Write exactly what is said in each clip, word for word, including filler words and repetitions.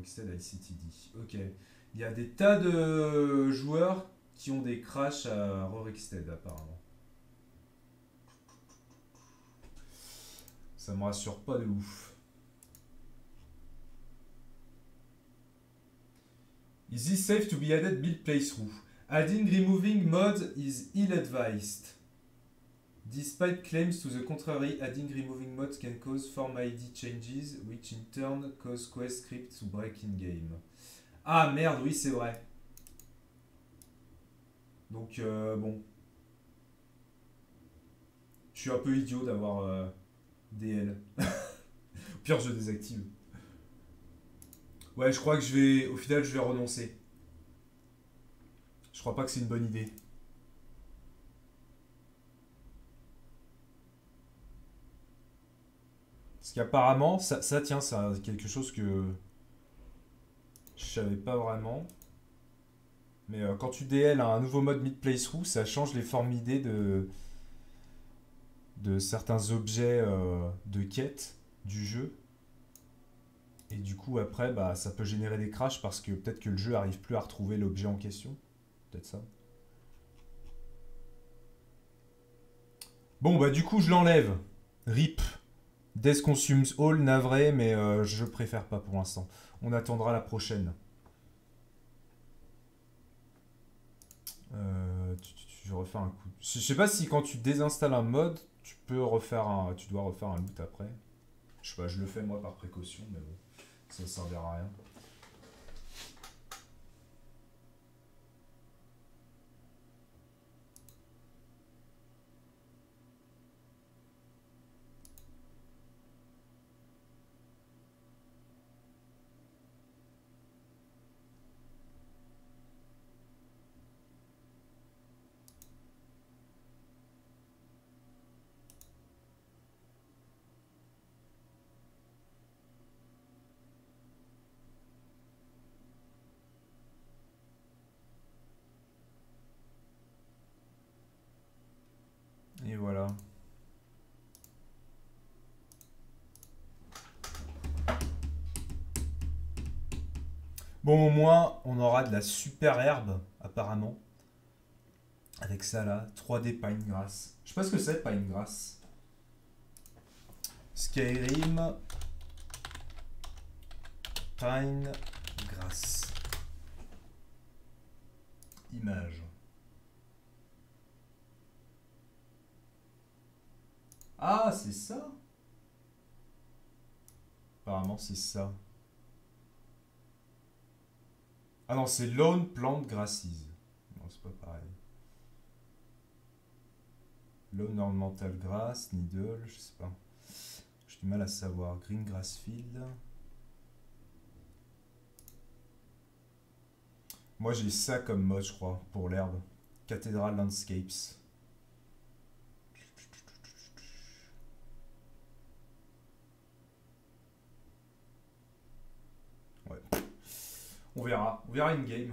Rorikstead à I C T D. Ok. Il y a des tas de joueurs qui ont des crashs à Rorikstead apparemment. Ça me rassure pas de ouf. Is it safe to be added build playthrough? Adding removing mod is ill-advised. Despite claims to the contrary, adding removing mods can cause form I D changes, which in turn cause quest scripts to break in game. Ah merde, oui c'est vrai. Donc euh, bon, je suis un peu idiot d'avoir euh, D L. Au pire je désactive. Ouais, je crois que je vais, au final je vais renoncer. Je crois pas que c'est une bonne idée. Parce qu'apparemment, ça, ça tient, ça, quelque chose que je savais pas vraiment. Mais euh, quand tu D L un nouveau mode mid-playthrough, ça change les formes idées de, de certains objets euh, de quête du jeu. Et du coup, après, bah, ça peut générer des crashs parce que peut-être que le jeu n'arrive plus à retrouver l'objet en question. Peut-être ça. Bon, bah du coup, je l'enlève. R I P. Death Consumes All, navré, mais euh, je préfère pas pour l'instant. On attendra la prochaine. Euh, tu, tu, tu, je refais un coup. Je, je sais pas si quand tu désinstalles un mod, tu peux refaire un, tu dois refaire un loot après. Je sais pas, je le fais moi par précaution, mais bon, ça ne servira à rien. Bon, au moins, on aura de la super herbe, apparemment. Avec ça, là, trois D Pine Grass. Je sais pas ce que c'est, Pine Grass. Skyrim. Pine Grass. Image. Ah, c'est ça? Apparemment, c'est ça. Ah non, c'est Lone Plant Grasses. Non, c'est pas pareil. Lone Ornamental Grass, Needle, je sais pas. J'ai du mal à savoir. Green Grass Field. Moi, j'ai ça comme mode, je crois, pour l'herbe. Cathedral Landscapes. On verra, on verra in-game.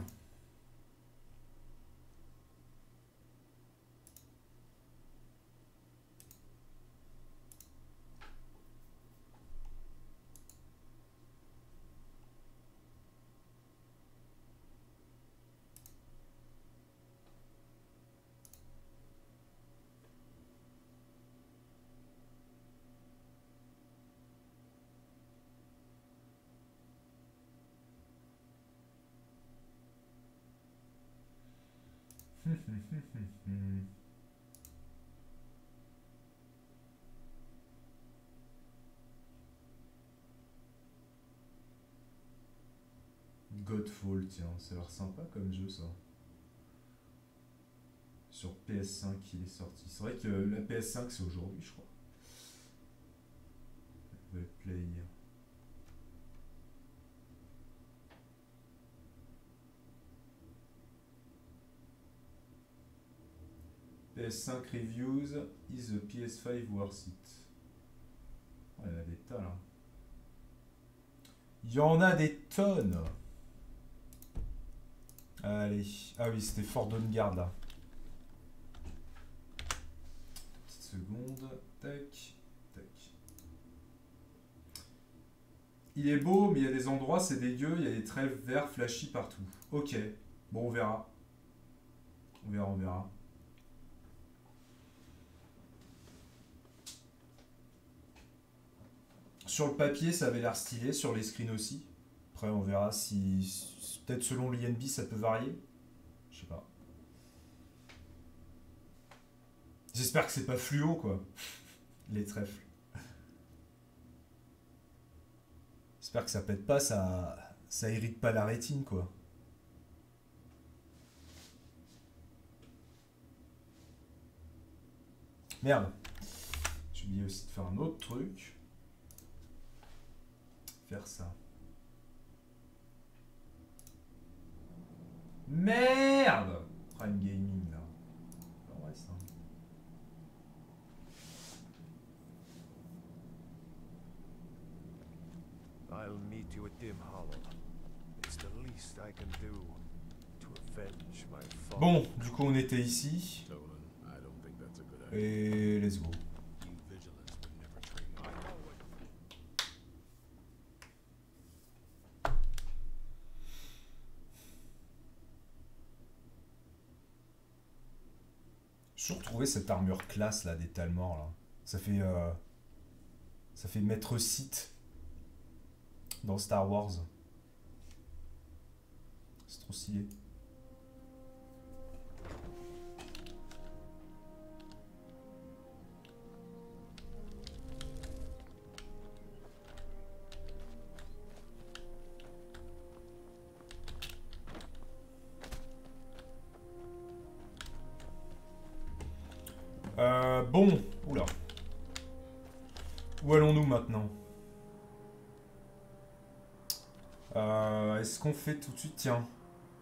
Godfall, tiens, ça a l'air sympa comme jeu ça. Sur P S cinq il est sorti. C'est vrai que la P S cinq c'est aujourd'hui je crois. Le play. P S cinq reviews, is the P S five worth it? Oh, il y en a des tas là. Il y en a des tonnes. Allez, ah oui, c'était Fort Dawnguard là. Petite seconde, tac, tac. Il est beau, mais il y a des endroits, c'est dégueu, il y a des trèves verts flashy partout. Ok, bon, on verra. On verra, on verra. Sur le papier, ça avait l'air stylé, sur les screens aussi. Après, on verra si... Peut-être selon l'I N B, ça peut varier. Je sais pas. J'espère que c'est pas fluo, quoi. Les trèfles. J'espère que ça pète pas, ça, ça irrite pas la rétine, quoi. Merde. J'ai oublié aussi de faire un autre truc. Faire ça. Merde! Prime Gaming, là. On reste, hein. I'll meet you at Dim Hollow. It's the least I can do to avenge my father. Bon, du coup, on était ici. Et let's go. Je suis retrouvé cette armure classe là des Talmor là. Ça fait euh, ça fait maître Sith dans Star Wars. C'est trop stylé. Euh, bon, oula. Où allons-nous maintenant? euh, Est-ce qu'on fait tout de suite? Tiens,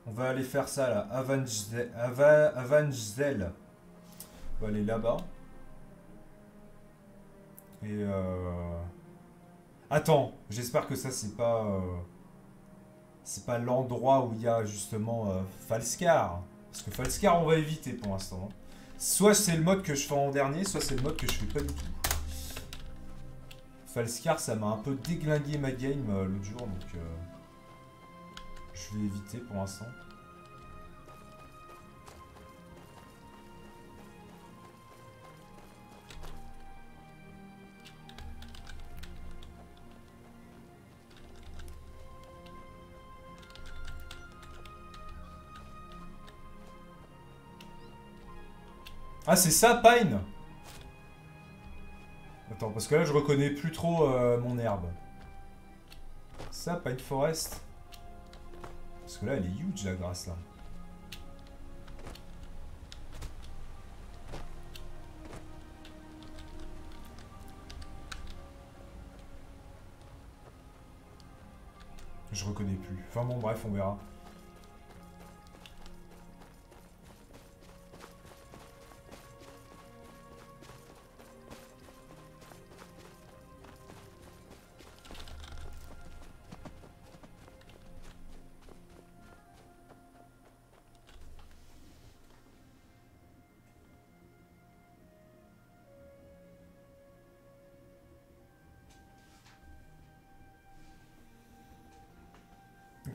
on va aller faire ça là. Avangel. Ava, Avangel. On va aller là-bas. Et euh... Attends, j'espère que ça c'est pas... Euh... C'est pas l'endroit où il y a justement euh, Falskaar. Parce que Falskaar on va éviter pour l'instant. Hein. Soit c'est le mode que je fais en dernier, soit c'est le mode que je fais pas du tout. Falskaar, ça m'a un peu déglingué ma game euh, l'autre jour, donc euh, je vais éviter pour l'instant. Ah, c'est ça, Pine? Attends, parce que là, je reconnais plus trop euh, mon herbe. Ça, Pine Forest. Parce que là, elle est huge, la grasse, là. Je reconnais plus. Enfin bon, bref, on verra.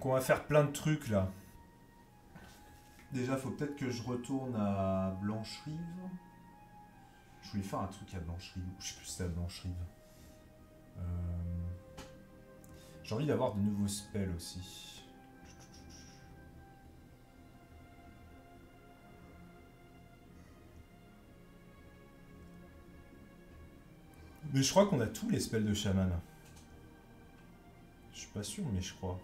On va faire plein de trucs là. Déjà, faut peut-être que je retourne à Blancherive. Je voulais faire un truc à Blancherive. Je sais plus si c'est à Blancherive. Euh... J'ai envie d'avoir de nouveaux spells aussi. Mais je crois qu'on a tous les spells de chaman. Je suis pas sûr, mais je crois.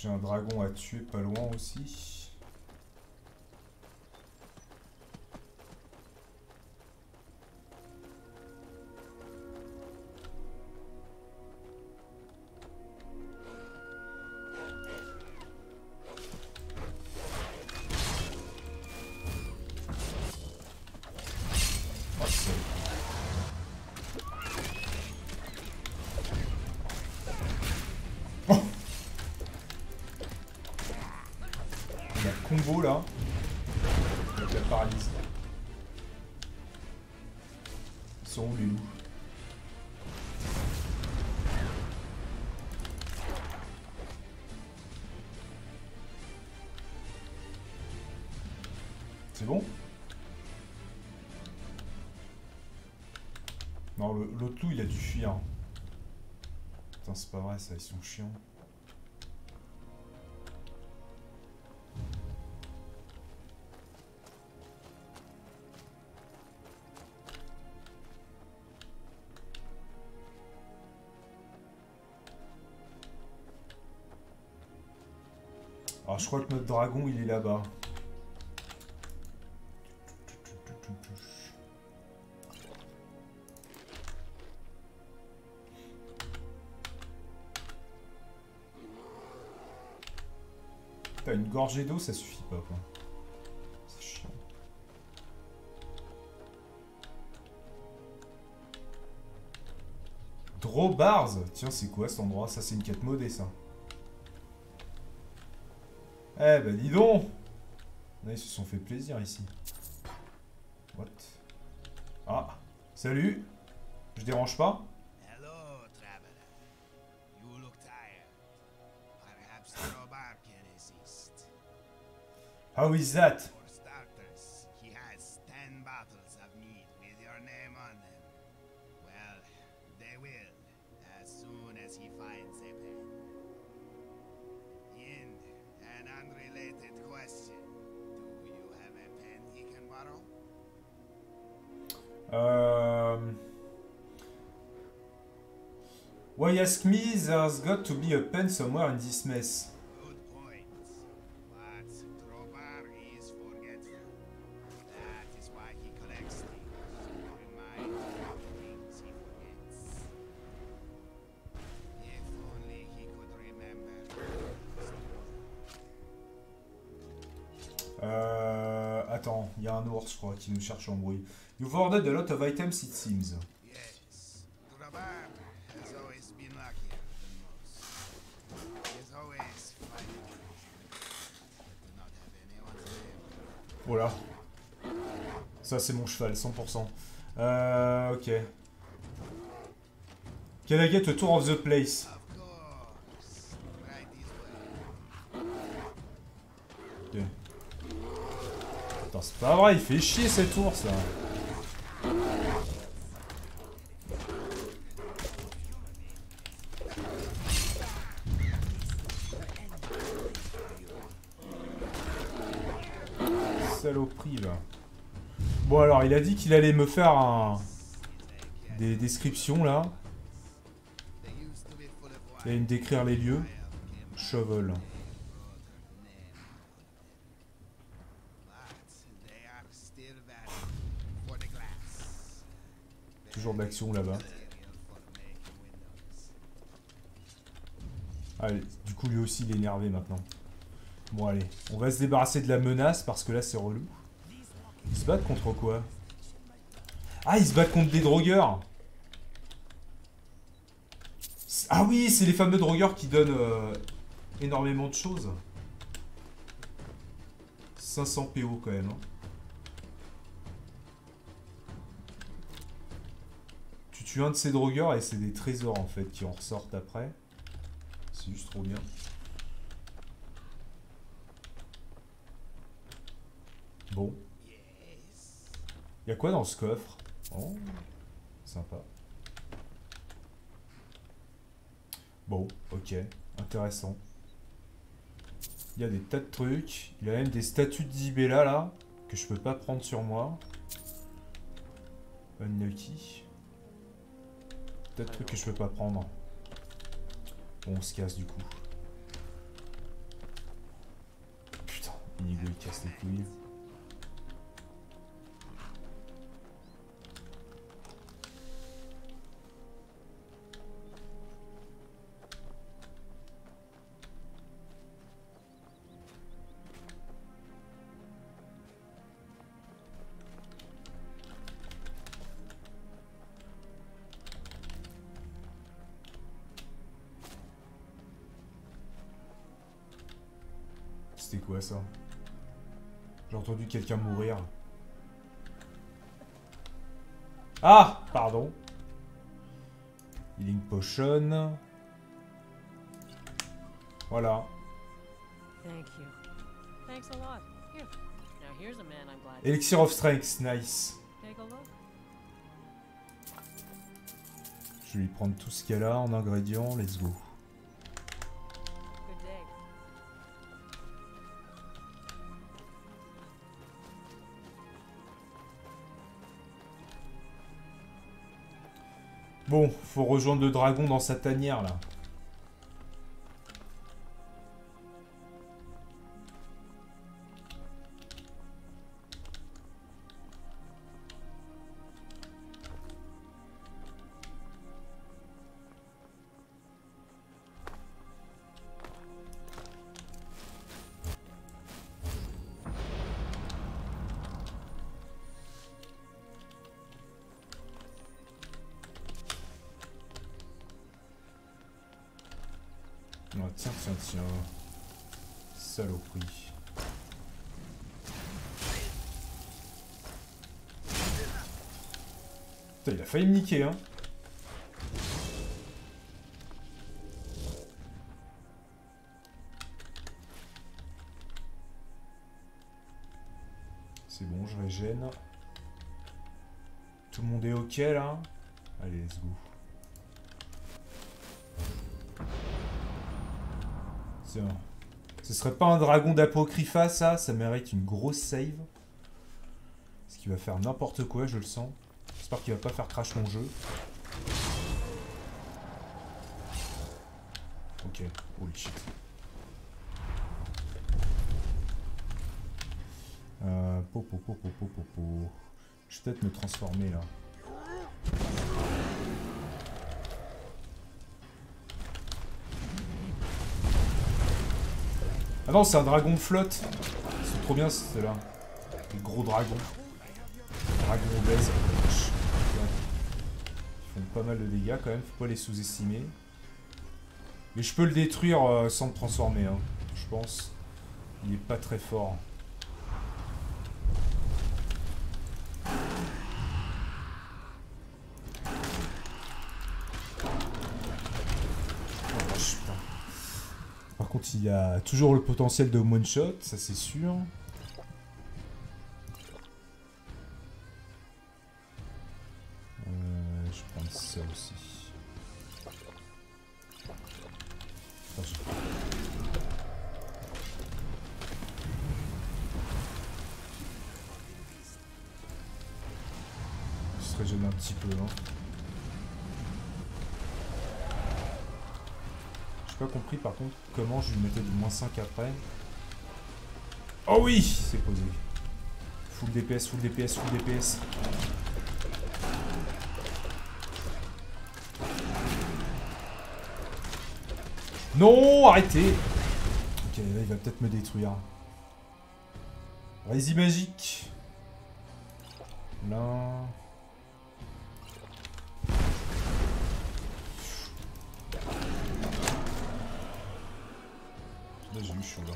J'ai un dragon à tuer pas loin aussi. Oh, combo là. Avec la paralyse. Ils sont où les loups? C'est bon? Non, l'autre loup il a dû fuir. Putain, c'est pas vrai ça, ils sont chiants. Alors je crois que notre dragon il est là-bas. Putain, une gorgée d'eau ça suffit pas quoi. C'est chiant. Drawbars. Tiens c'est quoi cet endroit? Ça c'est une quête modée ça. Eh ben dis donc! Là, ils se sont fait plaisir ici. What? Ah! Salut! Je dérange pas? Hello, traveler. You look tired. Perhaps the robber can resist. How is that? For starters, he has ten bottles of mead with your name on them. Well, they will, as soon as he finds a pen. An unrelated question. Do you have a pen he can borrow? Um, why ask me? There's got to be a pen somewhere in this mess. Good point. But Trobar is forgetful. That is why he collects things to remind him of things he forgets. If only he could remember. Euh... Attends, il y a un ours, je crois, qui nous cherche en bruit. You've ordered a lot of items, it seems. Yes. Rabar has always been luckier than most. He's always finding treasure. I do not have anyone's name. Voilà. Ça, c'est mon cheval, cent pour cent. Euh... Ok. Can I get a tour of the place? Ok. Attends, c'est pas vrai, il fait chier cet ours là. Saloperie là. Bon alors, il a dit qu'il allait me faire un... des descriptions là. Il allait me décrire les lieux. Shovel. Toujours d'action là-bas. Allez, du coup lui aussi il est énervé maintenant. Bon allez, on va se débarrasser de la menace parce que là c'est relou. Ils se battent contre quoi? Ah ils se battent contre des drogueurs. Ah oui, c'est les fameux drogueurs qui donnent euh, énormément de choses. cinq cents P O quand même. Hein. Tu es un de ces drogueurs et c'est des trésors en fait qui en ressortent après. C'est juste trop bien. Bon. Y'a quoi dans ce coffre? Oh, sympa. Bon, ok, intéressant. Il y a des tas de trucs. Il y a même des statues d'Ibella là que je peux pas prendre sur moi. Unlucky. Peut-être truc que je peux pas prendre. Bon, on se casse du coup. Putain, Inigo il casse les couilles. C'était quoi ça? J'ai entendu quelqu'un mourir. Ah, pardon. Healing potion. Voilà. Elixir of Strength, nice. Je vais lui prendre tout ce qu'il y a là en ingrédients, let's go. Bon, faut rejoindre le dragon dans sa tanière là. Failli me niquer, hein. C'est bon, je régène. Tout le monde est ok là. Allez, let's go. Tiens. Ce serait pas un dragon d'apocrypha, ça? Ça mérite une grosse save. Parce qu'il va faire n'importe quoi, je le sens. J'espère qu'il va pas faire crash mon jeu. Ok, holy shit. Euh, po, po, po, po, po, po, po. Je vais peut-être me transformer là. Ah non, c'est un dragon de flotte. C'est trop bien c'est là. Le gros dragon. Dragon obèse. Pas mal de dégâts quand même, faut pas les sous-estimer. Mais je peux le détruire euh, sans me transformer, hein, je pense. Il est pas très fort. Oh, putain. Par contre, il y a toujours le potentiel de one-shot, ça c'est sûr. Par contre, comment je lui mettais du moins cinq après? Oh oui, c'est posé. Full D P S, full D P S, full D P S. Non, arrêtez. Ok, là il va peut-être me détruire. Rési magique. Là. J'ai eu chaud là.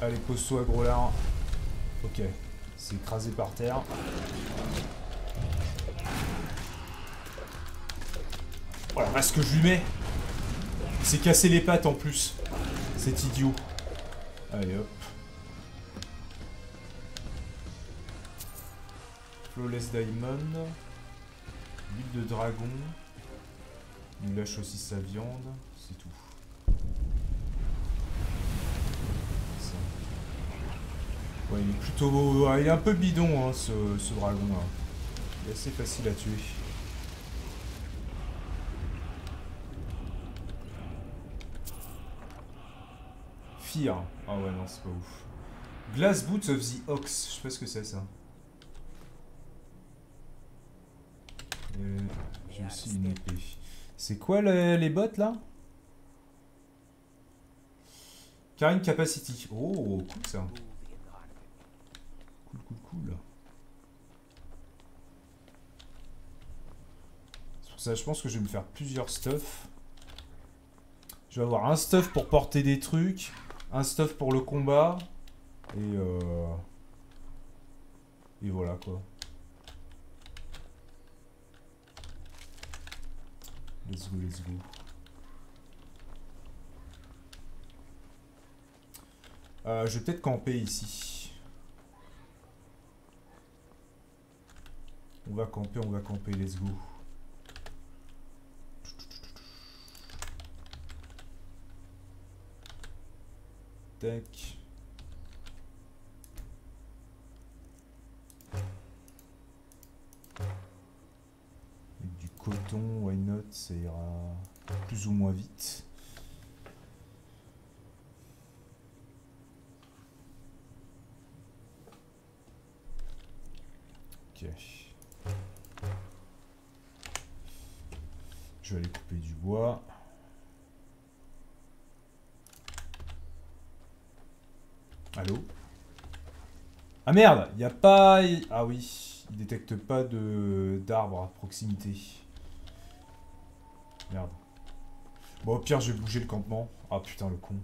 Allez, pose-toi gros lard. Ok, c'est écrasé par terre. Voilà, parce que je lui mets. Il s'est cassé les pattes en plus. C'est idiot. Allez hop. Flawless Diamond. Huile de dragon. Il lâche aussi sa viande. C'est tout. Ouais, il est plutôt. Il est un peu bidon hein, ce, ce dragon là. Il est assez facile à tuer. Ah ouais non c'est pas ouf. Glass Boots of the Ox, je sais pas ce que c'est ça. Euh, J'ai aussi une épée. C'est quoi les, les bottes là? Carrying Capacity. Oh, cool ça. Cool, cool, cool. C'est pour ça je pense que je vais me faire plusieurs stuff. Je vais avoir un stuff pour porter des trucs, un stuff pour le combat, et euh... et voilà quoi. Let's go, let's go. Euh, je vais peut-être camper ici. On va camper, on va camper, let's go. Tac. Avec du coton, why not, ça ira plus ou moins vite. Ok. Je vais aller couper du bois. Allô? Ah merde, il n'y a pas... Ah oui, il détecte pas de d'arbres à proximité. Merde. Bon, au pire, je vais bouger le campement. Ah putain, le con.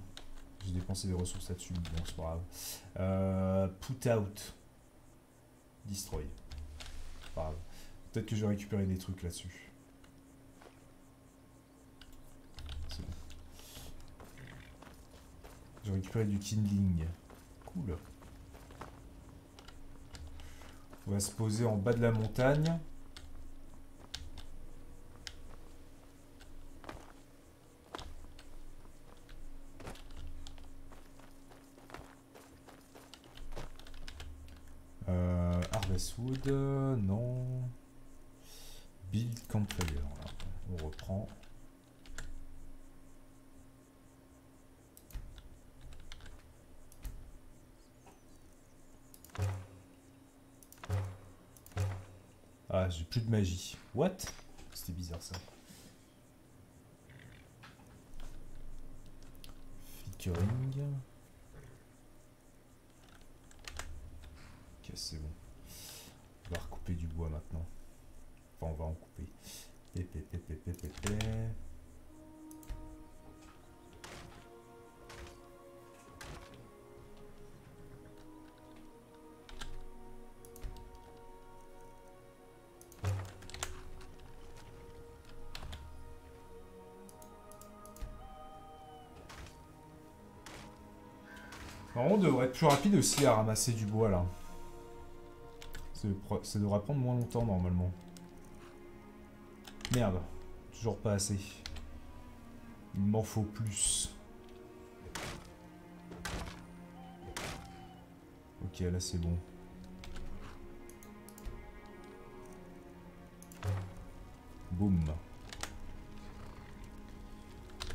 J'ai dépensé des ressources là-dessus. Bon, c'est pas grave. Euh, put out. Destroy. Pas grave. Peut-être que je vais récupérer des trucs là-dessus. C'est bon. J'ai récupéré du kindling. Cool. On va se poser en bas de la montagne. Euh, Harvest Wood, euh, non. Build Campfire. On reprend. Ah, j'ai plus de magie. What? C'était bizarre ça. Flickering. Ok, c'est bon. On va recouper du bois maintenant. Enfin, on va en couper. Pépé, pépé, pépé, pépé. On devrait être plus rapide aussi à ramasser du bois là. Ça devrait prendre moins longtemps normalement. Merde, toujours pas assez. Il m'en faut plus. Ok, là c'est bon. Boum.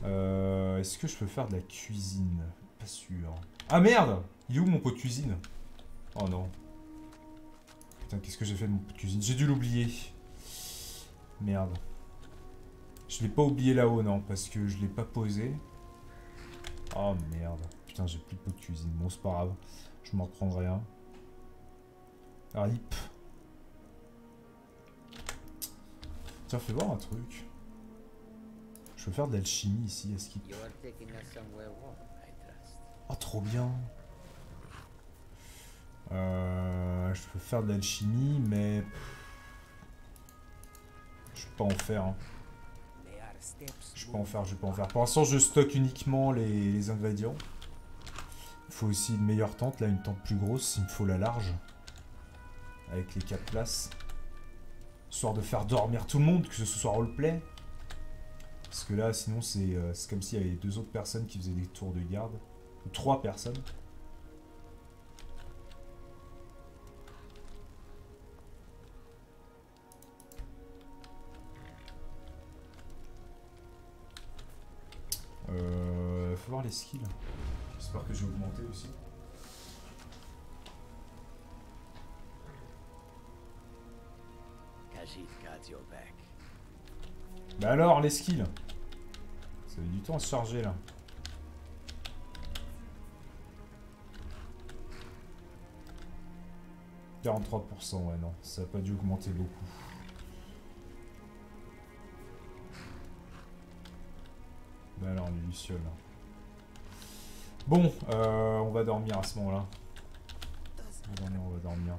Euh, Est-ce que je peux faire de la cuisine? Pas sûr. Ah merde! Il est où mon pot de cuisine? Oh non. Putain, qu'est-ce que j'ai fait de mon pot de cuisine? J'ai dû l'oublier. Merde. Je l'ai pas oublié là-haut, non, parce que je l'ai pas posé. Oh merde. Putain, j'ai plus de pot de cuisine. Bon, c'est pas grave. Je m'en prendrai un. Rip. Tiens, fais voir un truc. Je peux faire de l'alchimie ici, à skip. Oh, trop bien. Euh, je peux faire de l'alchimie, mais... Je peux pas en faire. Hein. Je peux pas en faire, je peux pas en faire. Pour l'instant, je stocke uniquement les, les ingrédients. Il faut aussi une meilleure tente, là, une tente plus grosse. Il me faut la large. Avec les quatre places. Histoire de faire dormir tout le monde, que ce soit roleplay. Parce que là, sinon, c'est euh, comme s'il y avait deux autres personnes qui faisaient des tours de garde. Trois personnes. Euh, faut voir les skills. J'espère que j'ai augmenté aussi. Bah alors les skills. Ça fait du temps à se charger là. quarante-trois pour cent, ouais, non, ça n'a pas dû augmenter beaucoup. Ben alors, on est luciole. Bon, euh, on va dormir à ce moment-là. On va dormir, on va dormir.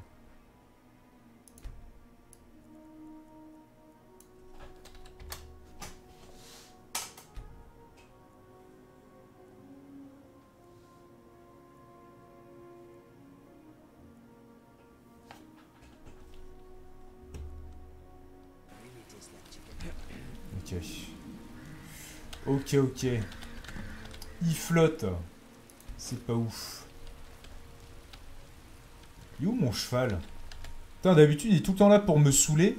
Ok, ok. Il flotte. C'est pas ouf. Il est où mon cheval? Putain, d'habitude, il est tout le temps là pour me saouler.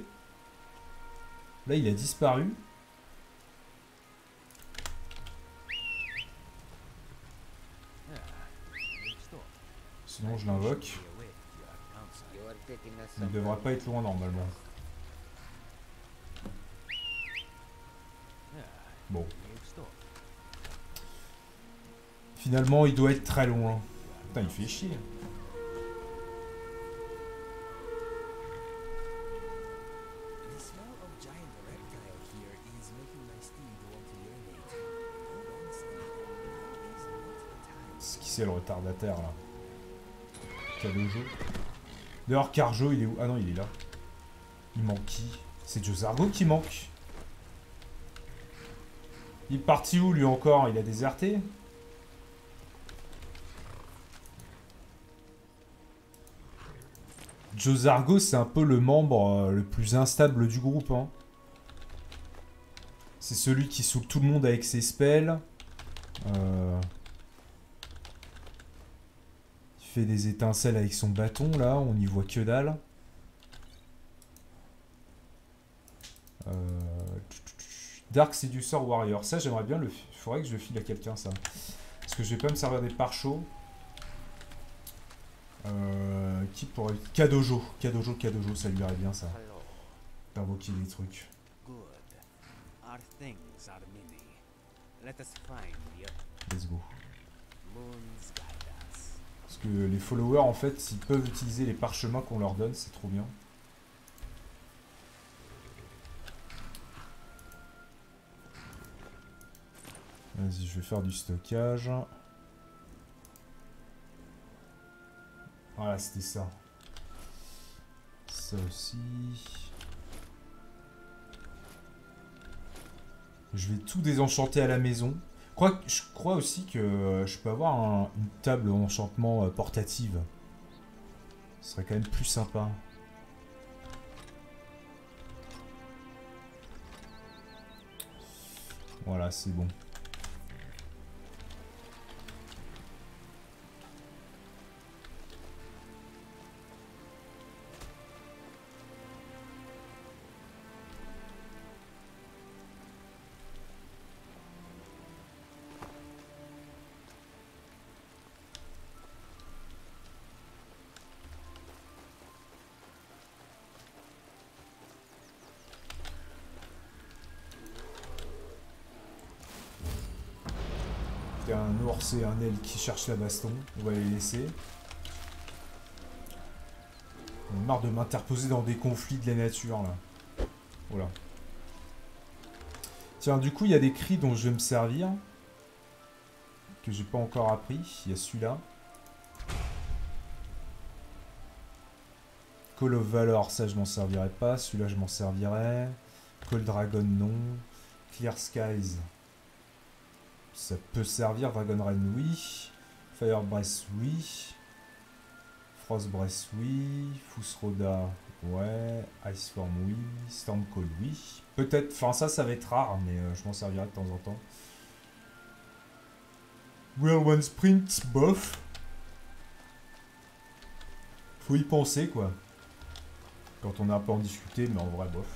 Là, il a disparu. Sinon, je l'invoque. Il ne devrait pas être loin normalement. Bon. Finalement, il doit être très loin. Putain, il fait chier. Ce qui c'est le retardataire là. K'dojo. D'ailleurs, Kharjo, il est où? Ah non, il est là. Il manque qui? C'est J'zargo qui manque. Il est parti où lui encore? Il a déserté? J'zargo, c'est un peu le membre euh, le plus instable du groupe. Hein. C'est celui qui saoule tout le monde avec ses spells. Euh... Il fait des étincelles avec son bâton, là. On n'y voit que dalle. Euh... Dark, c'est du sort warrior. Ça, j'aimerais bien le... Il faudrait que je file à quelqu'un, ça. Parce que je vais pas me servir des pare-chauds. Euh, qui pourrait... K'dojo, K'dojo, K'dojo, ça lui irait bien ça. D'invoquer des trucs. Let's go. Parce que les followers, en fait, ils peuvent utiliser les parchemins qu'on leur donne, c'est trop bien. Vas-y, je vais faire du stockage. Voilà, c'était ça. Ça aussi. Je vais tout désenchanter à la maison. Je crois, je crois aussi que je peux avoir un, une table d'enchantement portative. Ce serait quand même plus sympa. Voilà, c'est bon. Un ours et un elfe qui cherche la baston. On va les laisser. On a marre de m'interposer dans des conflits de la nature là. Voilà. Tiens, du coup, il y a des cris dont je vais me servir. Que j'ai pas encore appris. Il y a celui-là. Call of Valor, ça je m'en servirai pas. Celui-là je m'en servirai. Call Dragon, non. Clear Skies. Ça peut servir. Dragon Rain, oui. Fire Breath, oui. Frost Breath, oui. Fusroda, ouais. Iceform, oui. Storm Call, oui. Peut-être, enfin ça, ça va être rare, mais euh, je m'en servirai de temps en temps. Whirlwind Sprint, bof. Faut y penser, quoi. Quand on a un peu en discuté, mais en vrai, bof.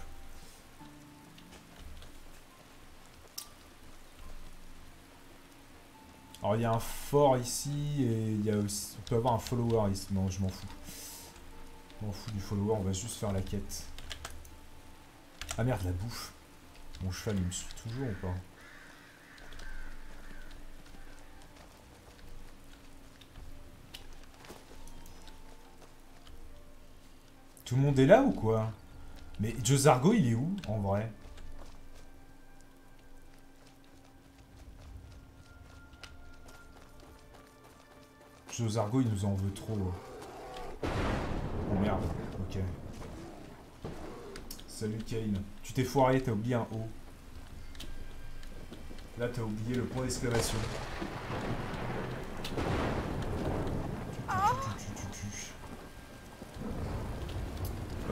Alors il y a un fort ici et il y a aussi, on peut avoir un follower ici. Non, je m'en fous. Je m'en fous du follower, on va juste faire la quête. Ah merde, la bouffe. Mon cheval il me suit toujours ou pas? Tout le monde est là ou quoi? Mais J'zargo, il est où, en vrai? J'zargo, il nous en veut trop. Oh merde, ok. Salut Kane. Tu t'es foiré, t'as oublié un O. Là, t'as oublié le point d'exclamation.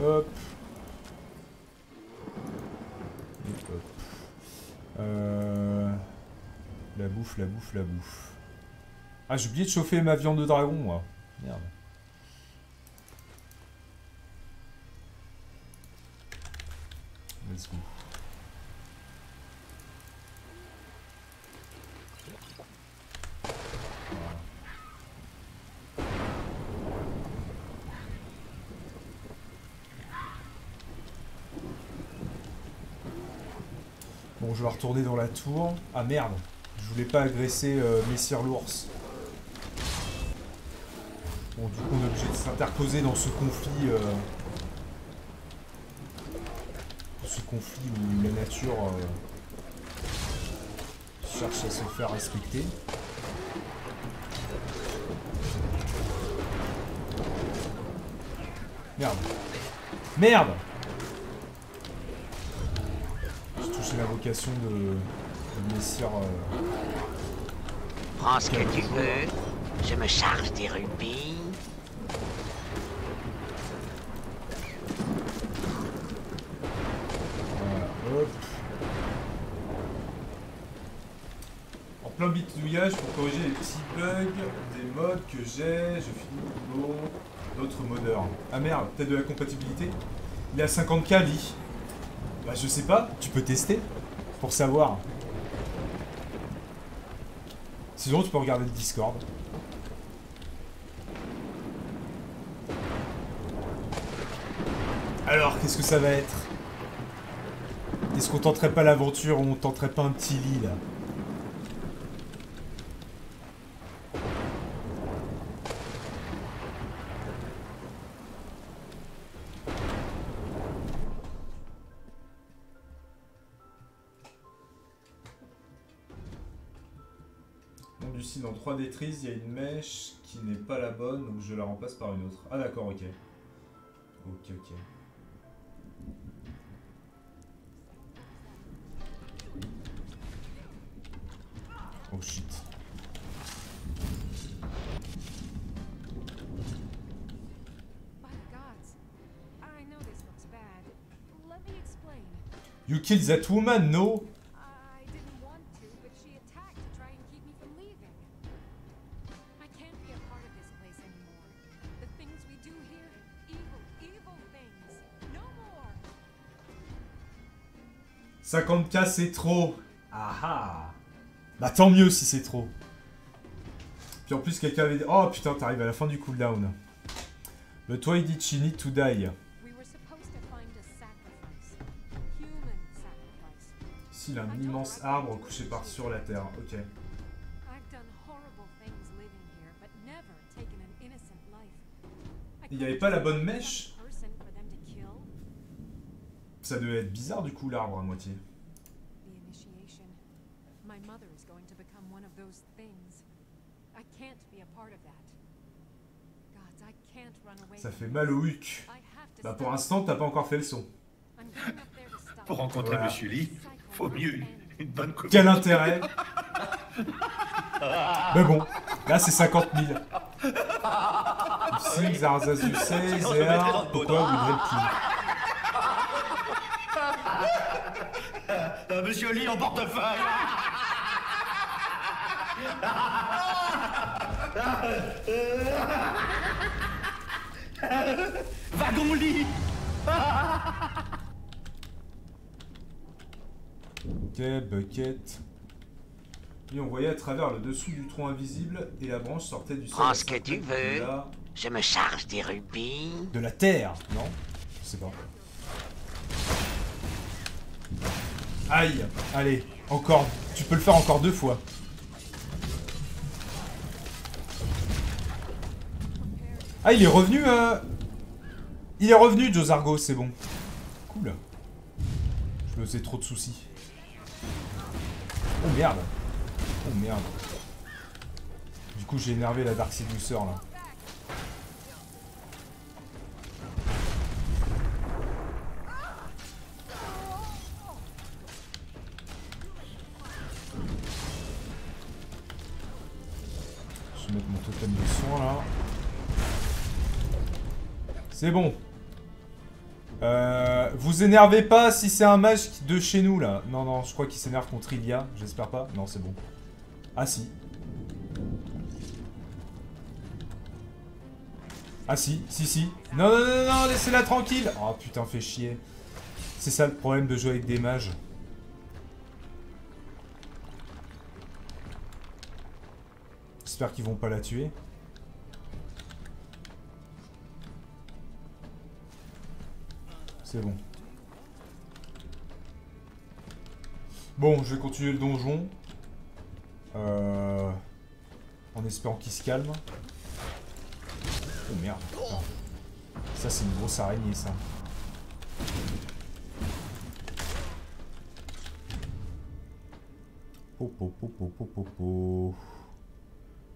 Hop. Et hop. Euh... La bouffe, la bouffe, la bouffe. Ah, j'ai oublié de chauffer ma viande de dragon, moi. Merde. Let's go. Bon, je vais retourner dans la tour. Ah merde, je voulais pas agresser euh, Messire l'ours. Bon, du coup, on est obligé de s'interposer dans ce conflit. Euh, ce conflit où la nature euh, cherche à se faire respecter. Merde. Merde! C'est la vocation de, de Messire. Euh... Prends ce que tu veux, je me charge des rubis. Voilà, hop. En plein bitouillage pour corriger les petits bugs des mods que j'ai, je finis mon d'autres modeurs. Ah merde, peut-être de la compatibilité. Il est à cinquante K, lui. Bah je sais pas, tu peux tester pour savoir. Sinon tu peux regarder le Discord. Alors qu'est-ce que ça va être? Est-ce qu'on tenterait pas l'aventure ou on tenterait pas un petit lit là? Dans trois détrises, il y a une mèche qui n'est pas la bonne, donc je la remplace par une autre. Ah d'accord, ok. Ok, ok. Oh shit. You killed that woman, no? cinquante K c'est trop. Ah ah. Bah tant mieux si c'est trop. Puis en plus quelqu'un avait dit... Oh putain, t'arrives à la fin du cooldown. But why did she need to die? S'il a un immense arbre couché par sur la terre. Ok. Il n'y avait pas la bonne mèche? Ça devait être bizarre du coup l'arbre à moitié. Ça fait mal au huc. Bah pour l'instant t'as pas encore fait le son. Pour rencontrer voilà. Monsieur Lee, faut mieux une bonne copine. Quel intérêt? Mais bon, là c'est cinquante mille. Six Zarzazu Zéa, pourquoi vous ne plus? Monsieur Lee en portefeuille. Wagon Lee. Ok, bucket. Et on voyait à travers le dessous du tronc invisible et la branche sortait du sol. Prends ce que tu veux. La... Je me charge des rubis. De la terre, non? Je sais pas. Aïe, allez, encore, tu peux le faire encore deux fois. Ah, il est revenu, euh... Il est revenu, J'zargo, c'est bon. Cool. Je me faisais trop de soucis. Oh merde. Oh merde. Du coup, j'ai énervé la Dark Seducer là. C'est bon. Euh, vous énervez pas si c'est un mage de chez nous, là. Non, non, je crois qu'il s'énerve contre Ilia. J'espère pas. Non, c'est bon. Ah, si. Ah, si, si, si. Non, non, non, non, laissez-la tranquille. Oh, putain, fait chier. C'est ça le problème de jouer avec des mages. J'espère qu'ils vont pas la tuer. C'est bon. Bon, je vais continuer le donjon. Euh, en espérant qu'il se calme. Oh merde. Putain. Ça, c'est une grosse araignée, ça. Po, po, po, po, po, po, po.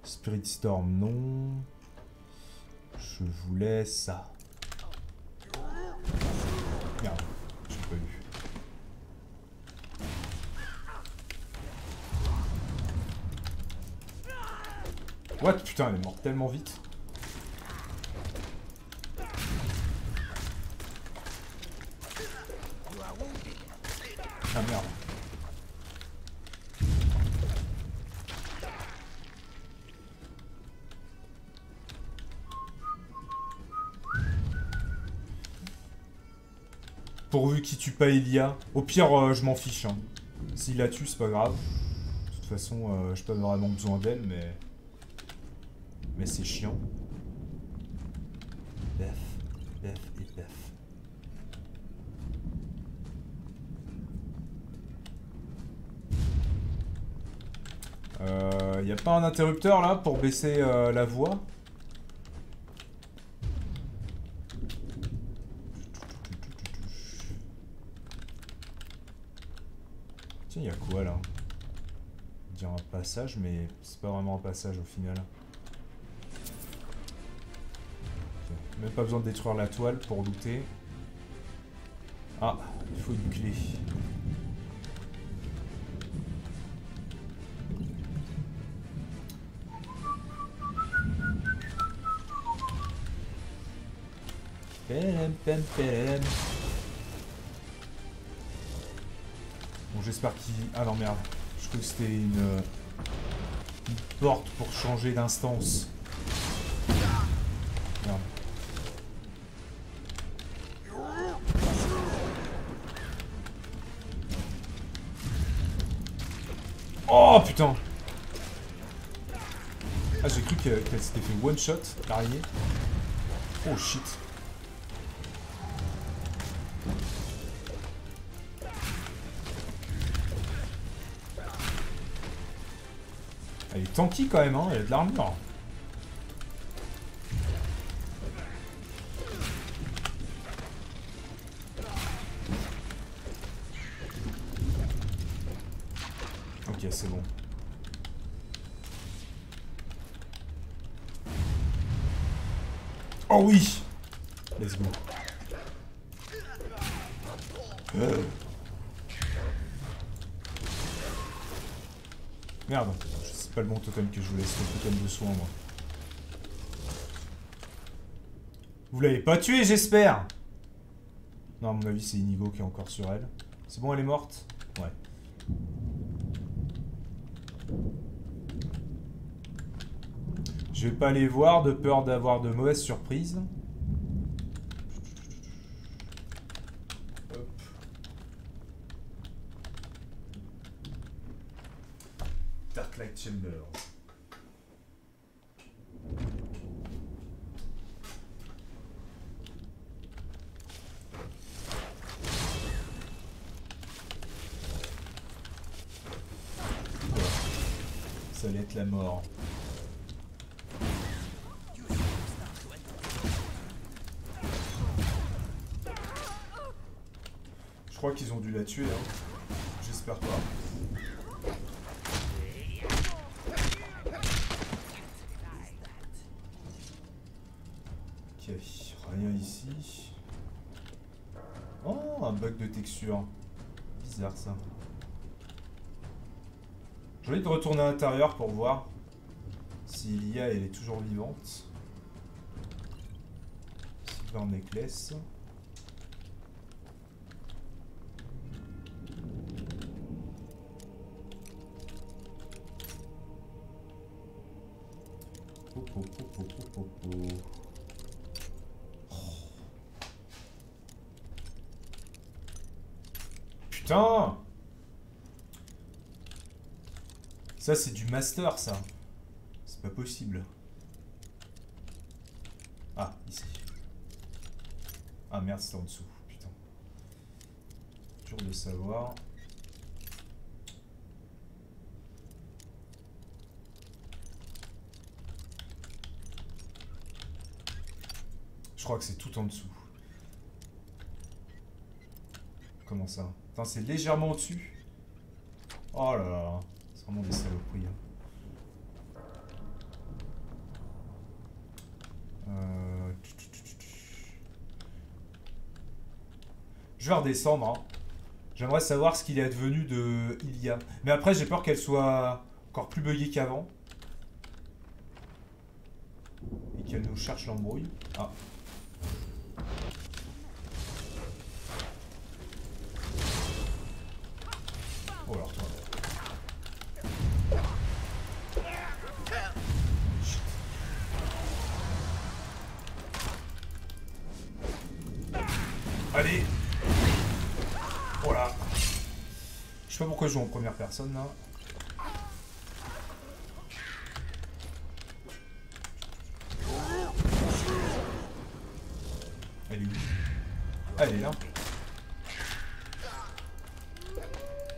Spirit Storm, non. Je voulais ça. Merde, j'ai pas eu. What? Putain, elle est morte tellement vite. Ah merde. Pourvu qu'il tue pas Ilia. Au pire, euh, je m'en fiche. Hein. S'il la tue, c'est pas grave. De toute façon, euh, j'ai pas vraiment besoin d'elle, mais... Mais c'est chiant. Bef, bef et bef. Euh, y a pas un interrupteur, là, pour baisser euh, la voix? Il y a quoi là? On dirait un passage, mais c'est pas vraiment un passage au final. Okay. Même pas besoin de détruire la toile pour looter. Ah, il faut une clé. Pelem, pelem, pelem. J'espère qu'il... Ah non, merde. Je crois que c'était une... une porte pour changer d'instance. Merde. Oh, putain! Ah, j'ai cru qu'elle s'était fait one-shot, l'araignée. Oh, shit. Elle est tanky quand même, hein, elle a de l'armure. Ok, c'est bon. Oh oui! Let's go. Euh. Merde. C'est pas le bon totem que je vous laisse, le totem de soin, moi. Vous l'avez pas tué, j'espère? Non, à mon avis, c'est Inigo qui est encore sur elle. C'est bon, elle est morte? Ouais. Je vais pas les voir, de peur d'avoir de mauvaises surprises. Ça allait être la mort. crois qu'ils ont dû la tuer, hein. J'espère pas. Ok, rien ici. Oh, un bug de texture. Bizarre ça. J'ai envie de retourner à l'intérieur pour voir si l'I A elle est toujours vivante. Silver Necklace. Oh, oh, oh, oh, oh, oh. Oh. Putain! Ça c'est du master ça. C'est pas possible. Ah, ici. Ah merde, c'est en dessous, putain. Dur de savoir. Je crois que c'est tout en dessous. Comment ça? Putain, c'est légèrement au-dessus. Oh là là. C'est vraiment des saloperies. Euh... Je vais redescendre. Hein. J'aimerais savoir ce qu'il est advenu de Ilia. Mais après, j'ai peur qu'elle soit encore plus buggée qu'avant. Et qu'elle nous cherche l'embrouille. Ah. Oh alors toi. Allez. Voilà. Je sais pas pourquoi je joue en première personne là. Elle est où? Elle est là.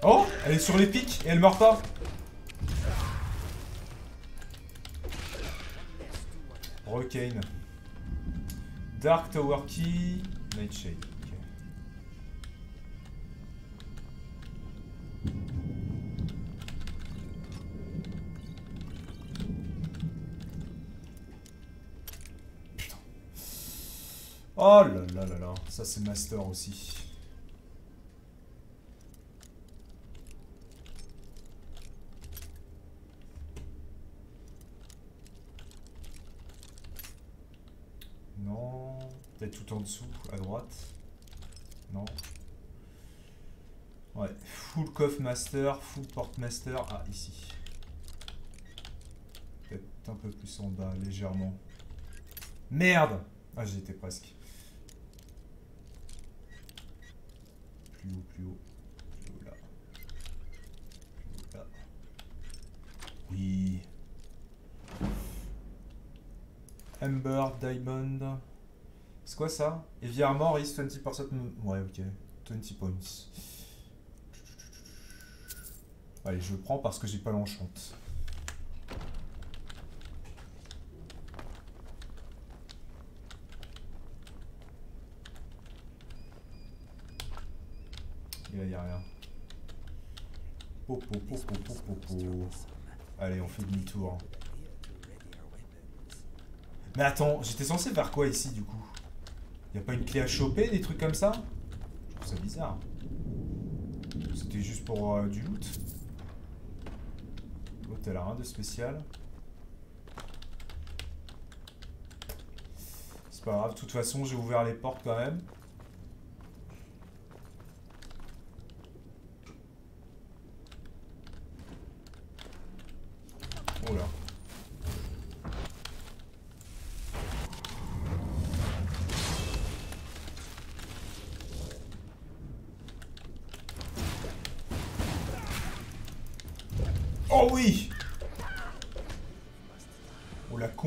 Oh, elle est sur les pics et elle meurt pas. Rockane. Dark Tower Key. Nightshade. Okay. Putain. Oh là là là là. Ça c'est master aussi. Peut-être tout en dessous, à droite. Non. Ouais. Full Coff Master, Full Port Master. Ah, ici. Peut-être un peu plus en bas, légèrement. Merde! Ah, j'y étais presque. Plus haut, plus haut. Plus haut là. Plus haut là. Oui. Amber, Diamond. C'est quoi ça? Heavy Armor is vingt pour cent. Ouais, ok. vingt points. Allez, je le prends parce que j'ai pas l'enchante. Et là, y a rien. Po, po, po, po, po, po, po. Allez, on fait demi-tour. Mais attends, j'étais censé faire quoi ici du coup? Y'a pas une clé à choper, des trucs comme ça? Je trouve ça bizarre. C'était juste pour euh, du loot. L'hôtel a rien de spécial. C'est pas grave, de toute façon j'ai ouvert les portes quand même. Oh là.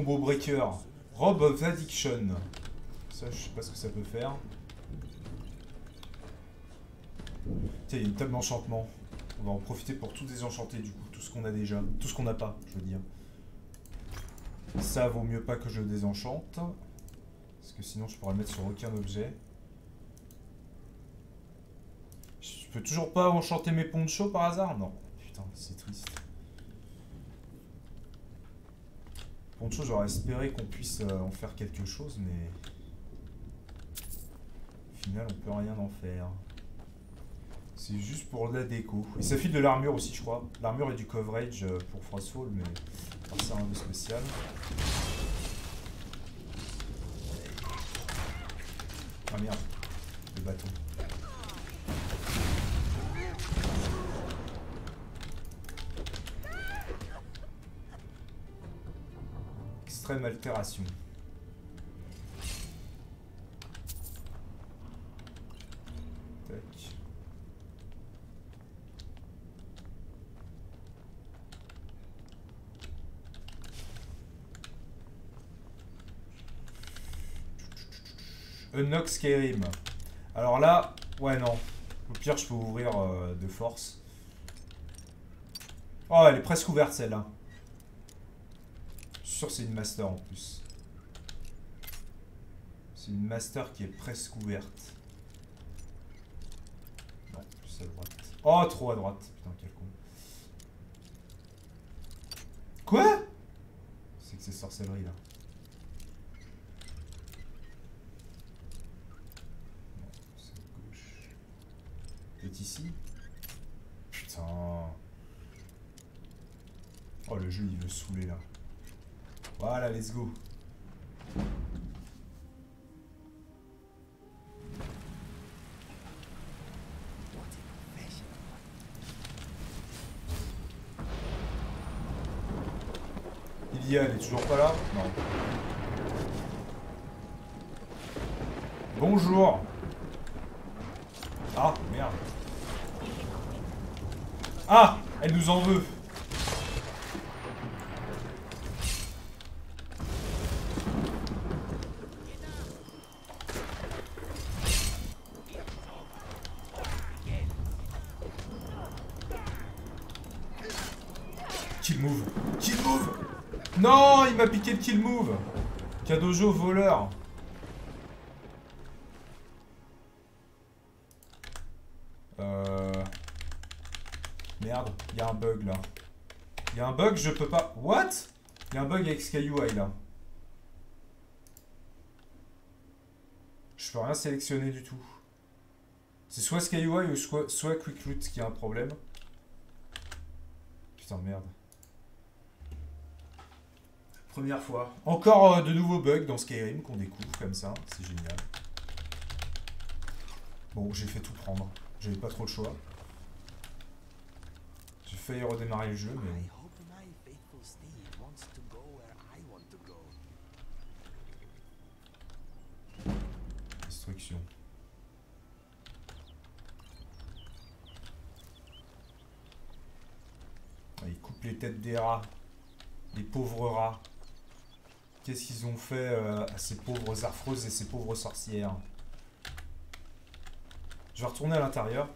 Breaker, Robe of Addiction. Ça, je sais pas ce que ça peut faire. Tiens, il y a une table d'enchantement. On va en profiter pour tout désenchanter du coup. Tout ce qu'on a déjà. Tout ce qu'on n'a pas, je veux dire. Ça vaut mieux pas que je désenchante. Parce que sinon, je pourrais le mettre sur aucun objet. Je peux toujours pas enchanter mes ponchos par hasard? Non. Putain, c'est triste. Poncho, j'aurais espéré qu'on puisse en faire quelque chose, mais... Au final, on peut rien en faire. C'est juste pour la déco. Et ça file de l'armure aussi, je crois. L'armure et du coverage pour Frostfall, mais... Alors, c'est un peu spécial. Ah merde, le bâton. Extrême altération. Tac. Unlock Skyrim. Alors là, ouais non. Au pire, je peux ouvrir euh, de force. Oh, elle est presque ouverte celle-là. Je suis sûr que c'est une master en plus. C'est une master qui est presque ouverte. Non, plus à droite. Oh, trop à droite. Putain, quel con. Quoi? C'est que c'est sorcellerie là. Non, c'est à gauche. Peut-être ici. Putain. Oh, le jeu il veut saouler là. Voilà, let's go. Ilia, elle est toujours pas là? Non. Bonjour. Ah, merde. Ah, elle nous en veut. Il m'a piqué le kill move. K'dojo voleur. Euh... Merde, il y a un bug là. Il y a un bug, je peux pas... What? Il y a un bug avec SkyUI là. Je peux rien sélectionner du tout. C'est soit SkyUI ou soit, soit Quick Loot qui a un problème. Putain, merde. Première fois. Encore euh, de nouveaux bugs dans Skyrim qu'on découvre comme ça. C'est génial. Bon, j'ai fait tout prendre. J'avais pas trop le choix. J'ai failli redémarrer le jeu, mais... Destruction. Ah, il coupe les têtes des rats. Les pauvres rats. Qu'est-ce qu'ils ont fait euh, à ces pauvres arthroses et ces pauvres sorcières? Je vais retourner à l'intérieur.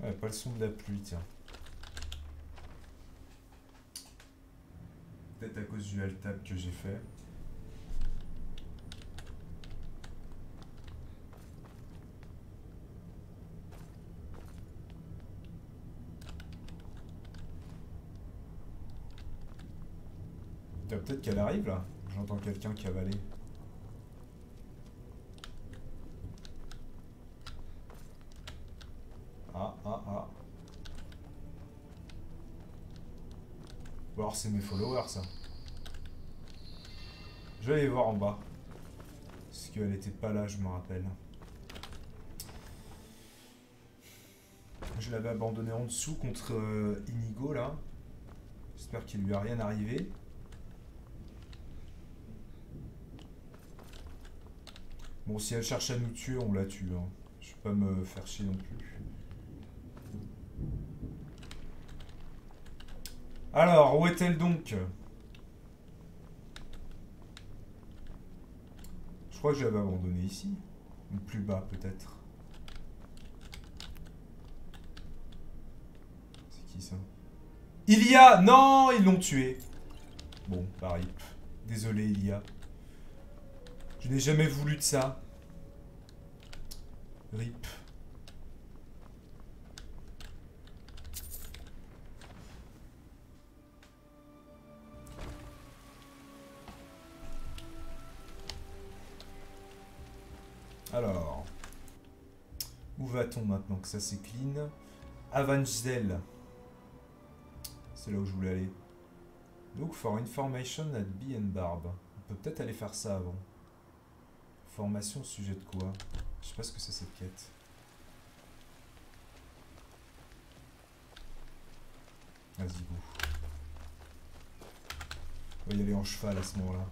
Ouais, pas le son de la pluie, tiens. Peut-être à cause du alt-tab que j'ai fait. Peut-être qu'elle arrive là. J'entends quelqu'un cavaler. Ah ah ah. Bon, alors c'est mes followers ça. Je vais aller voir en bas. Parce qu'elle n'était pas là, je me rappelle. Je l'avais abandonnée en dessous contre euh, Inigo là. J'espère qu'il lui a rien arrivé. Bon, si elle cherche à nous tuer, on la tue, hein. Je peux pas me faire chier non plus. Alors, où est-elle donc? Je crois que je l'avais abandonnée ici. Ou plus bas, peut-être. C'est qui, ça? Ilia! Non! Ils l'ont tuée! Bon, bah rip. Désolé, Ilia. Je n'ai jamais voulu de ça. Rip. Alors, où va-t-on maintenant que ça c'est clean? Avanzel. C'est là où je voulais aller. Look for information at B and Barb. On peut peut-être aller faire ça avant. Formation au sujet de quoi? Je sais pas ce que c'est cette quête. Vas-y, go. On va y aller en cheval à ce moment-là.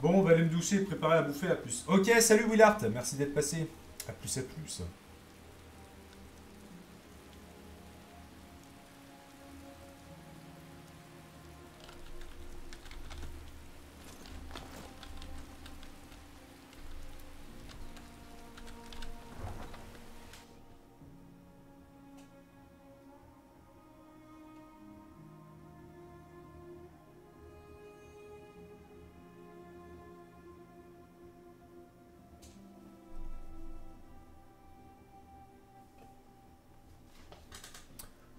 Bon, on va aller me doucher et préparer à bouffer à plus. Ok, salut Willard, merci d'être passé. À plus, à plus.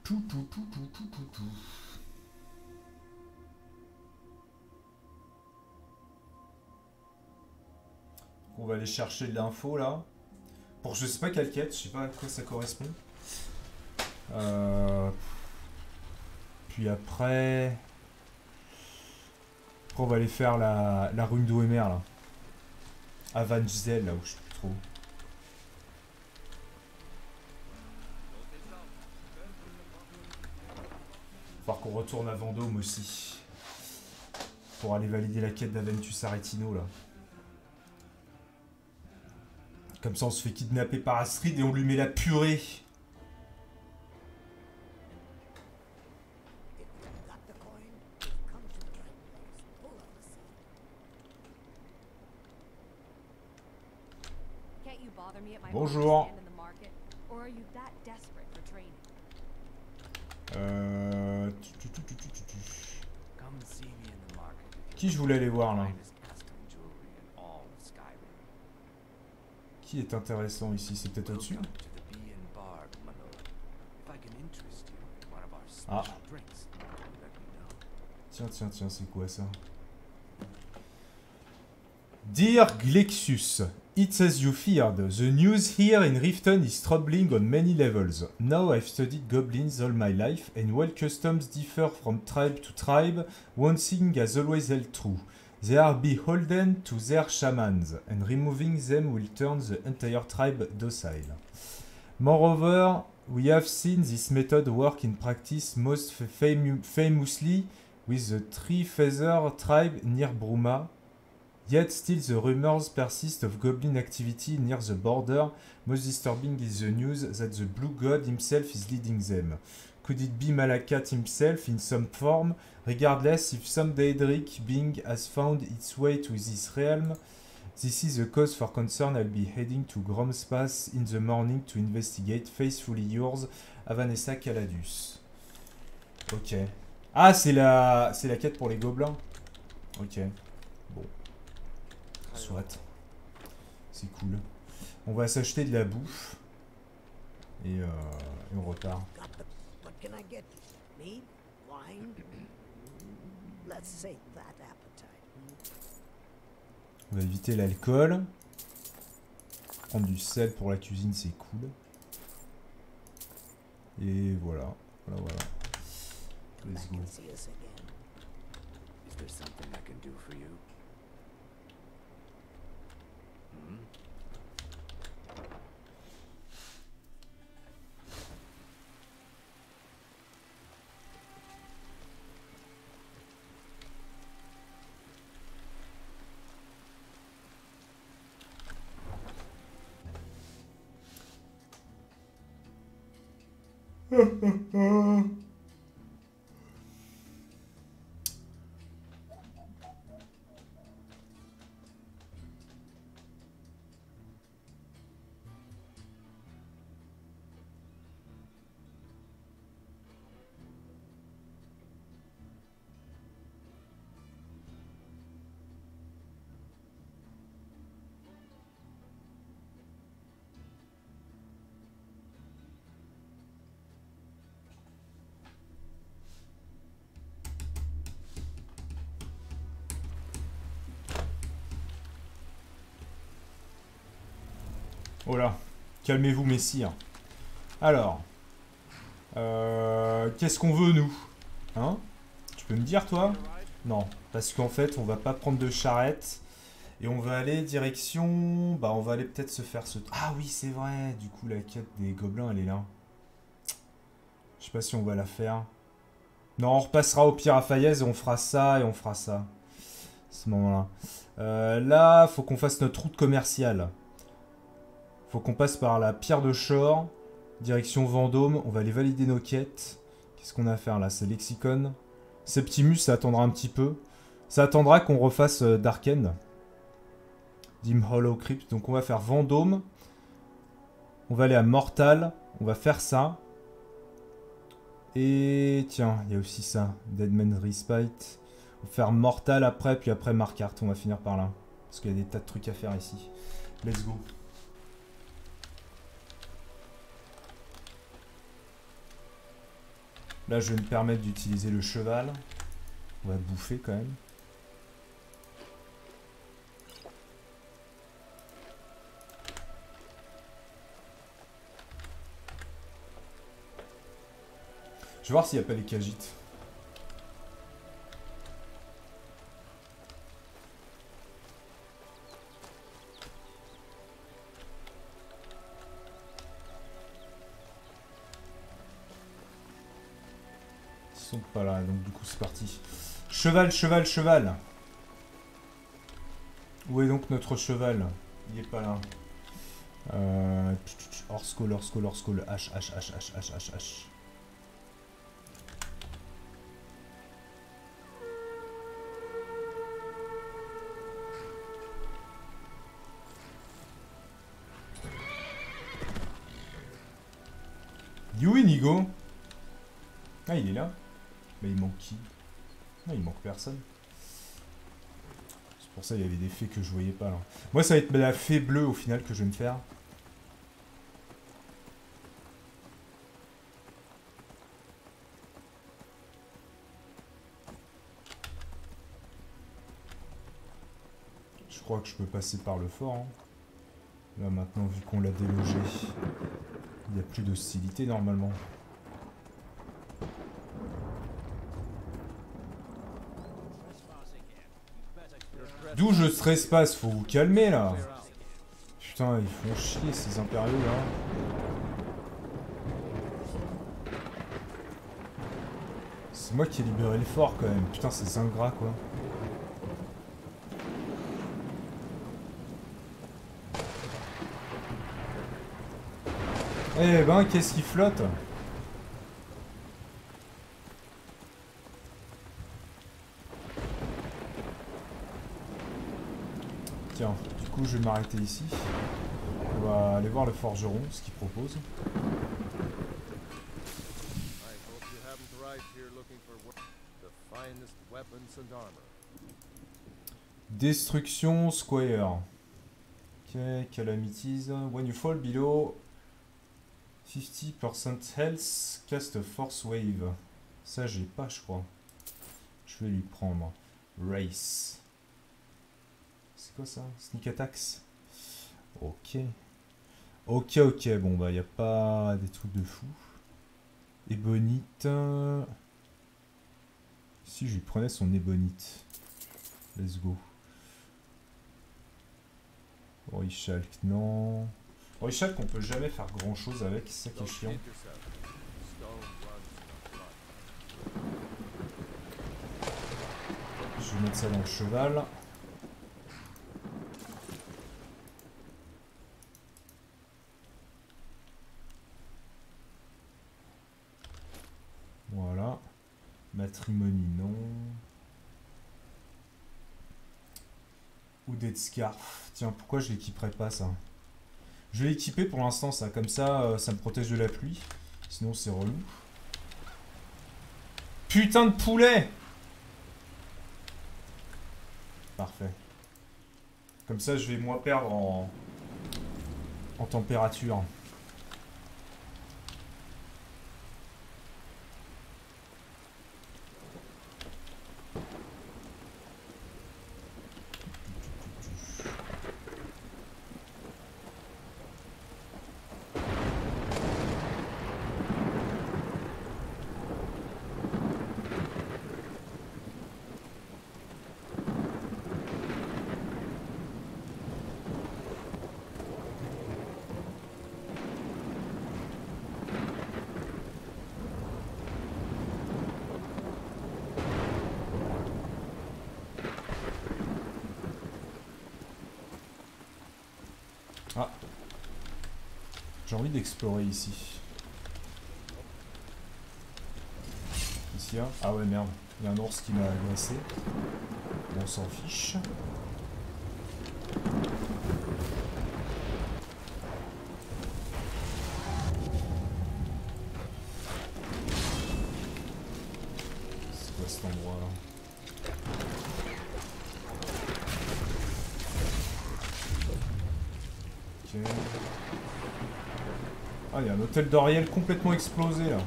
Tout, tout, tout, tout, tout, tout, tout. On va aller chercher de l'info là. Pour je sais pas quelle quête, je sais pas à quoi ça correspond. Euh... Puis après... après, on va aller faire la, la rune d'Oemer là. À Van Giselle là où je sais plus trop. Qu'on retourne à Vendôme aussi pour aller valider la quête d'Aventus Aretino là. Comme ça on se fait kidnapper par Astrid et on lui met la purée. Bonjour. Euh... Qui je voulais aller voir là? Qui est intéressant ici? C'est peut-être au-dessus. Ah. Tiens, tiens, tiens, c'est quoi ça? Dear Glexus, it's as you feared. The news here in Riften is troubling on many levels. Now I've studied goblins all my life, and while customs differ from tribe to tribe, one thing has always held true. They are beholden to their shamans, and removing them will turn the entire tribe docile. Moreover, we have seen this method work in practice most fam famously with the Three-Feather tribe near Bruma. Yet still the rumors persist of goblin activity near the border. Most disturbing is the news that the blue god himself is leading them. Could it be Malakat himself in some form? Regardless, if some Daedric being has found its way to this realm, this is a cause for concern. I'll be heading to Grom's Pass in the morning to investigate. Faithfully yours, Avanessa Caladus. Ok. Ah, c'est la... c'est la quête pour les gobelins. Ok. Bon. Soit. C'est cool. On va s'acheter de la bouffe. Et, euh, et on repart. On va éviter l'alcool. Prendre du sel pour la cuisine, c'est cool. Et voilà. Voilà, voilà. Let's go. Oh là, calmez-vous messire. Alors, euh, qu'est-ce qu'on veut nous? Hein? Tu peux me dire toi? Non, parce qu'en fait on va pas prendre de charrette. Et on va aller direction... Bah on va aller peut-être se faire ce... Ah oui c'est vrai, du coup la quête des gobelins elle est là. Je sais pas si on va la faire. Non, on repassera au Pierre à Fayez et on fera ça et on fera ça. Ce moment-là. Euh, là, faut qu'on fasse notre route commerciale. Faut qu'on passe par la pierre de Chor, direction Vendôme. On va aller valider nos quêtes. Qu'est-ce qu'on a à faire là? C'est Lexicon. Septimus, ça attendra un petit peu. Ça attendra qu'on refasse euh, Darken. Dimolo Crypt. Donc on va faire Vendôme. On va aller à Morthal. On va faire ça. Et tiens, il y a aussi ça. Deadman's Respite. On va faire Morthal après, puis après Markart. On va finir par là. Parce qu'il y a des tas de trucs à faire ici. Let's go. Là, je vais me permettre d'utiliser le cheval. On va bouffer quand même. Je vais voir s'il n'y a pas les Khajiits. Sont pas là, donc du coup c'est parti. Cheval, cheval, cheval. Où est donc notre cheval? Il est pas là. Euh... Orscol, Orscol, Orscol, H, H, H, H, H, H, H. You Inigo. Ah, il est là. Mais il manque qui? Non, il manque personne. C'est pour ça qu'il y avait des fées que je voyais pas là. Moi ça va être la fée bleue au final que je vais me faire. Je crois que je peux passer par le fort. Hein. Là maintenant vu qu'on l'a délogé, il n'y a plus d'hostilité normalement. D'où je stresse pas, faut vous calmer là. Putain, ils font chier ces impériaux là. C'est moi qui ai libéré le fort quand même. Putain, c'est ingrat quoi. Eh ben, qu'est-ce qui flotte? Tiens, du coup je vais m'arrêter ici. On va aller voir le forgeron, ce qu'il propose. Destruction Square. Ok, calamities. When you fall below fifty percent health, cast a force wave. Ça j'ai pas je crois. Je vais lui prendre. Race. C'est quoi ça? Sneak attacks? Ok. Ok, ok. Bon, bah, il n'y a pas des trucs de fou. Ébonite. Si je lui prenais son ébonite. Let's go. Rorikstead, non. Rorikstead, qu'on peut jamais faire grand chose avec. C'est ça qui est chiant. Je vais mettre ça dans le cheval. Matrimonie, non. Ou Dead Scarf. Tiens, pourquoi je l'équiperais pas, ça? Je vais l'équiper pour l'instant, ça. Comme ça, ça me protège de la pluie. Sinon, c'est relou. Putain de poulet! Parfait. Comme ça, je vais moins perdre en, en température. J'ai envie d'explorer ici. Ici, hein? Ah ouais, merde. Il y a un ours qui m'a agressé. On s'en fiche. C'est quoi cet endroit là? Ah, il y a un hôtel d'Oriel complètement explosé là.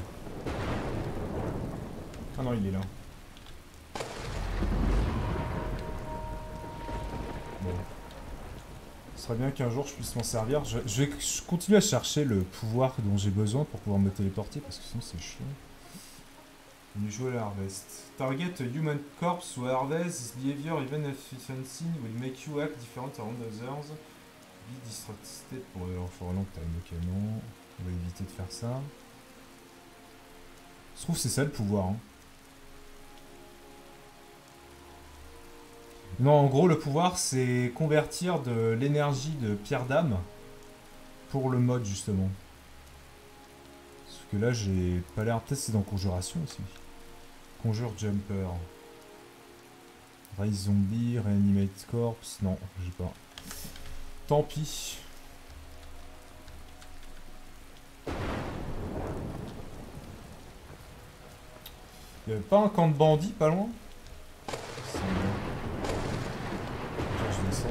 Ah non, il est là. Bon. Ce serait bien qu'un jour je puisse m'en servir. Je, je vais je continue à chercher le pouvoir dont j'ai besoin pour pouvoir me téléporter parce que sinon c'est chiant. On jouer à Harvest. Target human corpse ou Harvest, behavior even if fancy will make you act different around others. Be distracted pour le renforcement que t'as le canon. On va éviter de faire ça. Je trouve que c'est ça le pouvoir. Hein. Non, en gros, le pouvoir, c'est convertir de l'énergie de pierre d'âme pour le mode, justement. Parce que là, j'ai pas l'air... Peut-être c'est dans Conjuration aussi. Conjure Jumper. Raise Zombie, Reanimate Corpse. Non, j'ai pas. Tant pis. Il n'y avait pas un camp de bandits pas loin? Je descends.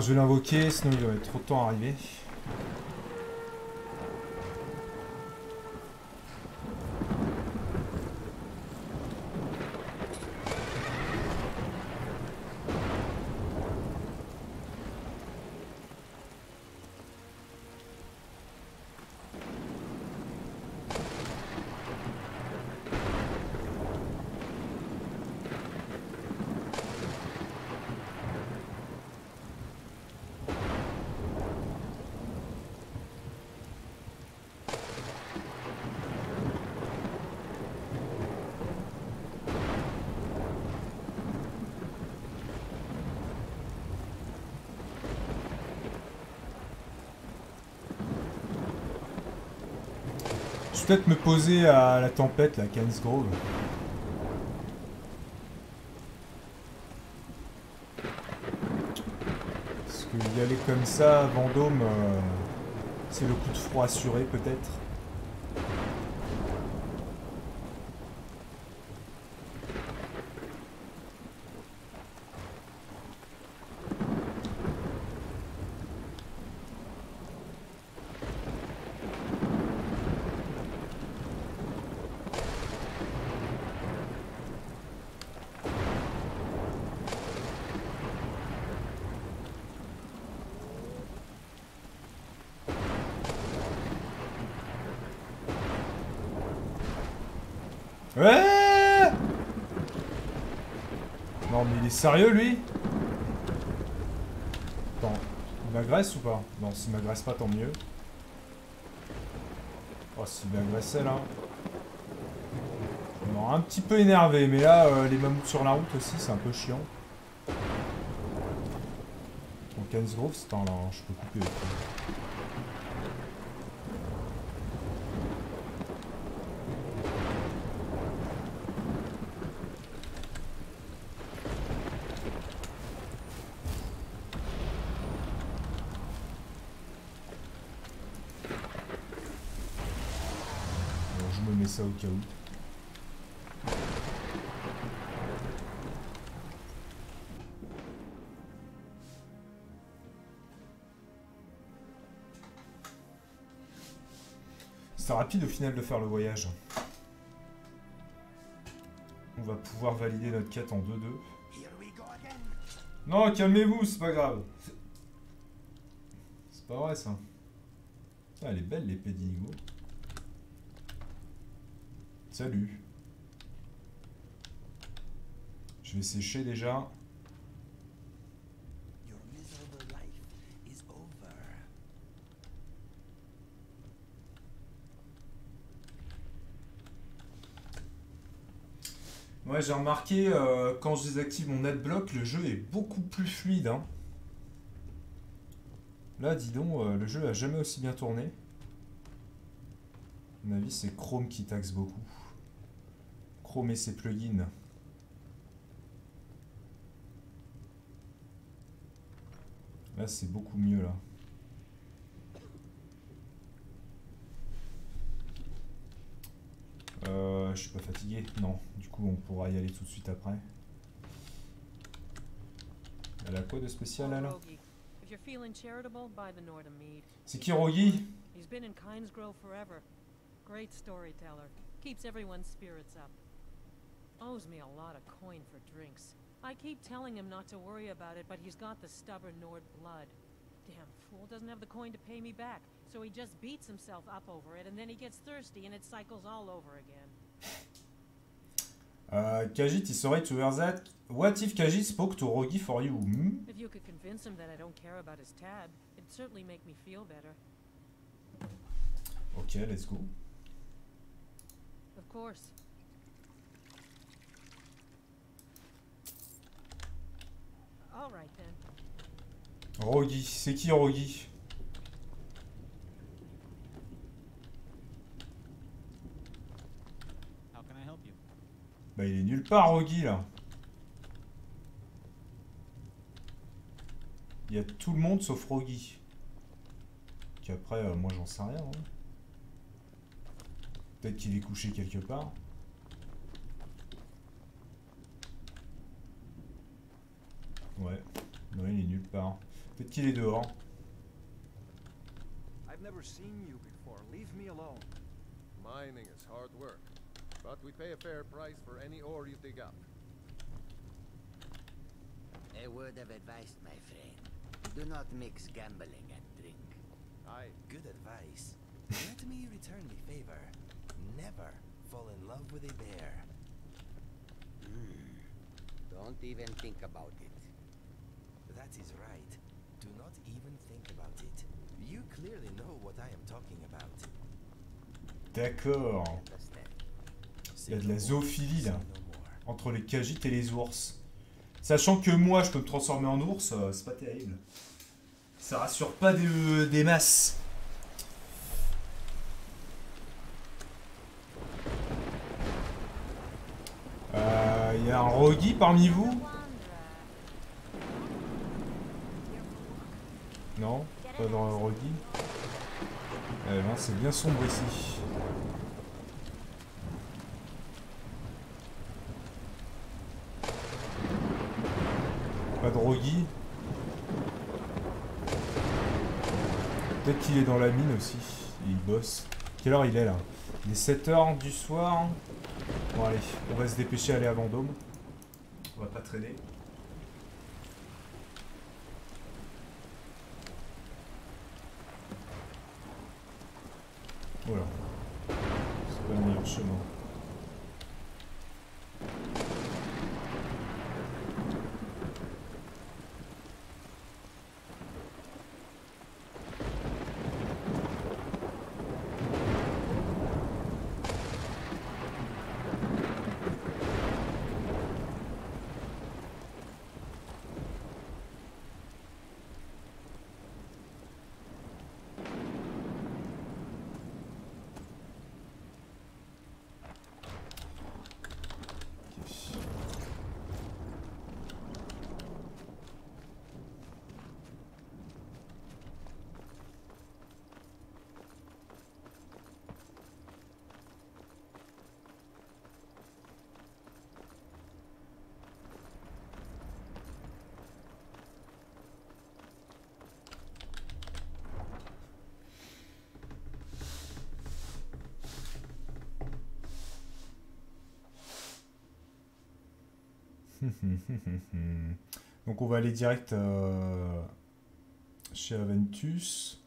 Je vais l'invoquer, sinon il va mettre trop de temps à arriver. Peut-être me poser à la tempête, la Kynesgrove. Parce que y aller comme ça à Vendôme, euh, c'est le coup de froid assuré peut-être. Ouais. Non mais il est sérieux lui. Attends, il m'agresse ou pas? Non, s'il m'agresse pas, tant mieux. Oh, s'il m'agressait là. On m'aurait un petit peu énervé, mais là, euh, les mammouths sur la route aussi, c'est un peu chiant. Bon, Kynesgrove, c'est par là, hein, je peux couper. Ça au cas où. C'était rapide au final de faire le voyage. On va pouvoir valider notre quête en deux deux. Non, calmez-vous, c'est pas grave. C'est pas vrai ça. Putain, elle est belle l'épée d'Inigo. Salut. Je vais sécher déjà. Ouais, j'ai remarqué euh, quand je désactive mon adblock, le jeu est beaucoup plus fluide. Hein. Là, dis donc, euh, le jeu a jamais aussi bien tourné. À mon avis, c'est Chrome qui taxe beaucoup. Chrome et ses plugins. Là, c'est beaucoup mieux, là. Euh, je suis pas fatigué. Non. Du coup, on pourra y aller tout de suite après. Elle a quoi de spécial, là, là? C'est qui, Roggi? Great storyteller. Keeps everyone's spirits up. Owes me a lot of coin for drinks. I keep telling him not to worry about it, but he's got the stubborn Nord blood. Damn fool doesn't have the coin to pay me back, so he just beats himself up over it, and then he gets thirsty, and it cycles all over again. Uh, Khajiit, he's sorry to hear that. What if Khajiit spoke to Roggi for you? Hmm? If you could convince him that I don't care about his tab, it'd certainly make me feel better. Okay, let's go. Of course. All right then. Roggi, c'est qui Roggi? How can I help you? Bah il est nulle part Roggi là. Il y a tout le monde sauf Roggi. Qui après euh, moi j'en sais rien. Hein. Peut-être qu'il est couché quelque part. Ouais, non, il est nulle part. Peut-être qu'il est dehors. I've never seen you before. Leave me alone. Mining is hard work, but we pay a fair price for any ore you dig up. A word of advice, my friend. Do not mix gambling and drink. Aye. Good advice. Let me return the favor. Never fall in love with a bear. Mm. Don't even think about it. That is right. Do not even think about it. You clearly know what I am talking about. D'accord. Il y a de la zoophilie là. Entre les Khajiits et les ours. Sachant que moi je peux me transformer en ours, euh, c'est pas terrible. Ça rassure pas des, euh, des masses. Il y a un Roggi parmi vous? Non, pas dans le Roggi. Eh ben, c'est bien sombre ici. Pas de Roggi. Peut-être qu'il est dans la mine aussi. Et il bosse. Quelle heure il est là? Il est sept heures du soir. Bon allez, on va se dépêcher à aller à Vendôme. On va pas traîner. Voilà. C'est pas le meilleur chemin. Donc on va aller direct euh, chez Aventus.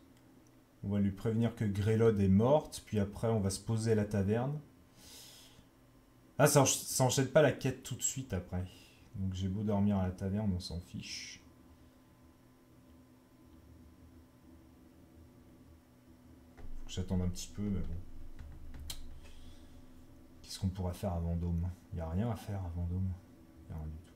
On va lui prévenir que Grelod est morte. Puis après on va se poser à la taverne. Ah, ça n'enchaîne pas la quête tout de suite après. Donc j'ai beau dormir à la taverne, on s'en fiche. Faut que j'attende un petit peu, mais bon. Qu'est-ce qu'on pourra faire à Vendôme? Il n'y a rien à faire à Vendôme. Il n'y a rien du tout.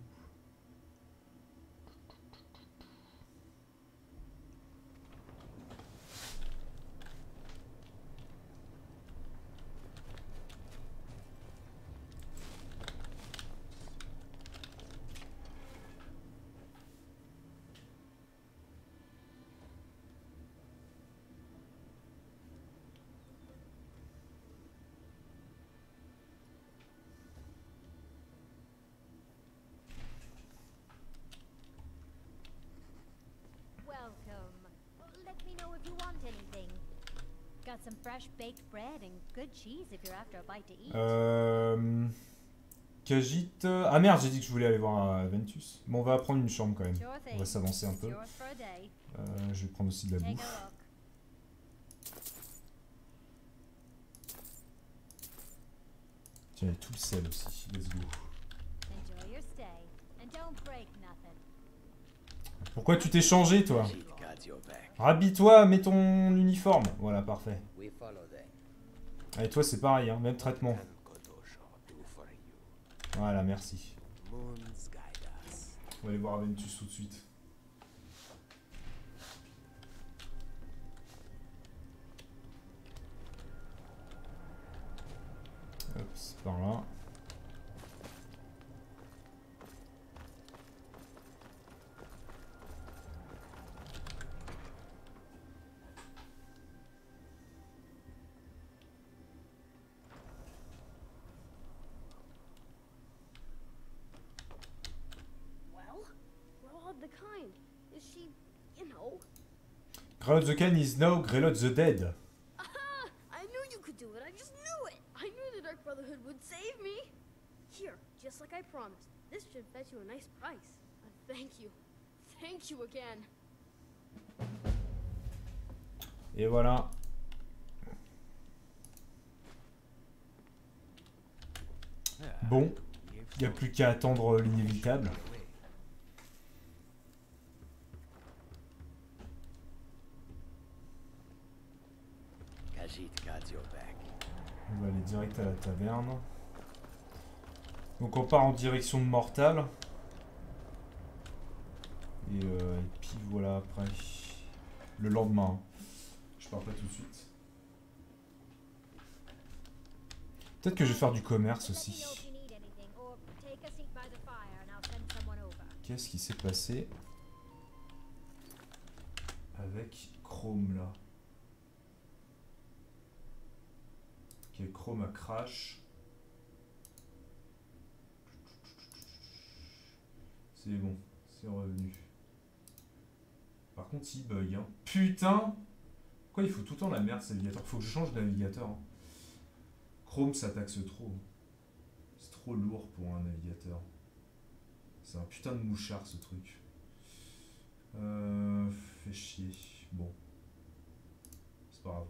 Euh... Khajiit... Ah merde, j'ai dit que je voulais aller voir à Ventus. Bon, on va prendre une chambre quand même. On va s'avancer un peu. Euh, je vais prendre aussi de la bouffe. Tiens, il y a tout le sel aussi. Let's go. Pourquoi tu t'es changé, toi? Rhabille-toi, mets ton uniforme. Voilà, parfait. Et toi, c'est pareil, hein, même traitement. Voilà, merci. On va aller voir Aventus tout de suite. Hop, c'est par là. Grelod the Can is now Grelod the Dead. Aha! I knew you could do it. I just knew it. I knew the Dark Brotherhood would save me. Here, just like I promised. This should fetch you a nice price. Thank you. Thank you again. Et voilà. Bon, il n'y a plus qu'à attendre l'inévitable. On va aller direct à la taverne. Donc on part en direction de Morthal. Et, euh, et puis voilà après. Le lendemain. Je pars pas tout de suite. Peut-être que je vais faire du commerce aussi. Qu'est-ce qui s'est passé avec Chrome là? Ok, Chrome a crash. C'est bon, c'est revenu. Par contre, il bug, hein. Putain! Pourquoi il faut tout le temps la merde, ce navigateur? Faut que je change de navigateur. Hein. Chrome, ça taxe trop. C'est trop lourd pour un navigateur. C'est un putain de mouchard, ce truc. Euh, fait chier. Bon. C'est pas grave.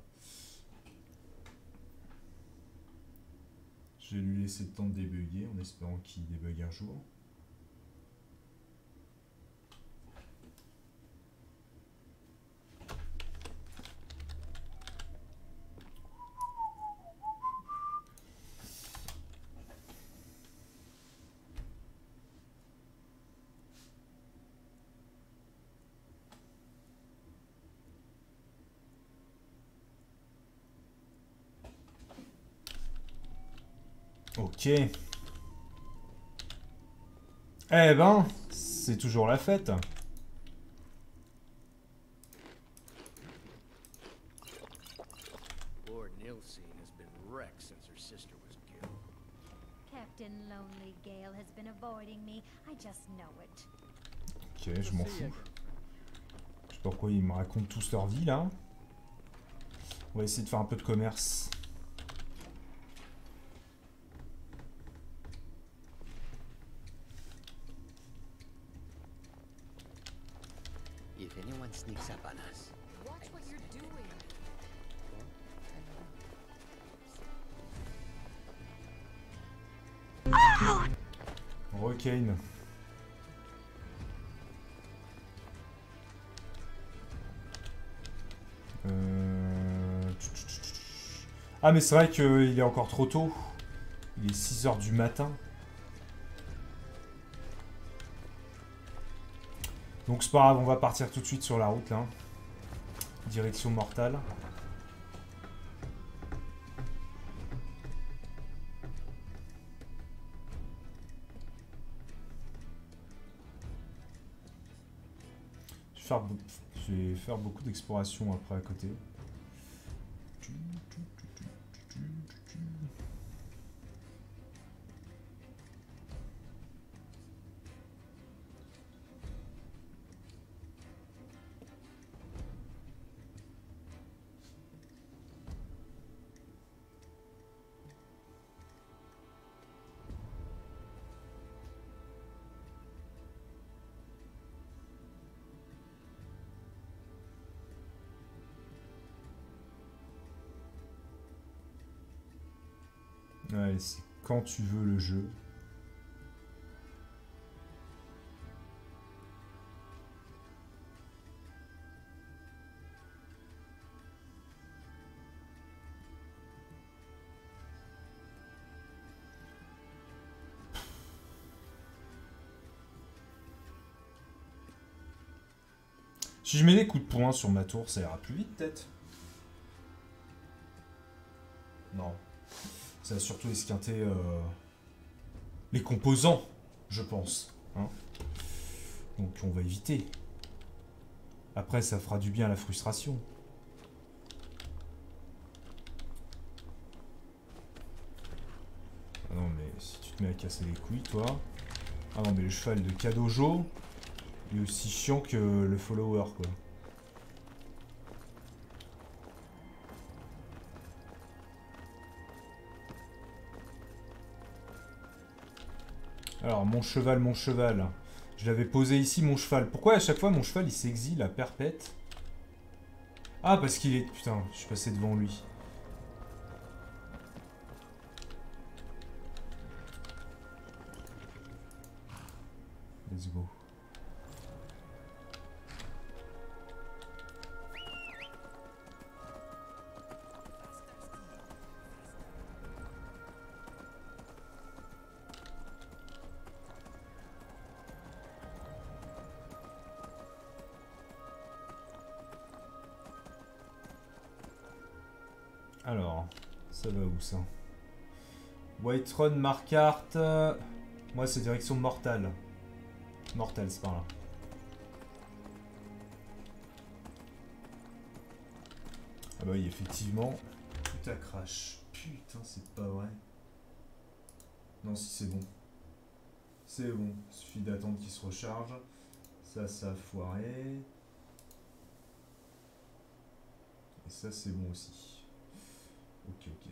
Je vais lui laisser le temps de débugger, en espérant qu'il débugue un jour. Ok. Eh ben, c'est toujours la fête. Ok, je m'en fous. Je sais pas pourquoi ils me racontent tous leur vie là. On va essayer de faire un peu de commerce. If anyone sneaks up on us, watch what you're doing. Oh! Requin. Euh... Ah mais c'est vrai qu'il est encore trop tôt. Il est six heures du matin. Donc c'est pas grave, on va partir tout de suite sur la route là. Direction Morthal. Je vais faire, je vais faire beaucoup d'exploration après à côté. Ouais, c'est quand tu veux le jeu. Si je mets des coups de poing sur ma tour, ça ira plus vite peut-être. Non. Ça a surtout esquinté euh, les composants, je pense. Hein. Donc on va éviter. Après, ça fera du bien à la frustration. Ah non, mais si tu te mets à casser les couilles, toi... Ah non, mais le cheval de K'dojo, il est aussi chiant que le follower, quoi. Alors, mon cheval, mon cheval. Je l'avais posé ici, mon cheval. Pourquoi à chaque fois, mon cheval, il s'exile à perpète? Ah, parce qu'il est... Putain, je suis passé devant lui. Let's go. Ça va où ça? White Run, Markart. Euh... Moi, c'est direction Morthal. Morthal, c'est par là. Ah bah oui, effectivement. Tout à crash. Putain, c'est pas vrai. Non, si c'est bon. C'est bon. Il suffit d'attendre qu'il se recharge. Ça, ça a foiré. Et ça, c'est bon aussi. Ok, ok.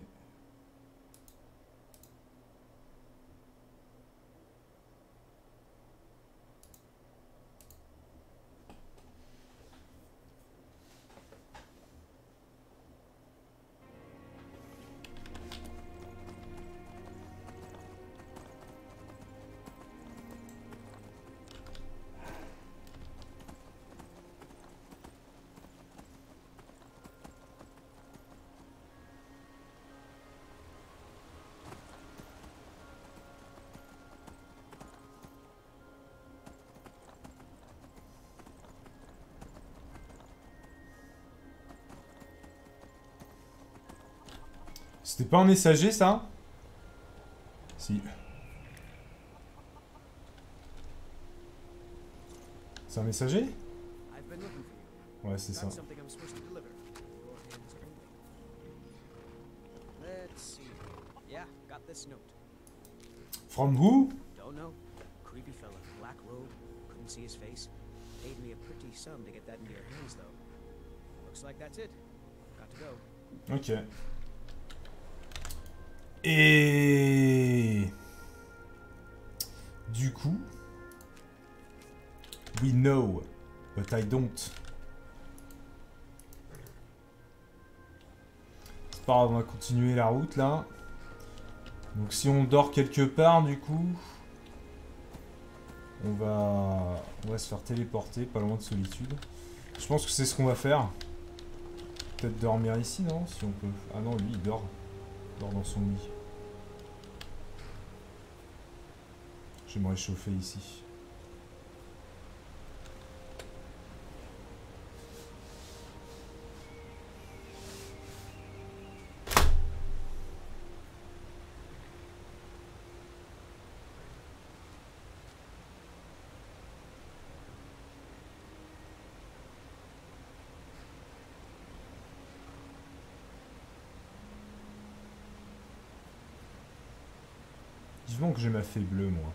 C'était pas un messager, ça? Si. C'est un messager? Ouais, c'est ça. From who? Don't know. Creepy fella, black robe, couldn't see his face. Paid me a pretty sum to get that into your hands, though. Looks like that's it. Got to go. Ok. Et du coup, we know But I don't. C'est pas grave, on va continuer la route là. Donc si on dort quelque part du coup, on va, on va se faire téléporter pas loin de Solitude. Je pense que c'est ce qu'on va faire. Peut-être dormir ici, non? Si on peut. Ah non, lui il dort. Il dort dans son lit. Je vais me réchauffer ici. Vivement que j'ai ma fée bleue, moi.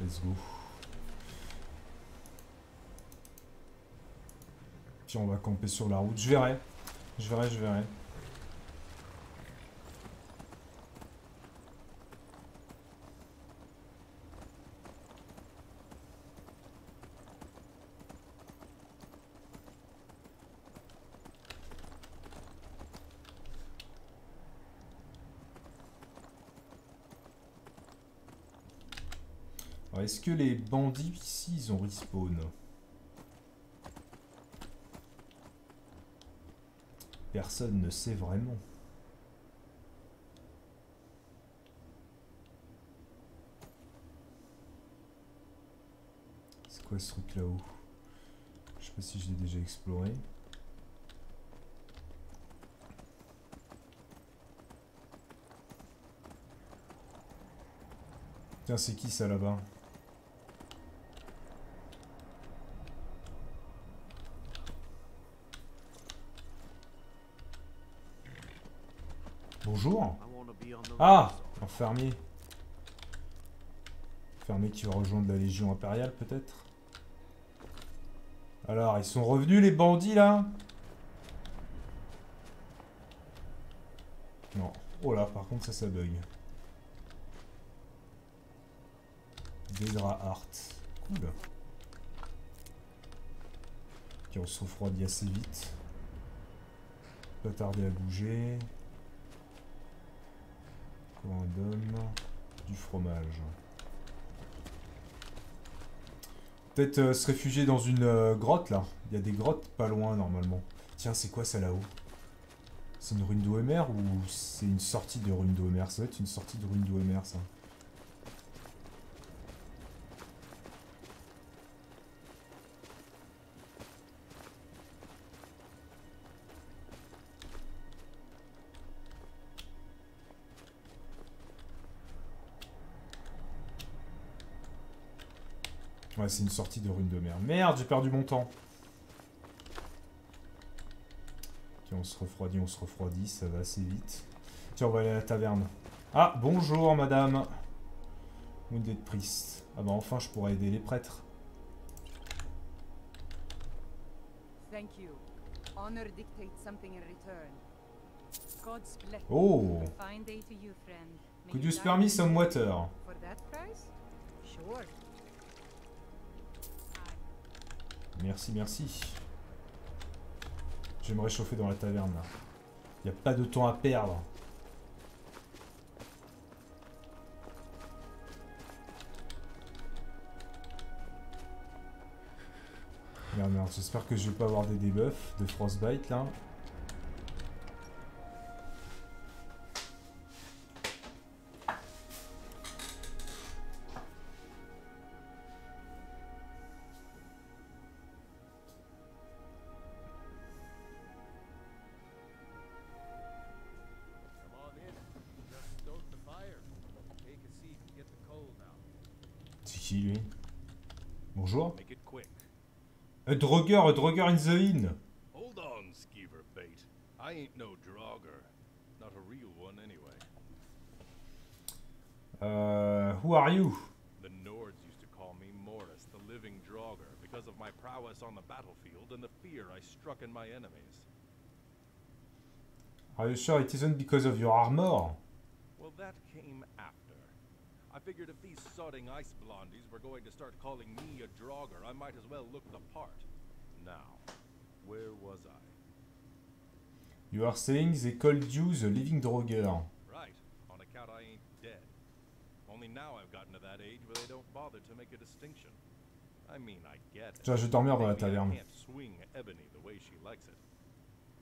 Let's go. Puis on va camper sur la route. Je verrai. Je verrai, je verrai. Est-ce que les bandits ici, ils ont respawn? Personne ne sait vraiment. C'est quoi ce truc là-haut? Je sais pas si je l'ai déjà exploré. Tiens, c'est qui ça là-bas? Bonjour. Ah, un fermier. Fermier qui va rejoindre la Légion impériale peut-être. Alors, ils sont revenus les bandits là? Non. Oh là, par contre ça, ça bug. Vedra Art. Cool. Ok, on se refroidit assez vite. Pas tarder à bouger. On donne du fromage. Peut-être euh, se réfugier dans une euh, grotte là. Il y a des grottes pas loin normalement. Tiens, c'est quoi ça là-haut? C'est une ruine d'Oemer ou c'est une sortie de ruine d'Oemer? Ça va être une sortie de ruine d'Oemer ça. Ouais, c'est une sortie de ruine de mer. Merde, j'ai perdu mon temps. Ok, on se refroidit, on se refroidit, ça va assez vite. Tiens, on va aller à la taverne. Ah, bonjour madame. Wounded Priest. Ah bah enfin, je pourrais aider les prêtres. Oh. Could you spare me some water? Merci, merci. Je vais me réchauffer dans la taverne là. Il n'y a pas de temps à perdre. Merde, merde, j'espère que je vais pas avoir des debuffs de Frostbite là. A droguer, a droguer in the inn. Hold on, skeever bait. I ain't no droguer. Not a real one anyway. Uh, who are you? The Nords used to call me Morris, the living droguer, because of my prowess on the battlefield and the fear I struck in my enemies. Are you sure it isn't because of your armor? Well, that came after. I figured if these sodding ice blondies were going to start calling me a drogger, I might as well look the part. Now, where was I? You are saying they called you the living drogger. Right, on account I ain't dead. Only now I've gotten to that age where they don't bother to make a distinction. I mean, I get it. Je vais dormir dans la taverne. I can't swing Ebony the way she likes it.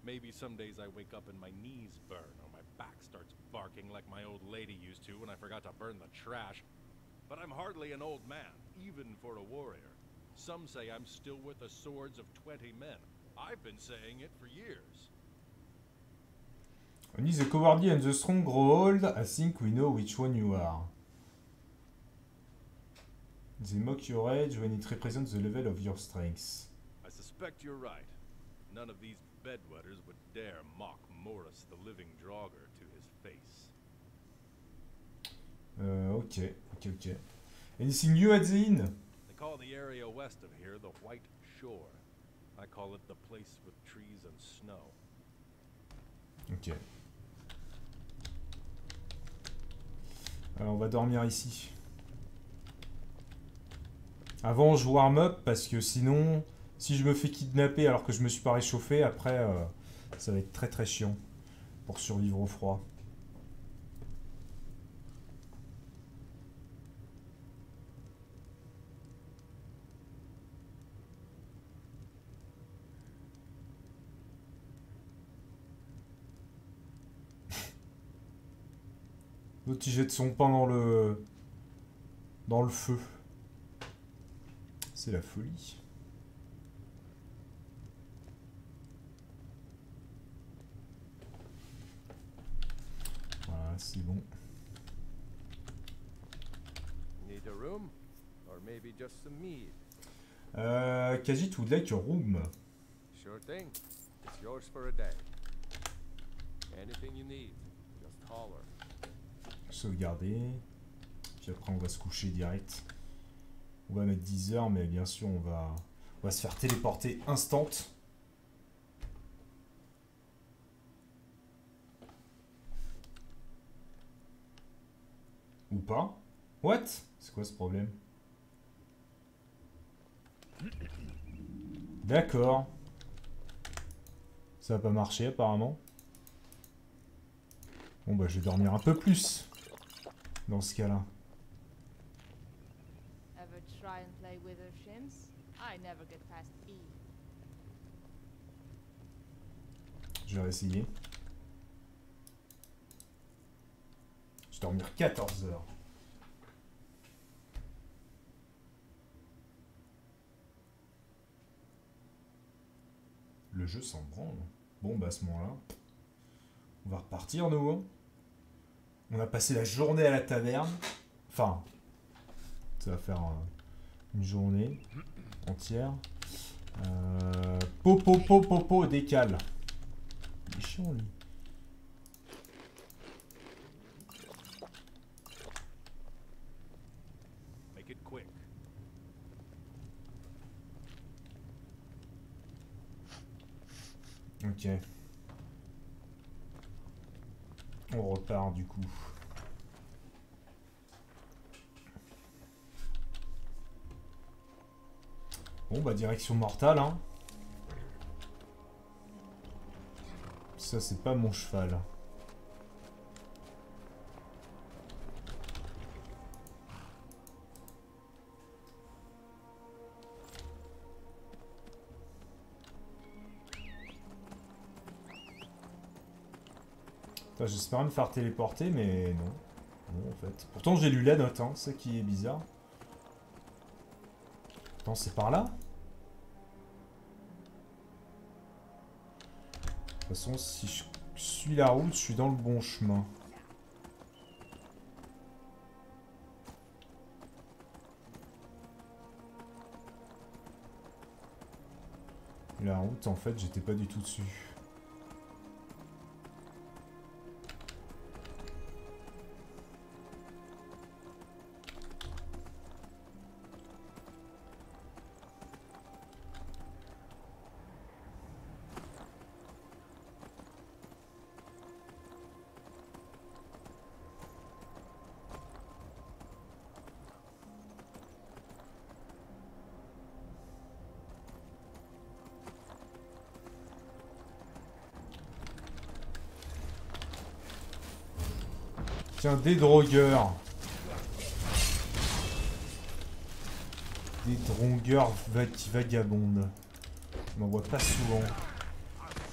Maybe some days I wake up and my knees burn or my back starts barking like my old lady used to when I forgot to burn the trash. But I'm hardly an old man, even for a warrior. Some say I'm still worth the swords of twenty men. I've been saying it for years. On is the cowardly and the strong grow old. I think we know which one you are. They mock your age when it represents the level of your strength. I suspect you're right. None of these bedwetters would dare mock Morris the living drogger to his face. Uh, okay, okay, okay. Anything new at the inn? They call the area west of here the White Shore. I call it the place with trees and snow. Ok. Alors on va dormir ici. Avant je warm up parce que sinon... Si je me fais kidnapper alors que je me suis pas réchauffé, après, euh, ça va être très très chiant pour survivre au froid. L'autre, il jette son pain dans le, dans le feu. C'est la folie. C'est bon. Euh, Khajiit would like a room. Sure thing. It's yours for a day. Anything you need, just holler. Sauvegarder. Puis après on va se coucher direct. On va mettre dix heures, mais bien sûr on va on va se faire téléporter instant. Ou pas? What? C'est quoi ce problème? D'accord. Ça n'a pas marché apparemment. Bon bah je vais dormir un peu plus dans ce cas-là. Je vais essayer. Dormir quatorze heures. Le jeu s'en branle. Bon, bah à ce moment-là, on va repartir, nous. Hein. On a passé la journée à la taverne. Enfin, ça va faire un, une journée entière. Euh, popo, popo, popo, décale. Il est chiant, lui. Ok. On repart du coup. Bon bah direction Morthal hein. Ça c'est pas mon cheval. J'espérais me faire téléporter, mais non. Non, en fait. Pourtant, j'ai lu la note, hein. C'est ça qui est bizarre. Attends, c'est par là? De toute façon, si je suis la route, je suis dans le bon chemin. La route, en fait, j'étais pas du tout dessus. Tiens, des drogueurs. Des drogueurs vagabondes. On n'en voit pas souvent.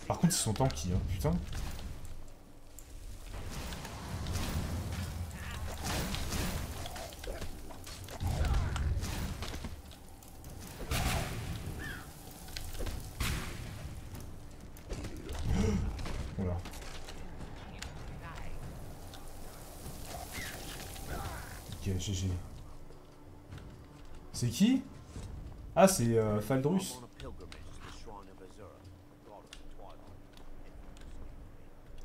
Par contre, ils sont tanky, hein, putain. C'est qui? Ah, c'est euh, Faldrus.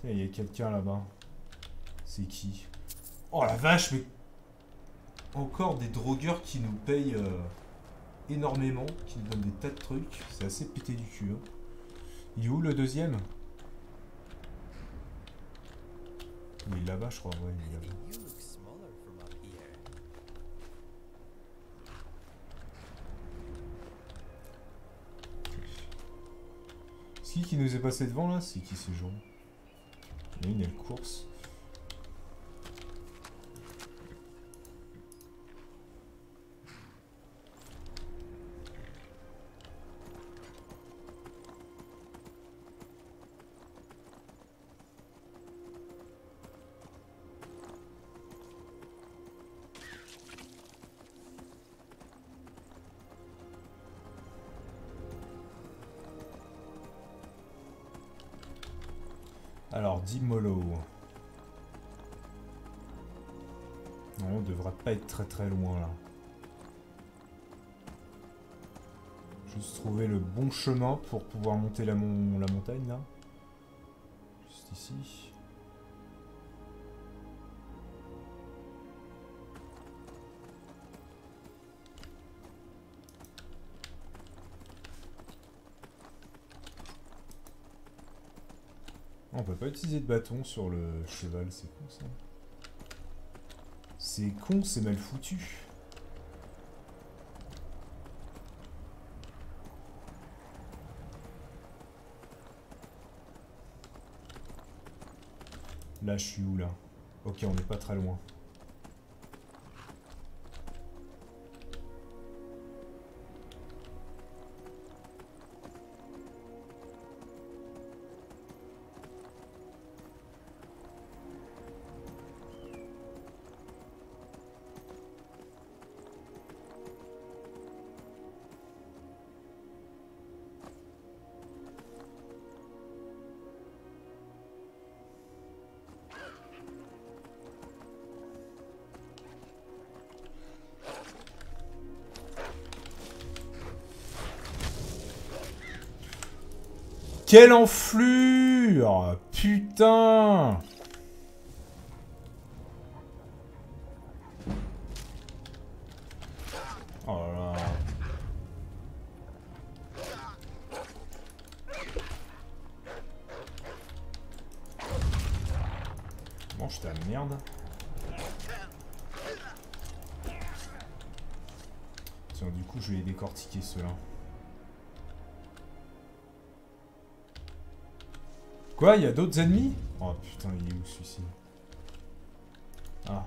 Il y a quelqu'un là-bas. C'est qui? Oh la vache, mais... Encore des drogueurs qui nous payent euh, énormément, qui nous donnent des tas de trucs. C'est assez pété du cul. Hein. Il est où le deuxième? Il est là-bas, je crois. Ouais, il est là-bas. Qui qui nous est passé devant là? C'est qui ces gens? Il y a une elle course. Alors, Dimolo. Non, on devrait pas être très très loin là. Juste trouver le bon chemin pour pouvoir monter la, mon la montagne là. Juste ici. On peut pas utiliser de bâton sur le cheval, c'est con ça. C'est con, c'est mal foutu. Là, je suis où là? Ok, on n'est pas très loin. Quelle enflure! Putain! Oh là là. Mange ta merde. Tiens, du coup, je vais les décortiquer ceux-là. Quoi? Il y a d'autres ennemis? Oh putain, il est où celui-ci? Ah.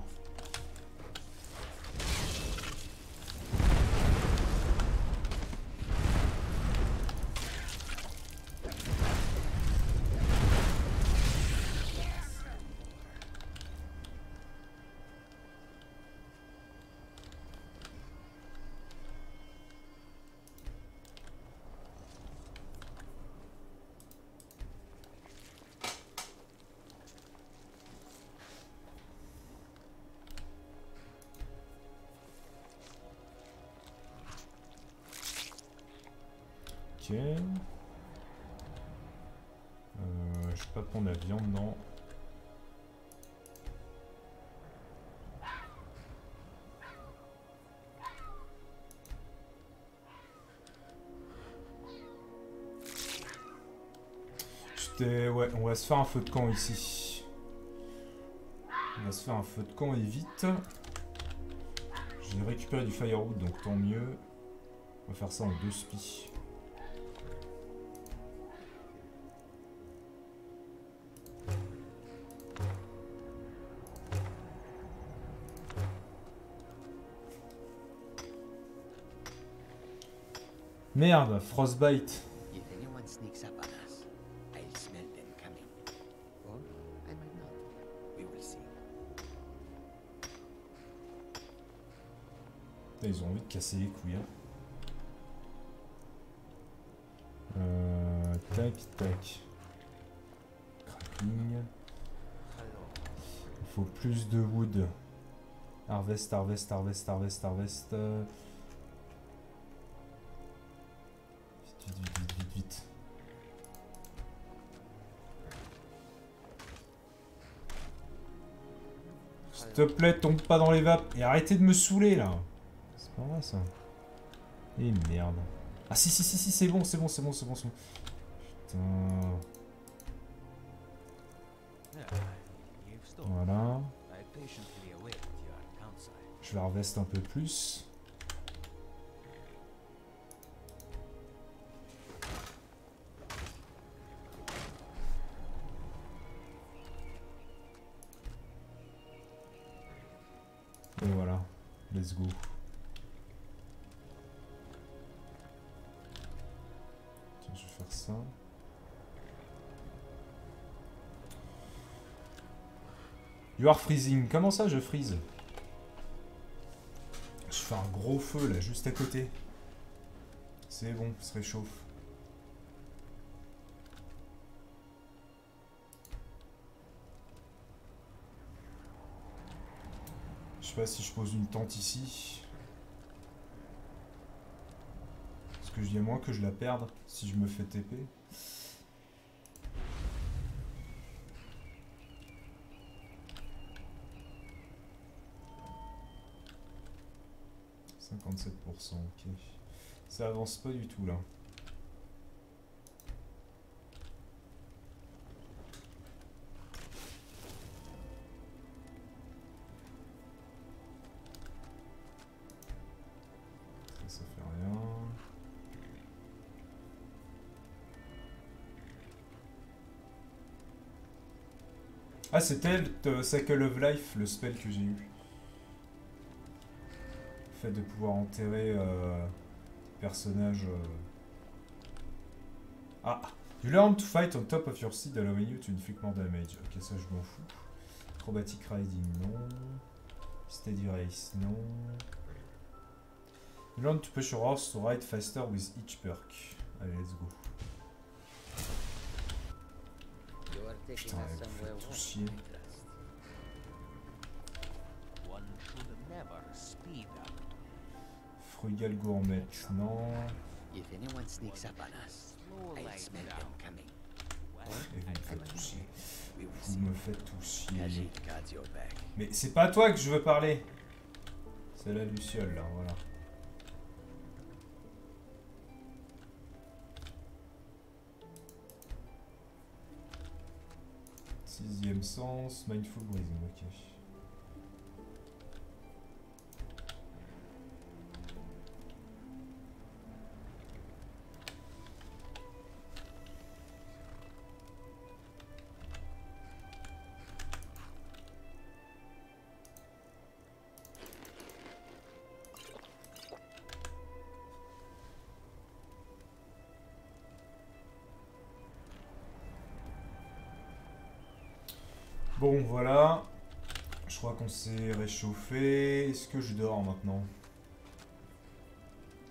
Ouais, on va se faire un feu de camp ici. On va se faire un feu de camp et vite. J'ai récupéré du firewood, donc tant mieux. On va faire ça en deux spies. Merde, Frostbite. Ils ont envie de casser les couilles. Hein. Euh, tac, tac. Cracking. Il faut plus de wood. Harvest, harvest, harvest, harvest, harvest. Vite, vite, vite, vite, vite. S'il te plaît, tombe pas dans les vapes. Et arrêtez de me saouler là. C'est pas vrai ça. Et merde. Ah si si si si c'est bon, c'est bon, c'est bon, c'est bon, c'est bon. Putain. Voilà. Je vais harvest un peu plus. Et voilà. Let's go. Ça. You are freezing. Comment ça je freeze? Je fais un gros feu là juste à côté. C'est bon, ça se réchauffe. Je sais pas si je pose une tente ici. Que je dis à moins que je la perde si je me fais T P. cinquante-sept pour cent, ok. Ça avance pas du tout là. Ah, c'était le Sackle of Life, le spell que j'ai eu. Le fait de pouvoir enterrer euh, des personnages. Euh... Ah, you learn to fight on top of your seat, allowing you to inflict more damage. Ok, ça je m'en fous. Acrobatic Riding, non. Steady Race, non. You learn to push your horse to ride faster with each perk. Allez, let's go. Putain, elle me fait tout chier. Frugal gourmet, non. Et vous me faites tout chier. Vous me faites tout chier. Mais c'est pas à toi que je veux parler. C'est la Luciole, là, voilà. Sixième sens, Mindful Breathing, ok. Bon voilà, je crois qu'on s'est réchauffé. Est-ce que je dors maintenant?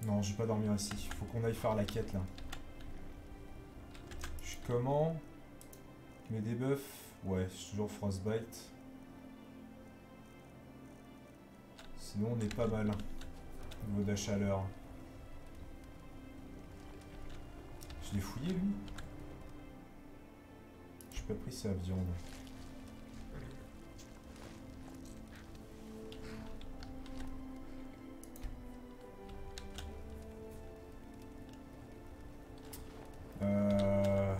Non, je vais pas dormir ici. Il faut qu'on aille faire la quête là. Je comment? Je mets des buffs. Ouais, je suis toujours Frostbite. Sinon on est pas mal. Au niveau de la chaleur. Je l'ai fouillé lui. J'ai pas pris sa viande. Euh...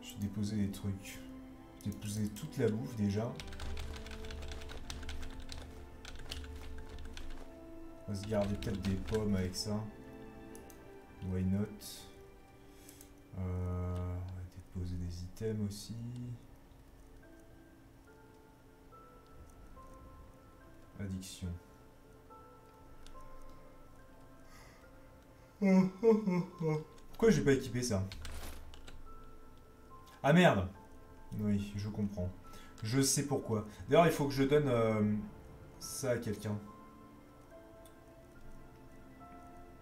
Je vais déposer des trucs. Je vais déposer toute la bouffe déjà. On va se garder peut-être des pommes avec ça. Why not? euh... On va déposer des items aussi. Addiction. Pourquoi j'ai pas équipé ça? Ah merde! Oui, je comprends. Je sais pourquoi. D'ailleurs, il faut que je donne euh, ça à quelqu'un.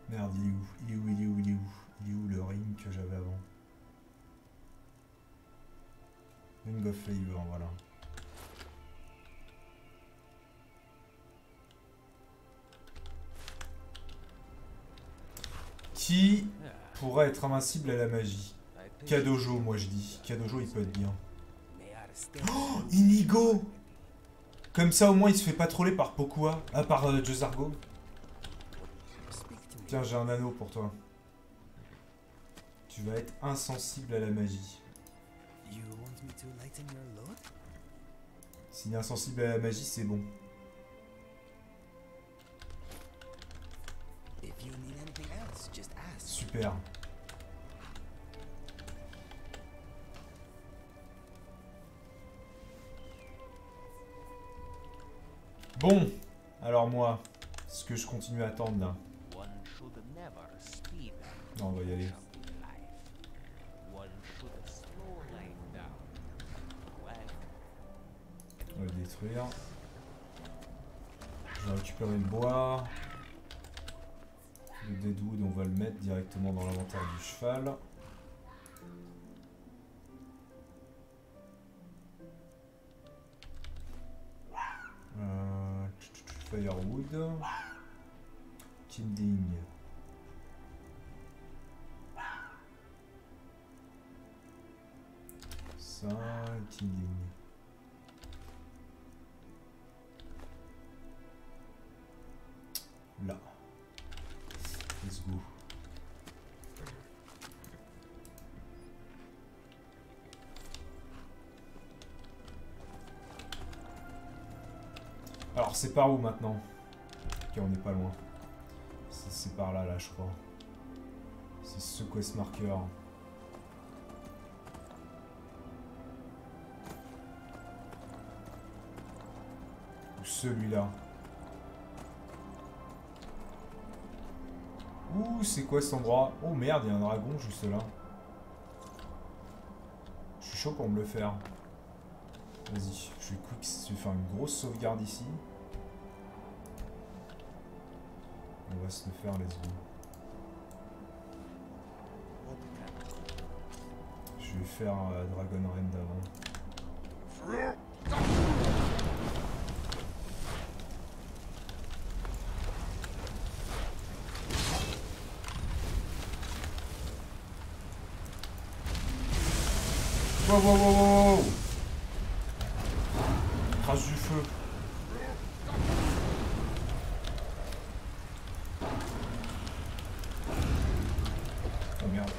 Merde, il est où? Il est où? Il est où? Il est où? Il est où le ring que j'avais avant? Ring of Flavor, voilà. Qui pourrait être invincible à la magie? K'dojo, moi je dis. K'dojo, il peut être bien. Oh, Inigo! Comme ça, au moins, il se fait pas troller par Pokua. Ah, par euh, J'zargo. Tiens, j'ai un anneau pour toi. Tu vas être insensible à la magie. S'il est insensible à la magie, c'est bon. Super. Bon, alors moi, ce que je continue à attendre là. Non, on va y aller. On va le détruire. Je vais récupérer le bois. Le deadwood, on va le mettre directement dans l'inventaire du cheval. Euh, firewood. Kindling. Ça, kindling. Là. Let's go. Alors c'est par où maintenant? Ok, on n'est pas loin. C'est par là là je crois. C'est ce quest marqueur. Ou celui-là. Ouh, c'est quoi cet endroit? Oh merde, il y a un dragon juste là. Je suis chaud pour me le faire. Vas-y, je vais quick, je vais faire une grosse sauvegarde ici. On va se le faire, let's go. Je vais faire euh, Dragon Rain d'avant. Wow, wow, wow, wow, wow. Trace du feu. Oh merde.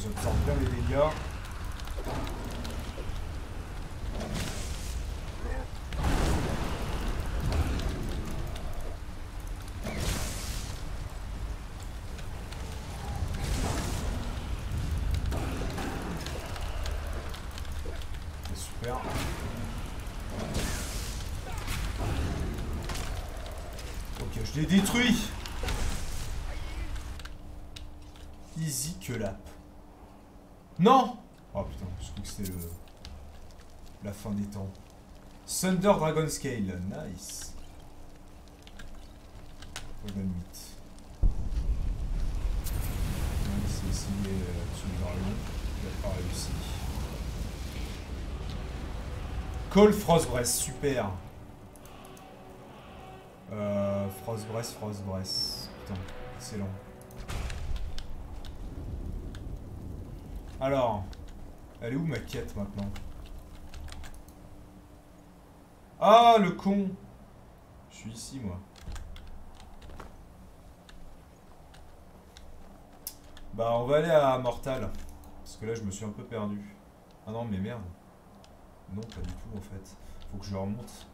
J'absorbe bien les dégâts. Détruit. Easy que l'app. Non. Oh putain, je trouve que c'était le... la fin des temps. Thunder Dragon Scale, nice. Dragon Meat. On va essayer de dragon. Il n'a pas réussi. Call Frostbreath, super. Euh, Frostbreath, Frostbreath. Putain, excellent. Alors, elle est où ma quête maintenant? Ah, le con! Je suis ici, moi. Bah, on va aller à Morthal. Parce que là, je me suis un peu perdu. Ah non, mais merde. Non, pas du tout, en fait. Faut que je remonte.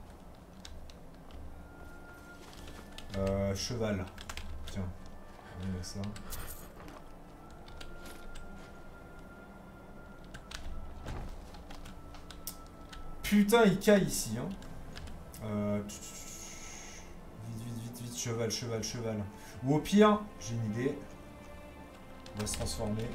Euh, cheval. Tiens. On met ça. Putain, il caille ici, hein. Euh, vite, vite, vite, vite, cheval, cheval, cheval. Ou au pire, j'ai une idée. On va se transformer.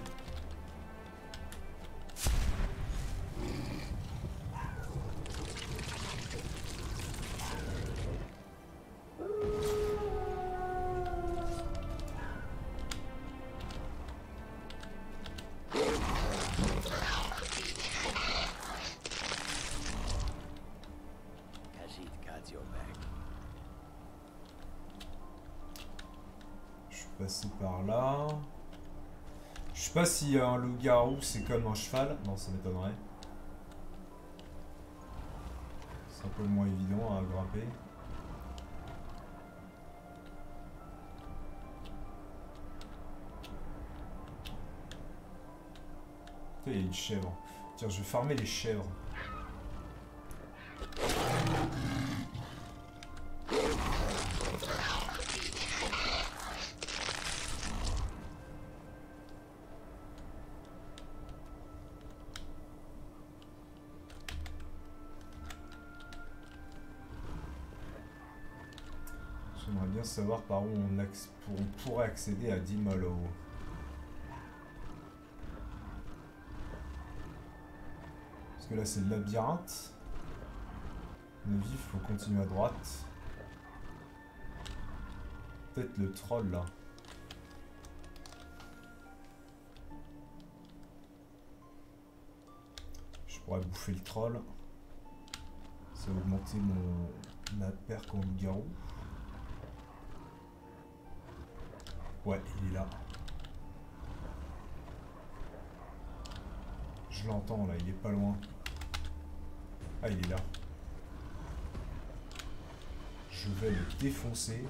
Je sais pas si un loup-garou c'est comme un cheval, non ça m'étonnerait. C'est un peu moins évident à grimper. Il y a une chèvre. Tiens, je vais farmer les chèvres. Savoir par où on, pour, on pourrait accéder à Dimolo. Parce que là c'est le labyrinthe. Le vif, faut continuer à droite. Peut-être le troll là. Je pourrais bouffer le troll. Ça va augmenter mon ma perque en loup-garou. Ouais, il est là. Je l'entends là, il est pas loin. Ah, il est là. Je vais le défoncer.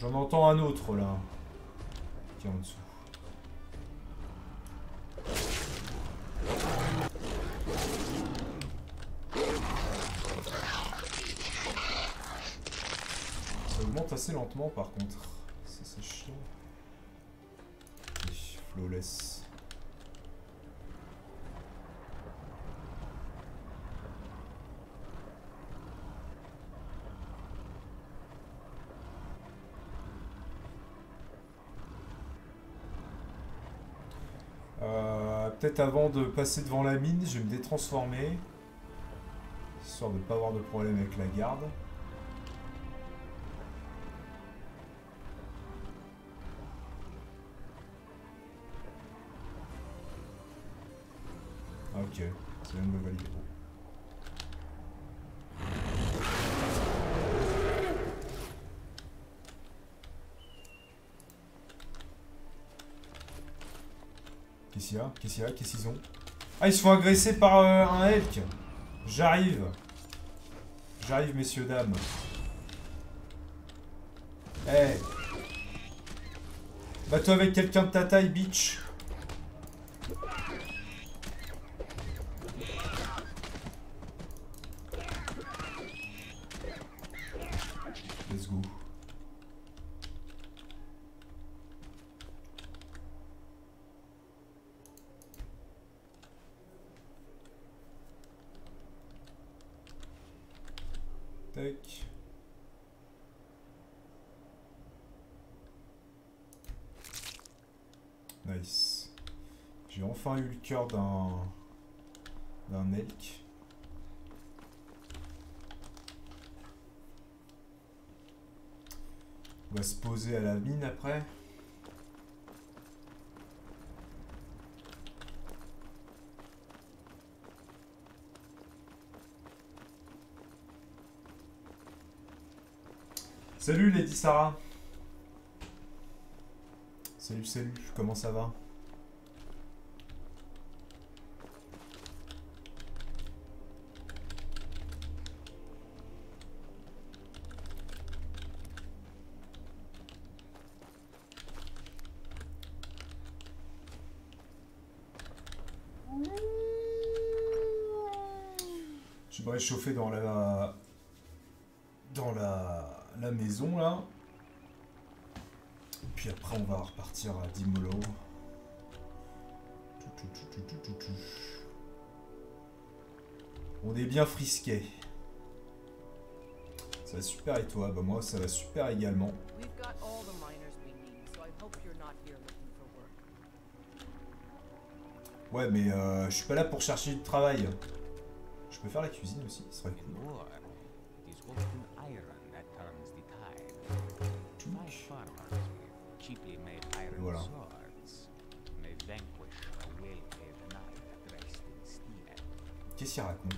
J'en entends un autre là, qui est en dessous. Ça augmente assez lentement par contre. Ça c'est chiant. Oui, flawless. Peut-être avant de passer devant la mine, je vais me détransformer. Histoire de ne pas avoir de problème avec la garde. Ah, ok, ça vient de me valider. Qu'est-ce qu'il y a? Qu'est-ce qu'il y a? Qu'est-ce qu'ils ont? Ah, ils se font agresser par euh, un elk. J'arrive. J'arrive, messieurs, dames. Eh hey. Bats-toi avec quelqu'un de ta taille, bitch. Let's go. Nice. J'ai enfin eu le cœur d'un d'un elk. On va se poser à la mine après. Salut Lady Sarah. Salut, salut, comment ça va? Je dois réchauffer dans la dans la, la maison là. Puis après on va repartir à Dimolo. On est bien frisqué. Ça va super et toi? Bah moi ça va super également. Ouais mais euh, je suis pas là pour chercher du travail. Je peux faire la cuisine aussi, ce serait cool. Voilà. Qu'est-ce qu'il raconte?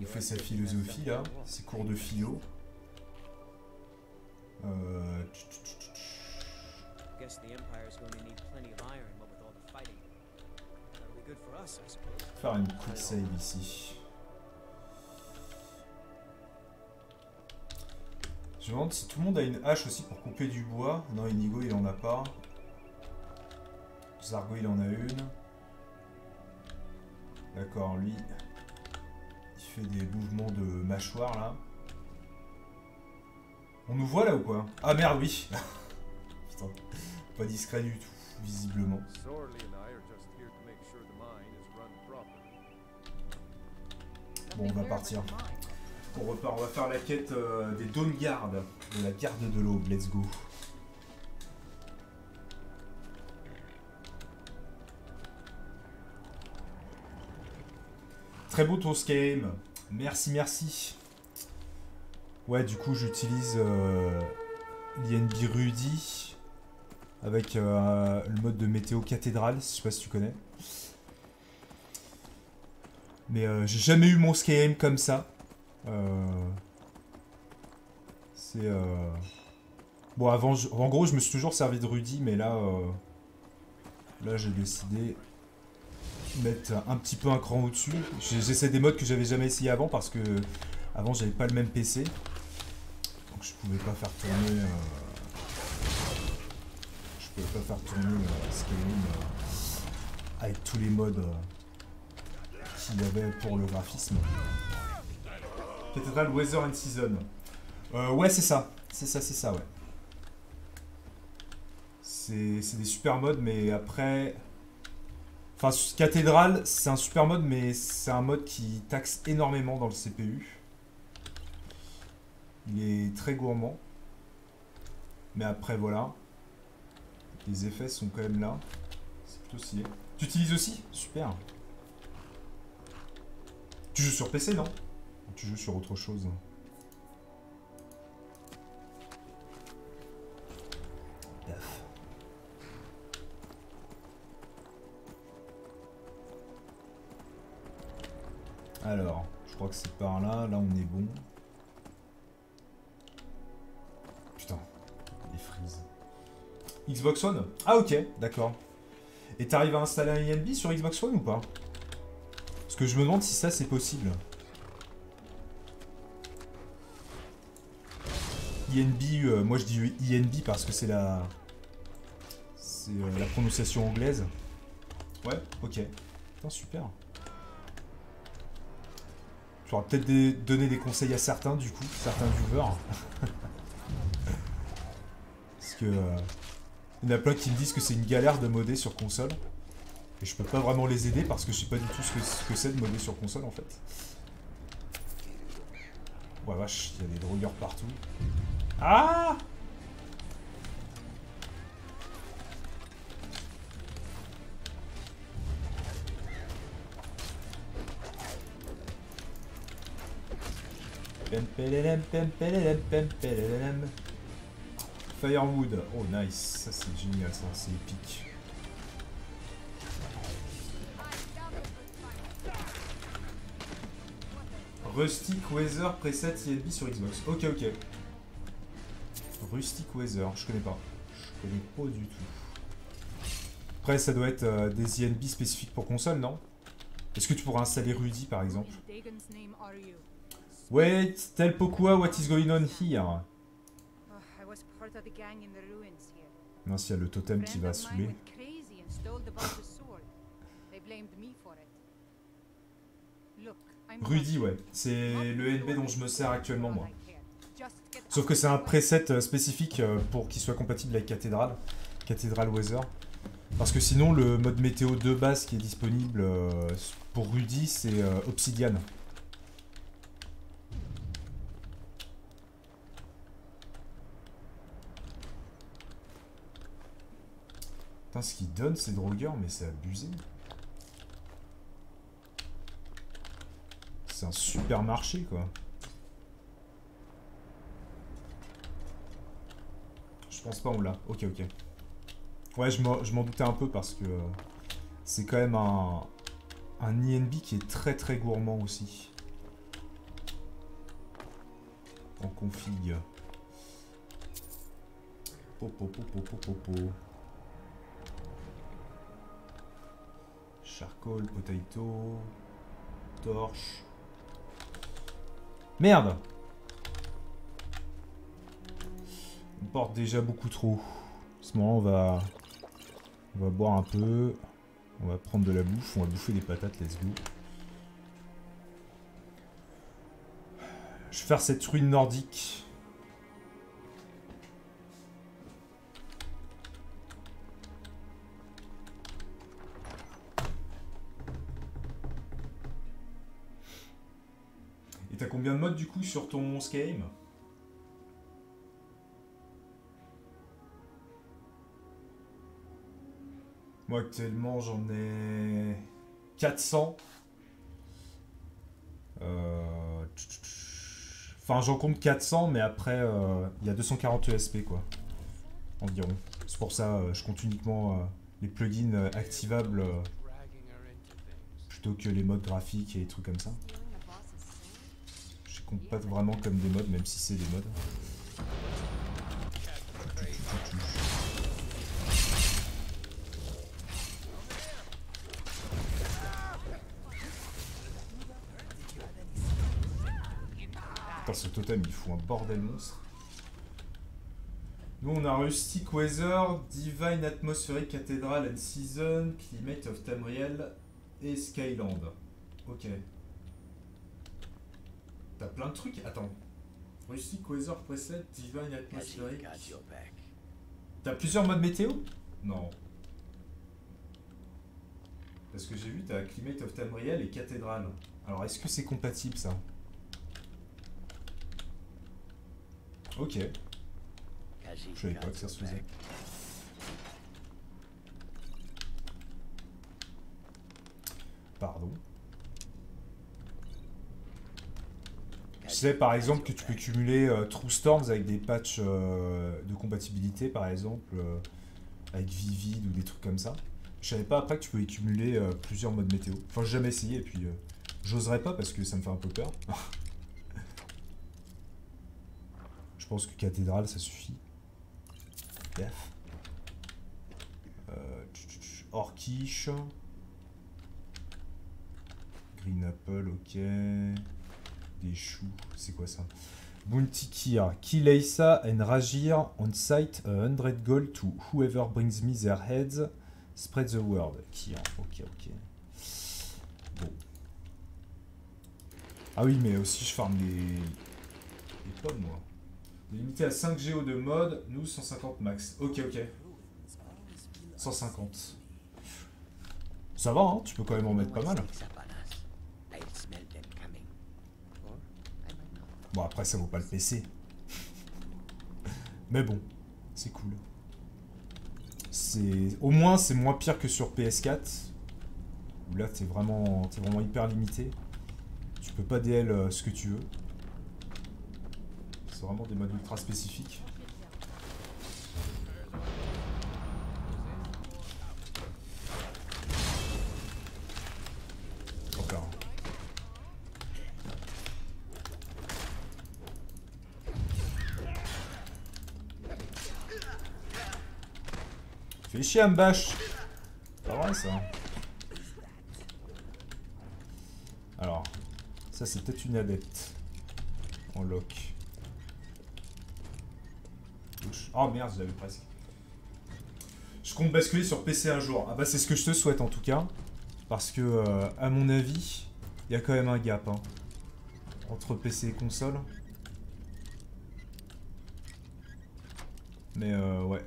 Il fait sa philosophie là, ses cours de philo. Euh... Faire une quick save ici. Je me demande si tout le monde a une hache aussi pour couper du bois. Non, Inigo il en a pas. J'zargo il en a une. D'accord, lui. Il fait des mouvements de mâchoire là. On nous voit là ou quoi? Ah merde, oui. Putain, pas discret du tout, visiblement. Bon, on va partir. On repart, on va faire la quête euh, des Dawnguard, de la garde de l'aube. Let's go. Très beau ton game. Merci, merci. Ouais, du coup, j'utilise euh, l'E N B Rudy avec euh, le mode de météo cathédrale. Je sais pas si tu connais. Mais euh, j'ai jamais eu mon Skyrim comme ça. Euh... C'est... Euh... Bon, avant, je... en gros, je me suis toujours servi de Rudy, mais là... Euh... Là, j'ai décidé de mettre un petit peu un cran au-dessus. J'essaie des modes que j'avais jamais essayé avant, parce que... Avant, j'avais pas le même P C. Donc, je pouvais pas faire tourner... Euh... Je pouvais pas faire tourner euh, Skyrim euh... avec tous les modes... Euh... Il avait pour le graphisme. Cathedral Weather and Season. Euh, ouais, c'est ça. C'est ça, c'est ça, ouais. C'est des super modes, mais après... Enfin, Cathedral, c'est un super mode, mais c'est un mode qui taxe énormément dans le C P U. Il est très gourmand. Mais après, voilà. Les effets sont quand même là. C'est plutôt stylé. Tu utilises aussi? Super. Tu joues sur P C, non? Tu joues sur autre chose? Daf. Alors, je crois que c'est par là. Là, on est bon. Putain, les frises. Xbox One? Ah, ok, d'accord. Et t'arrives à installer un E N B sur Xbox One ou pas? Que je me demande si ça c'est possible. E N B, euh, moi je dis E N B parce que c'est la c'est euh, la prononciation anglaise. Ouais, ok. Putain, super. Tu auras peut-être des, donné des conseils à certains du coup, certains viewers. Parce que euh, il y en a plein qui me disent que c'est une galère de modder sur console. Et je peux pas vraiment les aider parce que je sais pas du tout ce que c'est ce que de modder sur console en fait. Ouais vache, il y a des drogueurs partout. Ah! Firewood. Oh nice, ça c'est génial, ça c'est épique. Rustic Weather preset E N B sur Xbox. Ok, ok. Rustic Weather, je connais pas. Je connais pas du tout. Après, ça doit être euh, des E N B spécifiques pour console, non? Est-ce que tu pourras installer Rudy, par exemple? Wait, tell Pokua what is going on here. Mince, il y a le totem qui va saouler. Rudy, ouais. C'est le E N B dont je me sers actuellement, moi. Sauf que c'est un preset spécifique pour qu'il soit compatible avec Cathedral. Cathedral Weather. Parce que sinon, le mode météo de base qui est disponible pour Rudy, c'est Obsidian. Putain, ce qu'il donne, c'est drogueur, mais c'est abusé. C'est un supermarché, quoi. Je pense pas on l'a. Ok, ok. Ouais, je m'en doutais un peu parce que euh, c'est quand même un, un E N B qui est très très gourmand aussi. En config. Po, po, po, po, po, po, po. Charcoal, potato, torche. Merde! On porte déjà beaucoup trop. À ce moment on va, on va boire un peu. On va prendre de la bouffe. On va bouffer des patates. Let's go. Je vais faire cette ruine nordique. T'as combien de modes du coup sur ton Skyrim? Moi actuellement j'en ai quatre cents. Euh... Enfin j'en compte quatre cents mais après il euh, y a deux cent quarante E S P quoi. Environ. C'est pour ça euh, je compte uniquement euh, les plugins euh, activables euh, plutôt que les modes graphiques et des trucs comme ça. Compte pas vraiment comme des modes, même si c'est des modes. Putain, ce totem il fout un bordel monstre. Nous on a Rustic Weather, Divine Atmospheric Cathedral and Season, Climate of Tamriel et Skyland. Ok. T'as plein de trucs. Attends. Rustic Weather Preset, Divine Atmospheric. T'as plusieurs modes météo? Non. Parce que j'ai vu, t'as Climate of Tamriel et Cathédrale. Alors, est-ce que c'est compatible, ça? Ok. Je savais pas que ça se faisait. Pardon. Tu sais par exemple que tu peux cumuler euh, True Storms avec des patchs euh, de compatibilité par exemple euh, avec Vivid ou des trucs comme ça. Je savais pas après que tu pouvais cumuler euh, plusieurs modes météo. Enfin j'ai jamais essayé et puis euh, j'oserais pas parce que ça me fait un peu peur. Je pense que Cathédrale ça suffit. Bref. Euh, Orkish. Green Apple, ok. Des choux, c'est quoi ça? Bounty Kir, Kileisa and Ragir on site a hundred gold to whoever brings me their heads, spread the word. Kir, ok, ok. Bon. Ah oui, mais aussi je farme les, les pommes, moi. Limité à cinq G O de mode, nous cent cinquante max. Ok, ok. cent cinquante. Ça va, hein, tu peux quand même en mettre pas mal. Bon, après, ça vaut pas le P C. Mais bon, c'est cool. Au moins, c'est moins pire que sur P S quatre. Où là, t'es vraiment... t'es vraiment hyper limité. Tu peux pas D L euh, ce que tu veux. C'est vraiment des modes ultra spécifiques. Fais chier à me bâche. Pas vrai ça. Alors, ça c'est peut-être une adepte. On lock. Oh merde, je l'avais presque. Je compte basculer sur P C un jour. Ah bah c'est ce que je te souhaite en tout cas. Parce que, euh, à mon avis, il y a quand même un gap. Hein, entre P C et console. Mais euh, ouais.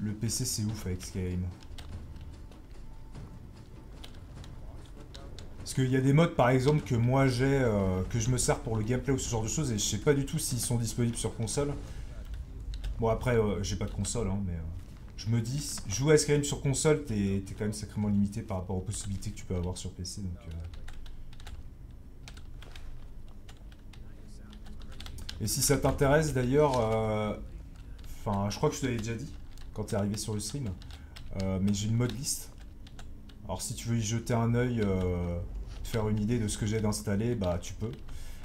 Le P C c'est ouf avec Skyrim. Parce qu'il y a des modes par exemple que moi j'ai, euh, que je me sers pour le gameplay ou ce genre de choses et je sais pas du tout s'ils sont disponibles sur console. Bon après euh, j'ai pas de console hein, mais euh, je me dis, jouer à Skyrim sur console t'es t'es quand même sacrément limité par rapport aux possibilités que tu peux avoir sur P C donc... Euh... Et si ça t'intéresse d'ailleurs, enfin euh, je crois que je te l'avais déjà dit. Quand t'es arrivé sur le stream, euh, mais j'ai une mod list. Alors si tu veux y jeter un œil, euh, te faire une idée de ce que j'ai d'installer, bah tu peux.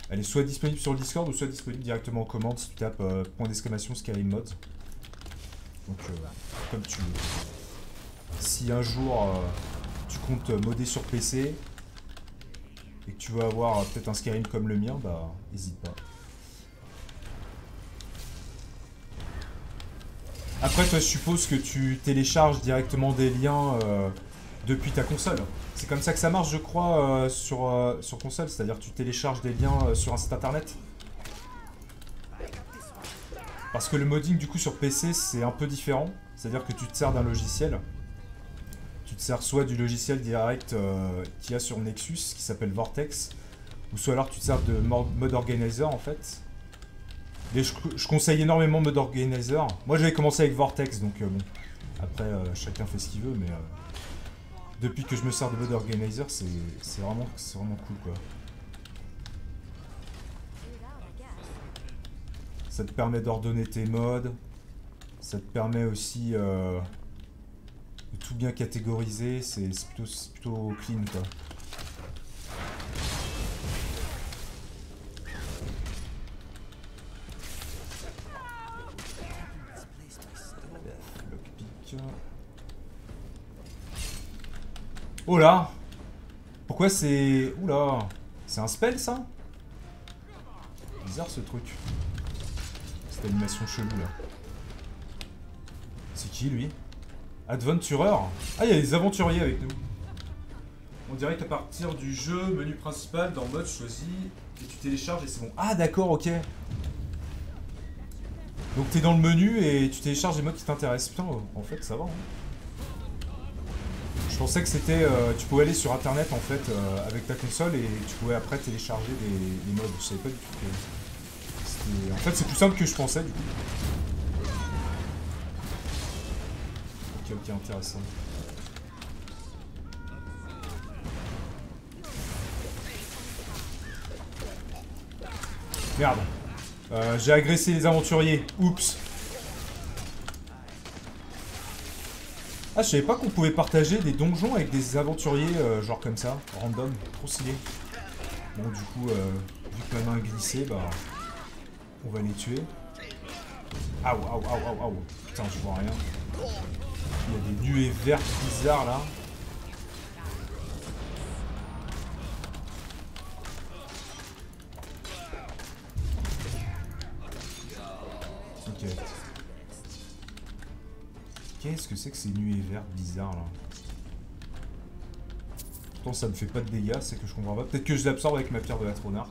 Elle est soit disponible sur le Discord ou soit disponible directement en commande si tu tapes euh, point d'exclamation Skyrim mod. Donc euh, comme tu veux. Si un jour euh, tu comptes modder sur P C et que tu veux avoir euh, peut-être un Skyrim comme le mien, bah n'hésite pas. Après, toi, je suppose que tu télécharges directement des liens euh, depuis ta console. C'est comme ça que ça marche, je crois, euh, sur, euh, sur console. C'est-à-dire que tu télécharges des liens euh, sur un site internet. Parce que le modding, du coup, sur P C, c'est un peu différent. C'est-à-dire que tu te sers d'un logiciel. Tu te sers soit du logiciel direct euh, qu'il y a sur Nexus, qui s'appelle Vortex. Ou soit alors tu te sers de Mod Organizer, en fait. Et je, je conseille énormément Mod Organizer. Moi j'avais commencé avec Vortex donc euh, bon. Après euh, chacun fait ce qu'il veut mais euh, depuis que je me sers de Mod Organizer c'est vraiment, vraiment cool quoi. Ça te permet d'ordonner tes mods. Ça te permet aussi euh, de tout bien catégoriser. C'est plutôt, plutôt clean quoi. Oh là! Pourquoi c'est... Oula! C'est un spell ça? Bizarre ce truc. Cette animation chelou là. C'est qui lui? Adventureur? Ah il y a des aventuriers avec nous. On dirait qu'à partir du jeu, menu principal, dans mode choisi, et tu télécharges et c'est bon. Ah d'accord, ok. Donc t'es dans le menu et tu télécharges les modes qui t'intéressent. Putain, en fait ça va. Hein. Je pensais que c'était, euh, tu pouvais aller sur internet en fait euh, avec ta console et tu pouvais après télécharger des, des mods. Je savais pas du tout que... En fait c'est plus simple que je pensais du coup. Ok, ok, intéressant. Merde, euh, j'ai agressé les aventuriers, oups. Ah, je savais pas qu'on pouvait partager des donjons avec des aventuriers, euh, genre comme ça, random, trop stylé. Bon, du coup, euh, vu que ma main a glissé, bah, on va les tuer. Aouh, aouh, aouh, aouh, putain, je vois rien. Il y a des nuées vertes bizarres là. Ok. Qu'est-ce que c'est que ces nuées vertes bizarres là? Pourtant ça me fait pas de dégâts, c'est que je comprends pas. Peut-être que je l'absorbe avec ma pierre de la tronarque.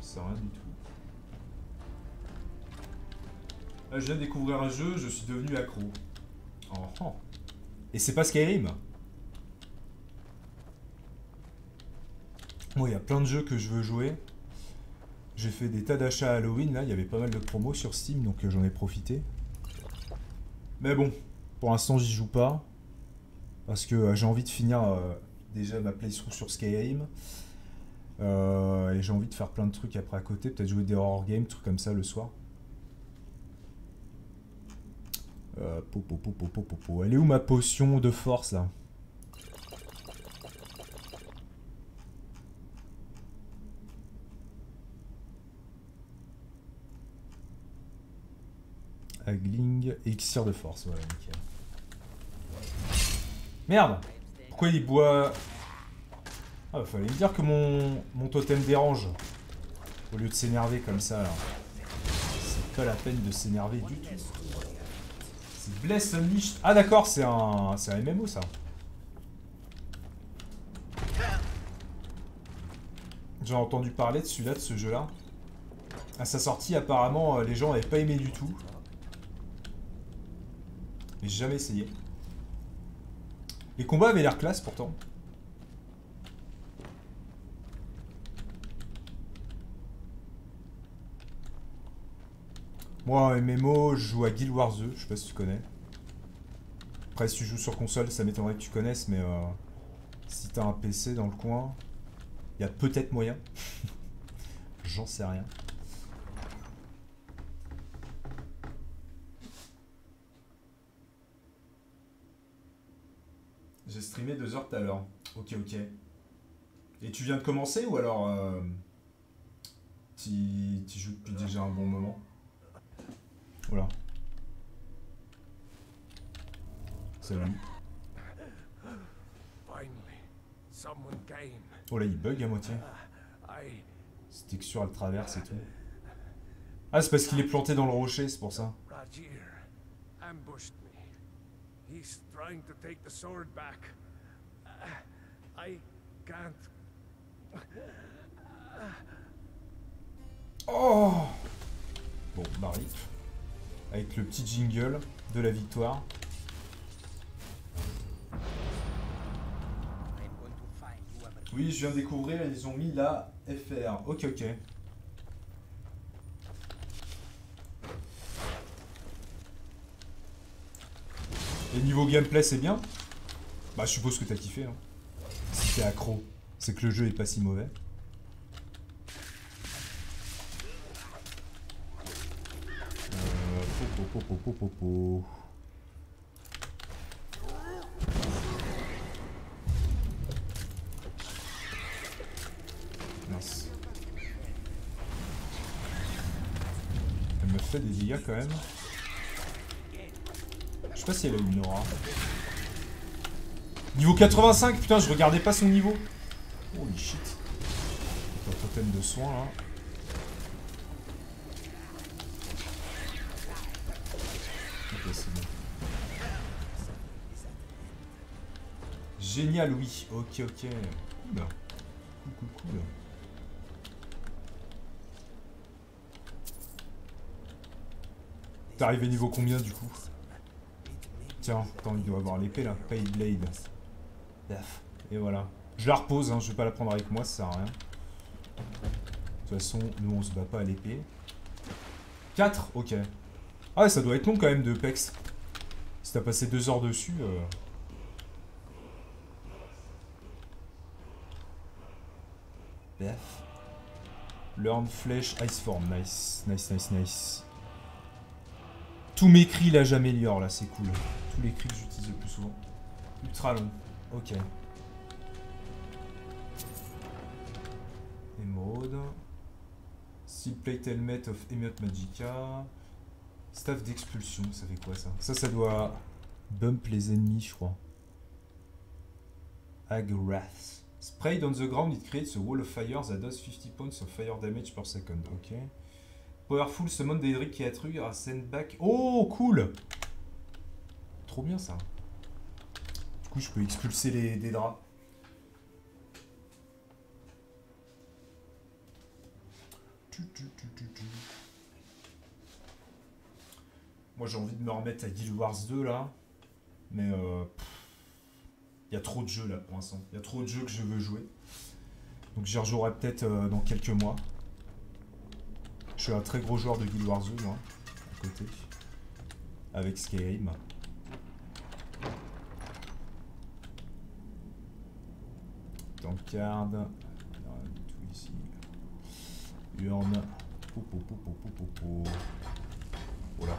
C'est rien du tout. Là je viens de découvrir un jeu, je suis devenu accro. Oh, oh. Et c'est pas Skyrim. Bon, il y a plein de jeux que je veux jouer. J'ai fait des tas d'achats à Halloween, là il y avait pas mal de promos sur Steam donc j'en ai profité. Mais bon, pour l'instant j'y joue pas, parce que euh, j'ai envie de finir euh, déjà ma playthrough sur Skyrim, euh, et j'ai envie de faire plein de trucs après à côté, peut-être jouer des horror games, trucs comme ça le soir. Euh, po, po, po, po, po, po, po. Elle est où ma potion de force là? Agling, Elixir de force, voilà, nickel. Merde! Pourquoi il boit? Ah, bah, fallait me dire que mon, mon totem dérange. Au lieu de s'énerver comme ça, là. C'est pas la peine de s'énerver du tout. C'est Bless Unleashed. Ah, d'accord, c'est un, c'est un M M O, ça. J'ai entendu parler de celui-là, de ce jeu-là. À sa sortie, apparemment, les gens n'avaient pas aimé du tout. J'ai jamais essayé. Les combats avaient l'air classe pourtant. Moi, en M M O, je joue à Guild Wars deux, je sais pas si tu connais. Après, si tu joues sur console, ça m'étonnerait que tu connaisses, mais euh, si t'as un P C dans le coin, il y a peut-être moyen. J'en sais rien. J'ai streamé deux heures tout à l'heure. Ok, ok. Et tu viens de commencer ou alors euh, tu joues depuis déjà un bon moment? Voilà. Salut. Oh là, il bug à moitié. C'était que sur elle traverse et tout. Ah, c'est parce qu'il est planté dans le rocher, c'est pour ça. He's trying to take the sword back. Uh, I can't. Oh! Bon, Marie. Avec le petit jingle de la victoire. Oui, je viens de découvrir, ils ont mis la F R. Ok, ok. Et niveau gameplay, c'est bien? Bah, je suppose que t'as kiffé, hein. Si t'es accro, c'est que le jeu est pas si mauvais. Euh, po, po, po, po, po, po. Mince. Elle me fait des dégâts quand même. Je sais pas si elle a une aura. Niveau quatre-vingt-cinq, putain, je regardais pas son niveau. Holy shit. Un totem de soin là. Ok, c'est bon. Génial, oui. Ok, ok. Cool. Cool, cool, cool. T'es arrivé niveau combien du coup? Tiens, attends, il doit avoir l'épée là, Pale Blade. Et voilà. Je la repose, hein, je vais pas la prendre avec moi, ça sert à rien. De toute façon, nous on se bat pas à l'épée. quatre, ok. Ah, ça doit être long quand même de pex. Si t'as passé deux heures dessus. Euh... Bef. Learn Flesh, Iceform. Nice, nice, nice, nice. Tous mes cris là, j'améliore là, c'est cool. Tous les cris que j'utilise le plus souvent. Ultra long. Ok. Émeraude. Steel Plate Helmet of Emot Magica. Staff d'expulsion, ça fait quoi ça? Ça, ça doit bump les ennemis, je crois. Agrath. Sprayed on the ground, it creates a wall of fire that does fifty points of fire damage per second. Ok. Powerful Summon d'Edric qui a truc à send back. Oh, cool! Trop bien ça. Du coup, je peux expulser les, des draps. Moi, j'ai envie de me remettre à Guild Wars deux là. Mais il euh, y a trop de jeux là pour l'instant. Il y a trop de jeux que je veux jouer. Donc, j'y rejouerai peut-être euh, dans quelques mois. Je suis un très gros joueur de Guild Wars deux, moi, à côté, avec Skyrim. Tankard, tout ici. Urne, popo, popo, popo, popo. Voilà.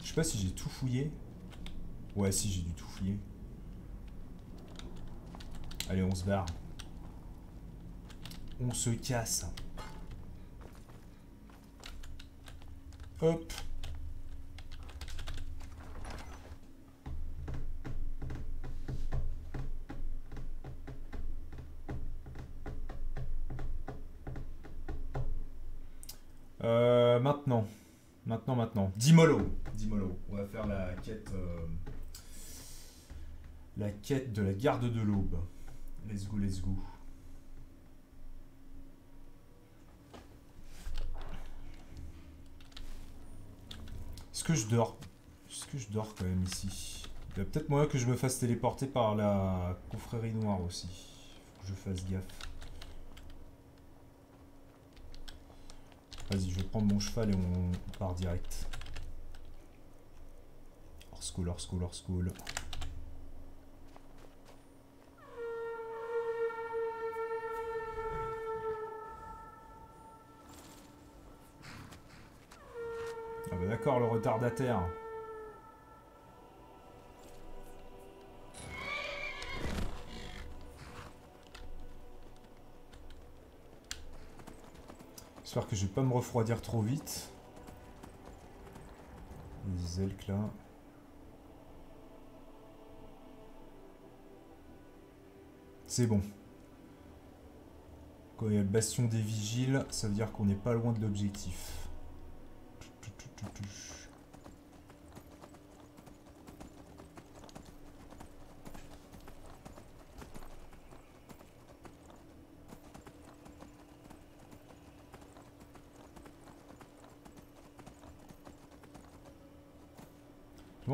Je sais pas si j'ai tout fouillé. Ouais, si j'ai dû tout fouiller. Allez, on se barre. on se casse. Hop. Euh, maintenant, maintenant, maintenant. Dimolo. Dimolo. On va faire la quête, euh, la quête de la garde de l'aube. Let's go, let's go. Est-ce que je dors? Est-ce que je dors quand même ici? Il y a peut-être moyen que je me fasse téléporter par la confrérie noire aussi. Faut que je fasse gaffe. Vas-y, je vais prendre mon cheval et on part direct. Orschool, orschool, orschool. Ah bah d'accord, le retardataire. J'espère que je vais pas me refroidir trop vite. Les elques là. C'est bon. Quand il y a le bastion des vigiles, ça veut dire qu'on n'est pas loin de l'objectif.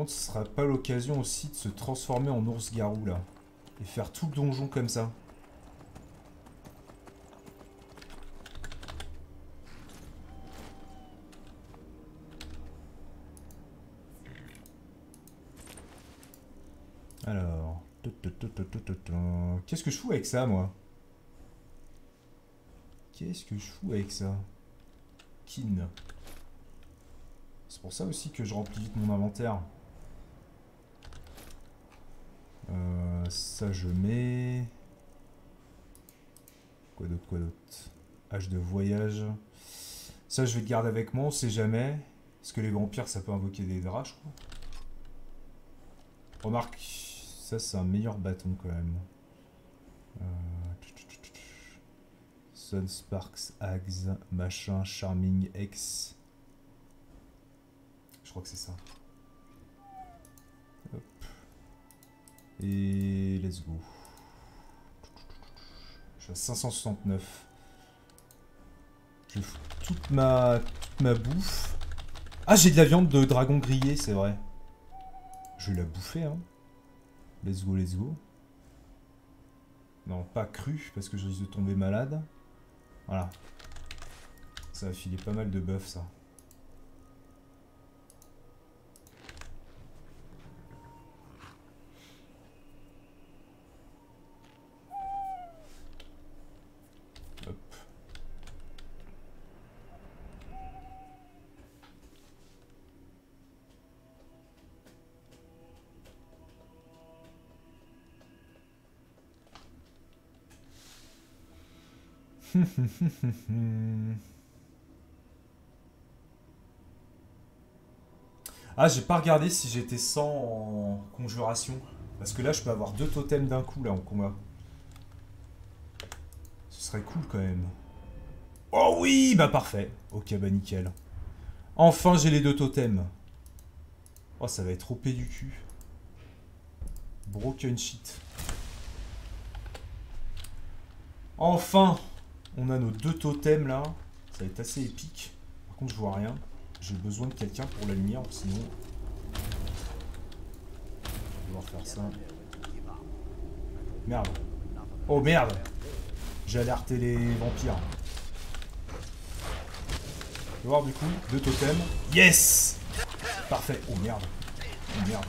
Ce sera pas l'occasion aussi de se transformer en ours-garou là et faire tout le donjon comme ça. Alors, qu'est-ce que je fous avec ça, moi? Qu'est-ce que je fous avec ça? Kin. C'est pour ça aussi que je remplis vite mon inventaire. Euh, ça je mets... Quoi d'autre, quoi d'autre? Hache de voyage. Ça je vais le garder avec moi, on sait jamais. Parce que les vampires ça peut invoquer des draps, je crois. Remarque, ça c'est un meilleur bâton quand même. Euh... Sun, Sparks, Axe, machin, Charming, X. Je crois que c'est ça. Hop. Et let's go. Je suis à cinq cent soixante-neuf. Je fous toute ma, toute ma bouffe. Ah, j'ai de la viande de dragon grillé, c'est vrai. Je vais la bouffer, hein. Let's go, let's go. Non, pas cru, parce que je risque de tomber malade. Voilà. Ça va filer pas mal de bœuf, ça. Ah, j'ai pas regardé si j'étais sans en conjuration. Parce que là, je peux avoir deux totems d'un coup, là, en combat. Ce serait cool, quand même. Oh oui, bah parfait. Ok, bah nickel. Enfin, j'ai les deux totems. Oh, ça va être O P du cul. Broken shit. Enfin, on a nos deux totems là. Ça va être assez épique. Par contre, je vois rien. J'ai besoin de quelqu'un pour la lumière, sinon... Je vais devoir faire ça. Merde. Oh merde! J'ai alerté les vampires. Je vais voir du coup, deux totems. Yes! Parfait. Oh merde. Oh merde.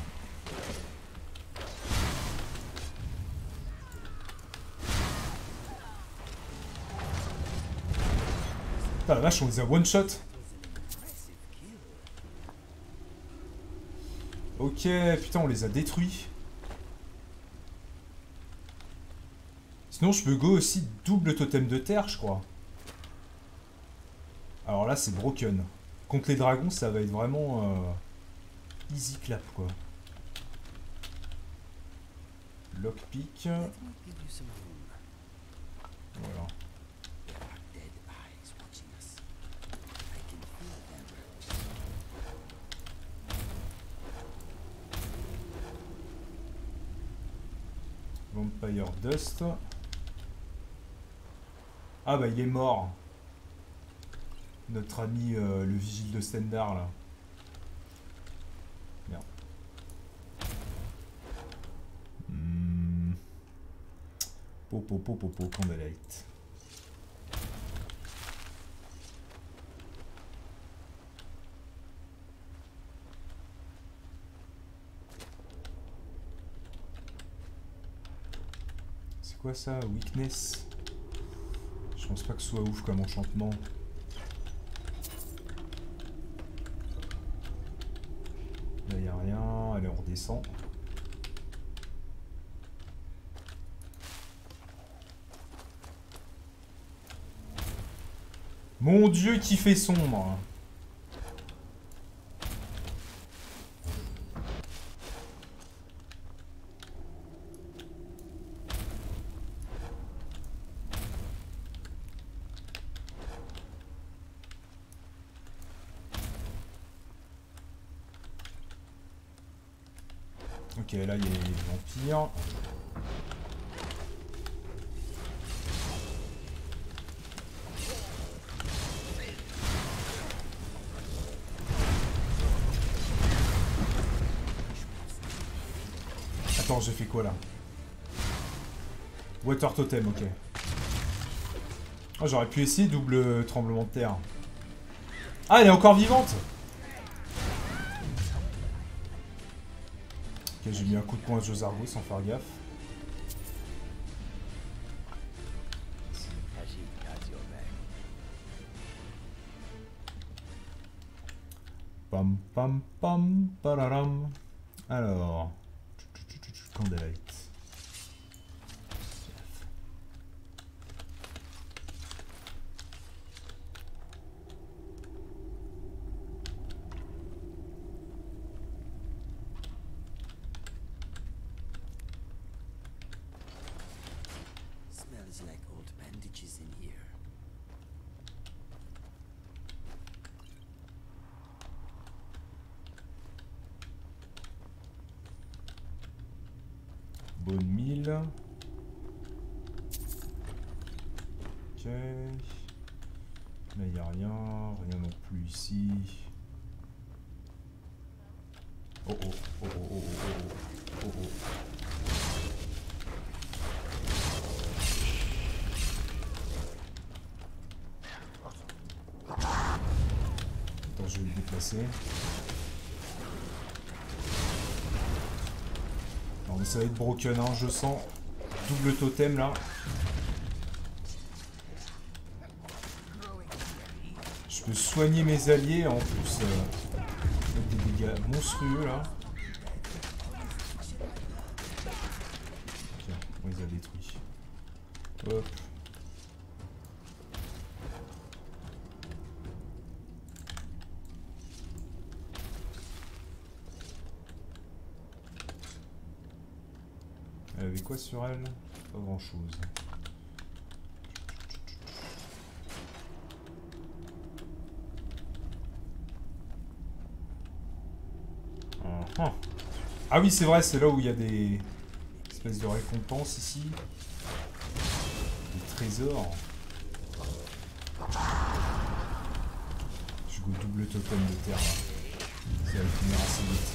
Putain, la vache, on les a one shot. Ok, putain, on les a détruits. Sinon je peux go aussi double totem de terre, je crois. Alors là c'est broken. Contre les dragons ça va être vraiment euh, easy clap quoi. Lockpick. Voilà. Vampire Dust. Ah bah il est mort. Notre ami euh, le vigile de Stendar là. Merde. Hmm. Popo popo popo candlelight. C'est quoi ça? Weakness? Je pense pas que ce soit ouf comme enchantement. Là y'a rien, allez on redescend. Mon dieu qui fait sombre! Ok, là il y a les vampires. Attends, j'ai fait quoi là? Water Totem, ok. Oh, j'aurais pu essayer double tremblement de terre. Ah, elle est encore vivante! J'ai mis un coup de poing à J'zargo sans faire gaffe. Pam pam pam pararam. Alors. Candlelight. Bonne mille. Ok. Là il n'y a rien. Rien non plus ici. Oh oh oh oh oh oh oh oh. Attends, je vais le déplacer. Ça va être broken, hein, je sens. Double totem là. Je peux soigner mes alliés en plus. Euh, avec des dégâts monstrueux là. Ok, on les a détruits. Hop. Quoi sur elle? Pas grand chose. Ah, ah oui c'est vrai, c'est là où il y a des espèces de récompenses ici. Des trésors. Je go double totem de terre là. Ça va finir assez vite.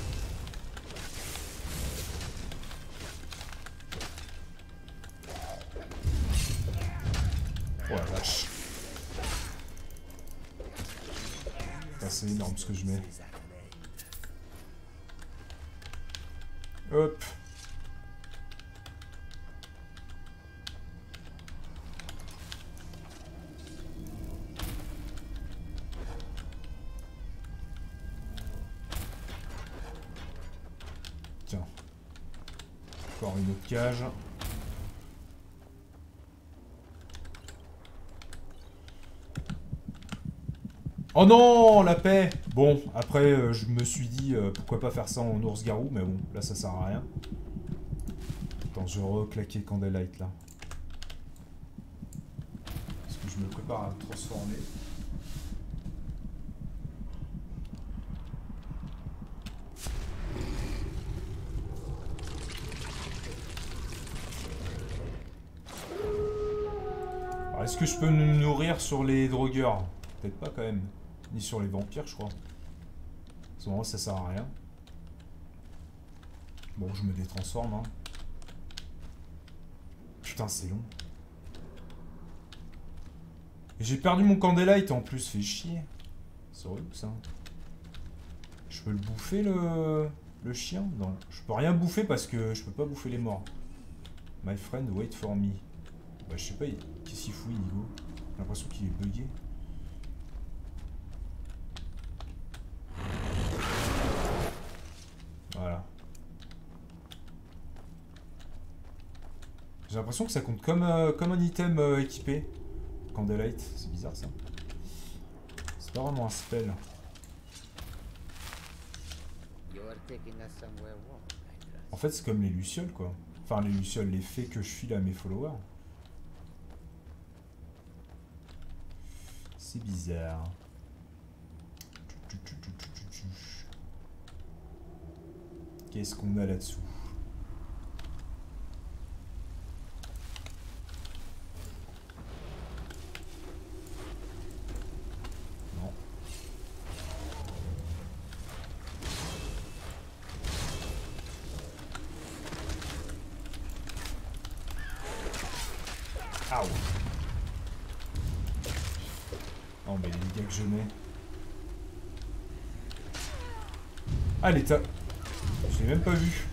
C'est énorme ce que je mets. Hop. Tiens. Encore une autre cage. Oh non, la paix. Bon, après, euh, je me suis dit, euh, pourquoi pas faire ça en ours-garou, mais bon, là, ça sert à rien. Attends, je vais reclaquer Candlelight, là. Parce que je me prépare à me transformer. Alors, est-ce que je peux me nourrir sur les drogueurs? Peut-être pas, quand même. Ni sur les vampires, je crois. À ce moment-là, ça sert à rien. Bon, je me détransforme, hein. Putain, c'est long. Et j'ai perdu mon Candlelight, en plus. Fait chier. C'est horrible, ça. Je peux le bouffer, le... le chien? Non, je peux rien bouffer parce que je peux pas bouffer les morts. My friend, wait for me. Bah, je sais pas, il... qu'est-ce qu'il fout, Inigo? J'ai l'impression qu'il est bugué. Voilà. J'ai l'impression que ça compte comme, euh, comme un item euh, équipé. Candlelight, c'est bizarre ça. C'est pas vraiment un spell. En fait, c'est comme les lucioles quoi. Enfin, les lucioles, les fées que je file à mes followers. C'est bizarre. Qu'est-ce qu'on a là-dessous? Non. Ah ouais. Non mais les dégâts que je mets. Ah l'état. Je l'ai même pas vu.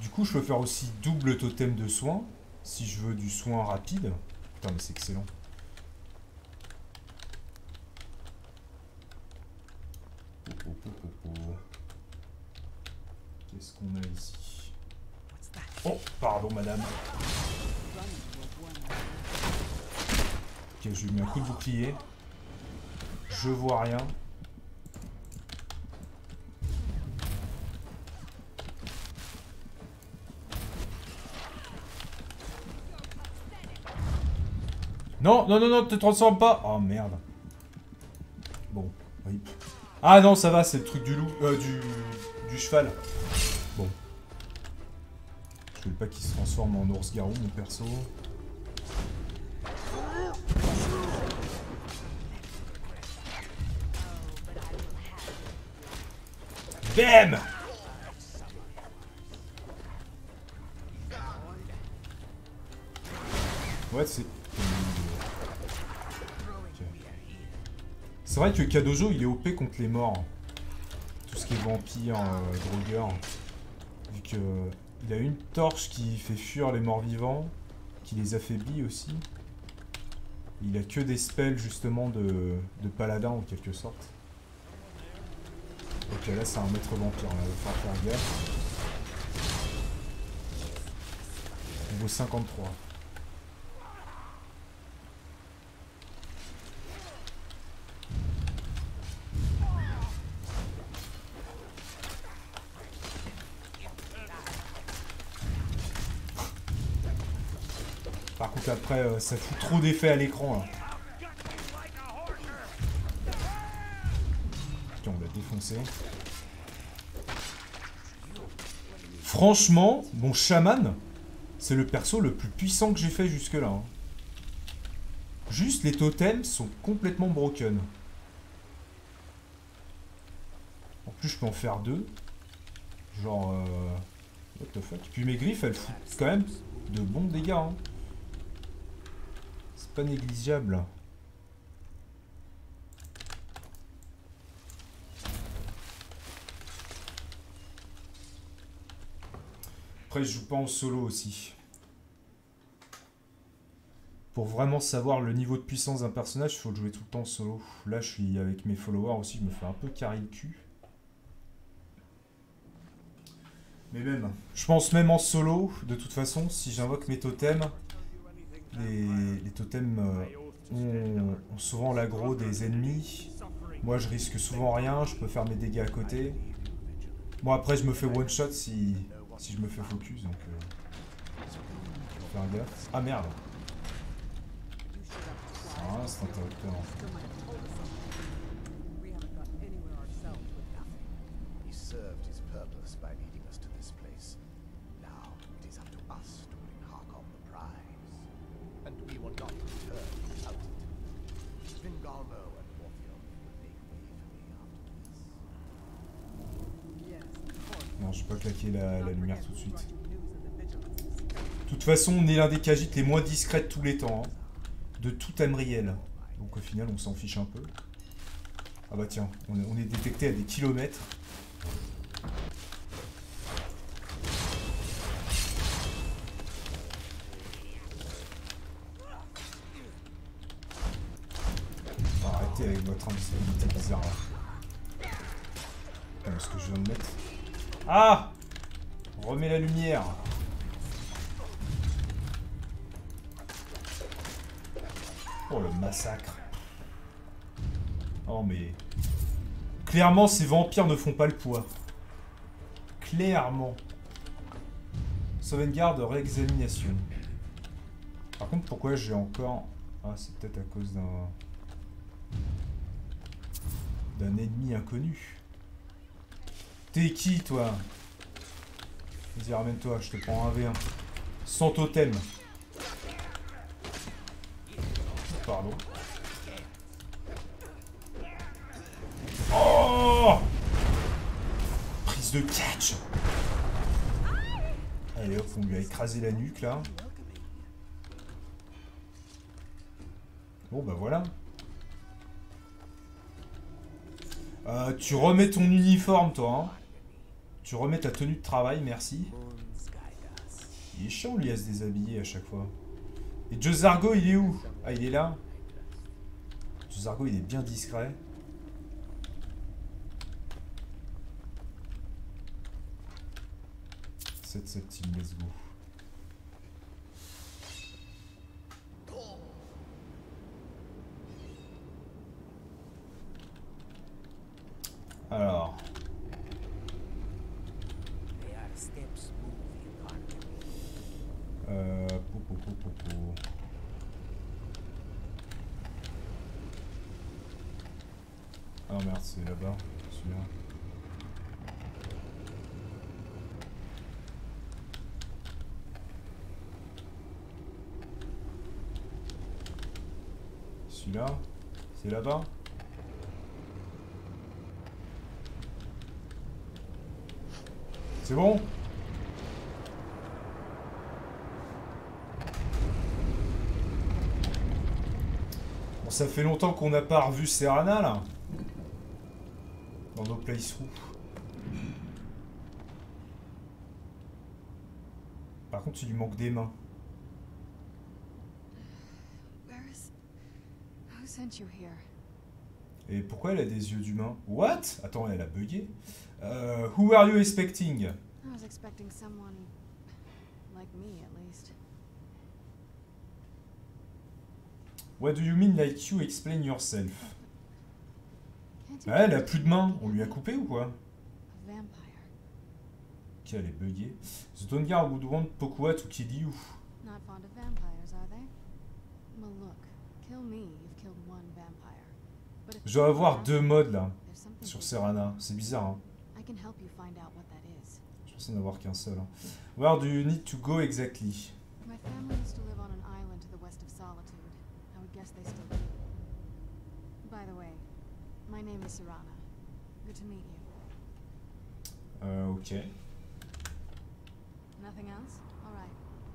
Du coup, je peux faire aussi double totem de soin. Si je veux du soin rapide. Putain, mais c'est excellent. Qu'est-ce qu'on a ici? Oh, pardon, madame. Ok, j'ai mis un coup de bouclier. Je vois rien. Non, non, non, non, te transforme pas. Oh merde. Bon, oui. Ah non, ça va, c'est le truc du loup, euh, du, du cheval. Bon. Je veux pas qu'il se transforme en ours-garou, mon perso. Bam! Ouais, c'est... Okay. C'est vrai que K'dojo, il est O P contre les morts. Tout ce qui est vampire, euh, drogueur. Vu que... Euh, il a une torche qui fait fuir les morts-vivants. Qui les affaiblit aussi. Il a que des spells, justement, de, de paladin, en quelque sorte. Ok, là c'est un maître vampire, là, il va falloir faire gaffe. Niveau cinquante-trois. Par contre après, euh, ça fout trop d'effets à l'écran là. Défoncé. Franchement, mon chaman, c'est le perso le plus puissant que j'ai fait jusque-là. Hein. Juste, les totems sont complètement broken. En plus, je peux en faire deux. Genre, euh, what the fuck. Puis mes griffes, elles foutent quand même de bons dégâts. Hein. C'est pas négligeable. Après, je joue pas en solo aussi. Pour vraiment savoir le niveau de puissance d'un personnage, il faut le jouer tout le temps en solo. Là, je suis avec mes followers aussi, je me fais un peu carrer le cul. Mais même, je pense même en solo, de toute façon, si j'invoque mes totems, les, les totems euh, ont, ont souvent l'aggro des ennemis. Moi je risque souvent rien, je peux faire mes dégâts à côté. Bon après je me fais one shot si, si je me fais focus, donc euh, faut faire gaffe. Ah merde. Ah c'est interrupteur. Non, je vais pas claquer la, la lumière tout de suite. De toute façon, on est l'un des Khajiits les moins discrètes tous les temps. Hein, de tout Tamriel. Donc au final, on s'en fiche un peu. Ah bah tiens, on est, on est détecté à des kilomètres. Arrêtez avec votre invisibilité bizarre. Comment est-ce que je viens de mettre? Ah! Remets la lumière. Oh le massacre. Oh mais... Clairement ces vampires ne font pas le poids. Clairement. Sauvegarde, réexamination. Par contre pourquoi j'ai encore... Ah c'est peut-être à cause d'un... d'un ennemi inconnu. T'es qui, toi? Vas-y, ramène-toi, je te prends un V un. Sans totem. Pardon. Oh! Prise de catch! Allez, hop, on lui a écrasé la nuque, là. Bon, bah voilà. Euh, tu remets ton uniforme, toi, hein. Tu remets ta tenue de travail, merci. Il est chiant, lui, à se déshabiller à chaque fois. Et J'zargo, il est où? Ah, il est là. J'zargo, il est bien discret. sept septième, let's go. Alors... Euh... Po, po, po, po, po. Ah merde, c'est là-bas, celui-là. Celui-là, c'est là-bas. C'est bon? Bon, ça fait longtemps qu'on n'a pas revu Serana, là. Dans nos playthroughs. Par contre, il lui manque des mains. Et pourquoi elle a des yeux d'humain? What? Attends, elle a bugué. Euh, who are you expecting? I was expecting someone like me, at least. What do you mean like you? Explain yourself. Bah, elle a plus de main. On lui a coupé ou quoi? Ok, elle est buggée. The Dawnguard would want Pokua to kill you. Not fond of vampires, are they? Well, look, kill me. You've killed one vampire. Je dois avoir deux mods là, sur Serana. C'est bizarre, hein. Je pensais n'avoir qu'un seul. Hein. Where do you need to go exactly? Euh, ok.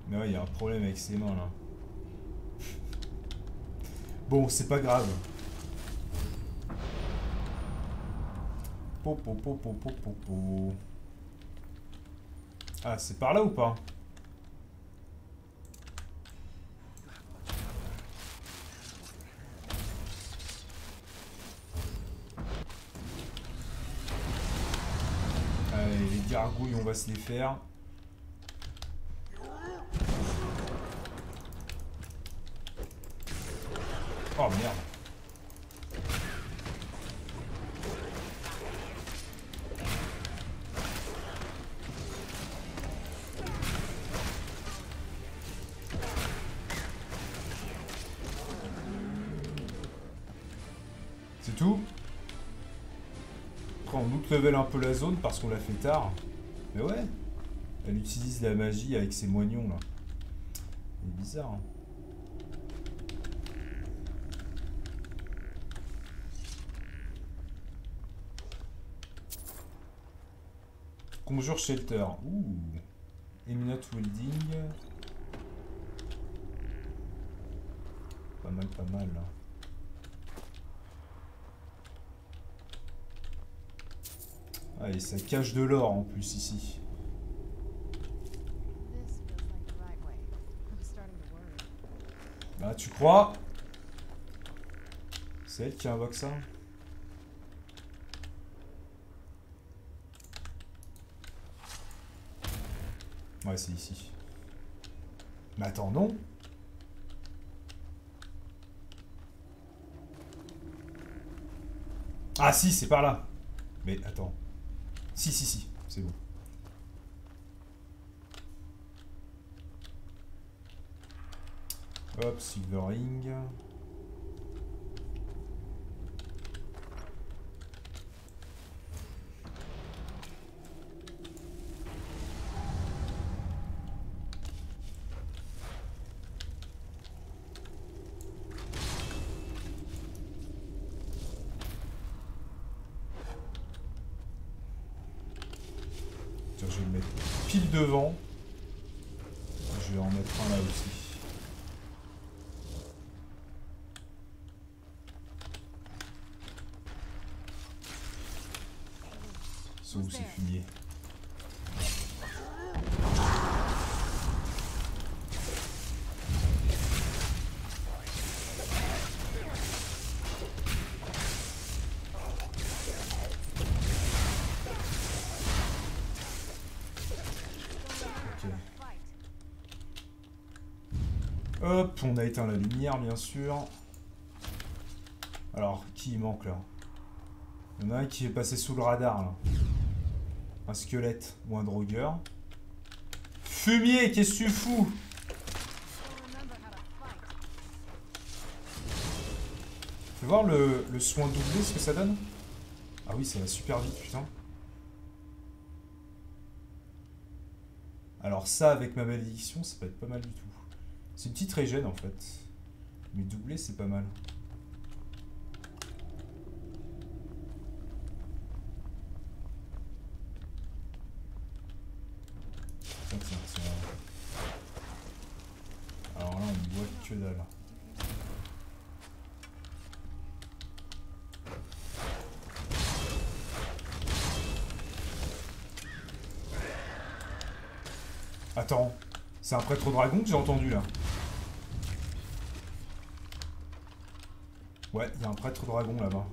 Mais ouais, il y a un problème avec ses mains là. Bon, c'est pas grave. Po, po, po, po, po, po, po. Ah, c'est par là ou pas? Allez, les gars, gargouilles, on va se les faire. Oh merde. C'est tout. Après on out-level un peu la zone parce qu'on l'a fait tard. Mais ouais. Elle utilise la magie avec ses moignons là. C'est bizarre hein. Conjure Shelter. Ouh. Eminent Welding. Pas mal, pas mal. Là. Ah, et ça cache de l'or en plus ici. Bah, tu crois? C'est elle qui invoque ça? Ouais, c'est ici. Mais attends, non. Ah si, c'est par là. Mais attends. Si, si, si, c'est bon. Hop, Silvering. Devant, je vais en mettre un là aussi. Sauf où c'est fini. Hop, on a éteint la lumière, bien sûr. Alors, qui il manque, là? Il y en a un qui est passé sous le radar, là. Un squelette ou un drogueur. Fumier, qu'est-ce que tu fous? Fais voir le, le soin doublé, ce que ça donne. Ah oui, ça va super vite, putain. Alors ça, avec ma malédiction, ça peut être pas mal du tout. C'est une petite régène en fait. Mais doublé c'est pas mal. Tiens, tiens, tiens. Alors là on voit que dalle. Attends, c'est un prêtre au dragon que j'ai entendu là. Ouais, il y a un prêtre dragon là-bas.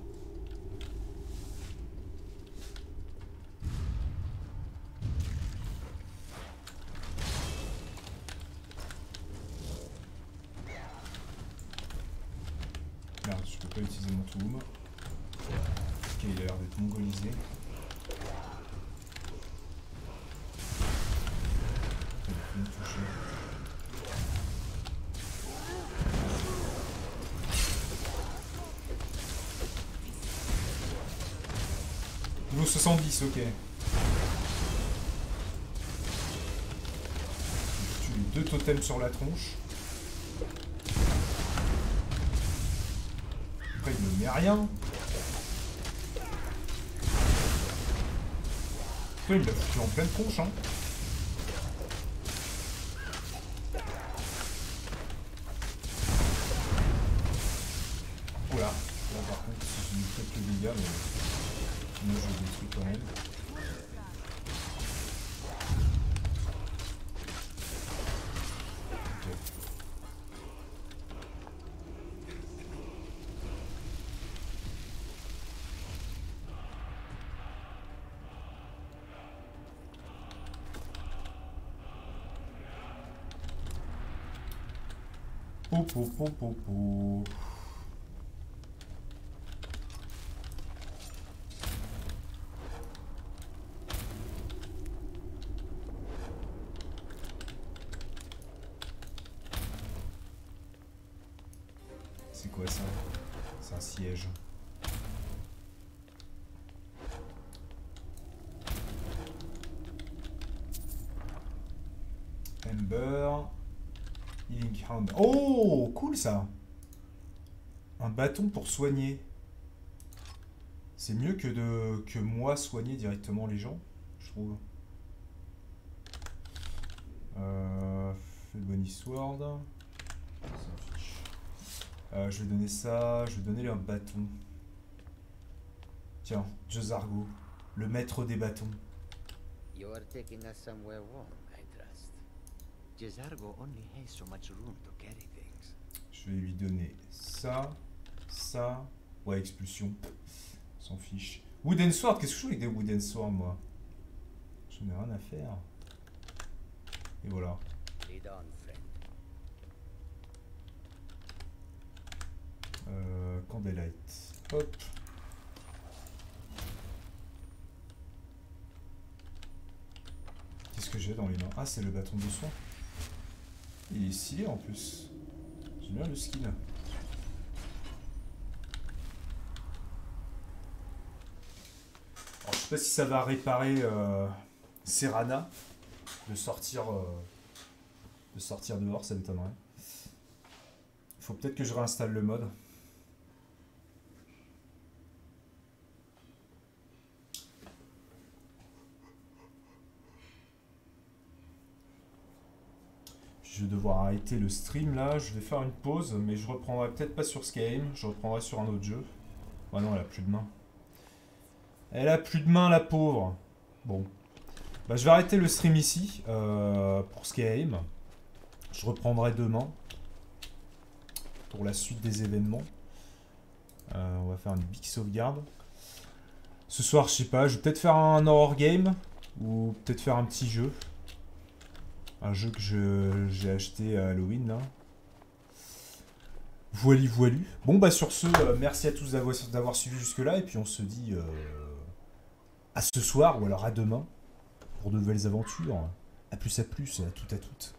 Merde, je peux pas utiliser mon tomb. Ok, il a l'air d'être mongolisé. Il me touche. soixante-dix, ok. Je tue les deux totems sur la tronche. Après, il ne met rien. Après, il l'a foutu en pleine tronche, hein. Oula. Là, par contre, je me fais quelques dégâts, mais... moi je détruis quand même. Okay. pou, pou, pou, pou, pou. C'est quoi ça? C'est un siège. Ember. Oh, cool ça. Un bâton pour soigner. C'est mieux que de que moi soigner directement les gens, je trouve. Euh, Bonnie Sword. Euh, je vais donner ça. Je vais donner un bâton. Tiens, J'zargo, le maître des bâtons. You are taking us somewhere warm. J'zargo only has so much room to carry things. Je vais lui donner ça, ça, ouais, expulsion, s'en fiche. Wooden Sword, qu'est-ce que je joue avec des Wooden Sword, moi? J'en ai rien à faire. Et voilà. Euh, Candlelight, hop. Qu'est-ce que j'ai dans les mains? Ah, c'est le bâton de soin. Il est stylé en plus. J'aime bien le skin. Alors, je sais pas si ça va réparer euh, Serana de sortir euh, de sortir dehors, ça m'étonnerait. Faut peut-être que je réinstalle le mod. Je vais devoir arrêter le stream là, je vais faire une pause, mais je reprendrai peut-être pas sur Skyrim, je reprendrai sur un autre jeu. Ah non, elle a plus de main. Elle a plus de main, la pauvre. Bon. Bah, je vais arrêter le stream ici, euh, pour Skyrim. Je reprendrai demain, pour la suite des événements. Euh, on va faire une big sauvegarde. Ce soir, je sais pas, je vais peut-être faire un horror game, ou peut-être faire un petit jeu. Un jeu que je j'ai acheté à Halloween là. Voili voilu. Bon bah sur ce, euh, merci à tous d'avoir suivi jusque là et puis on se dit euh, à ce soir ou alors à demain pour de nouvelles aventures. À plus à plus, à toutes à toutes.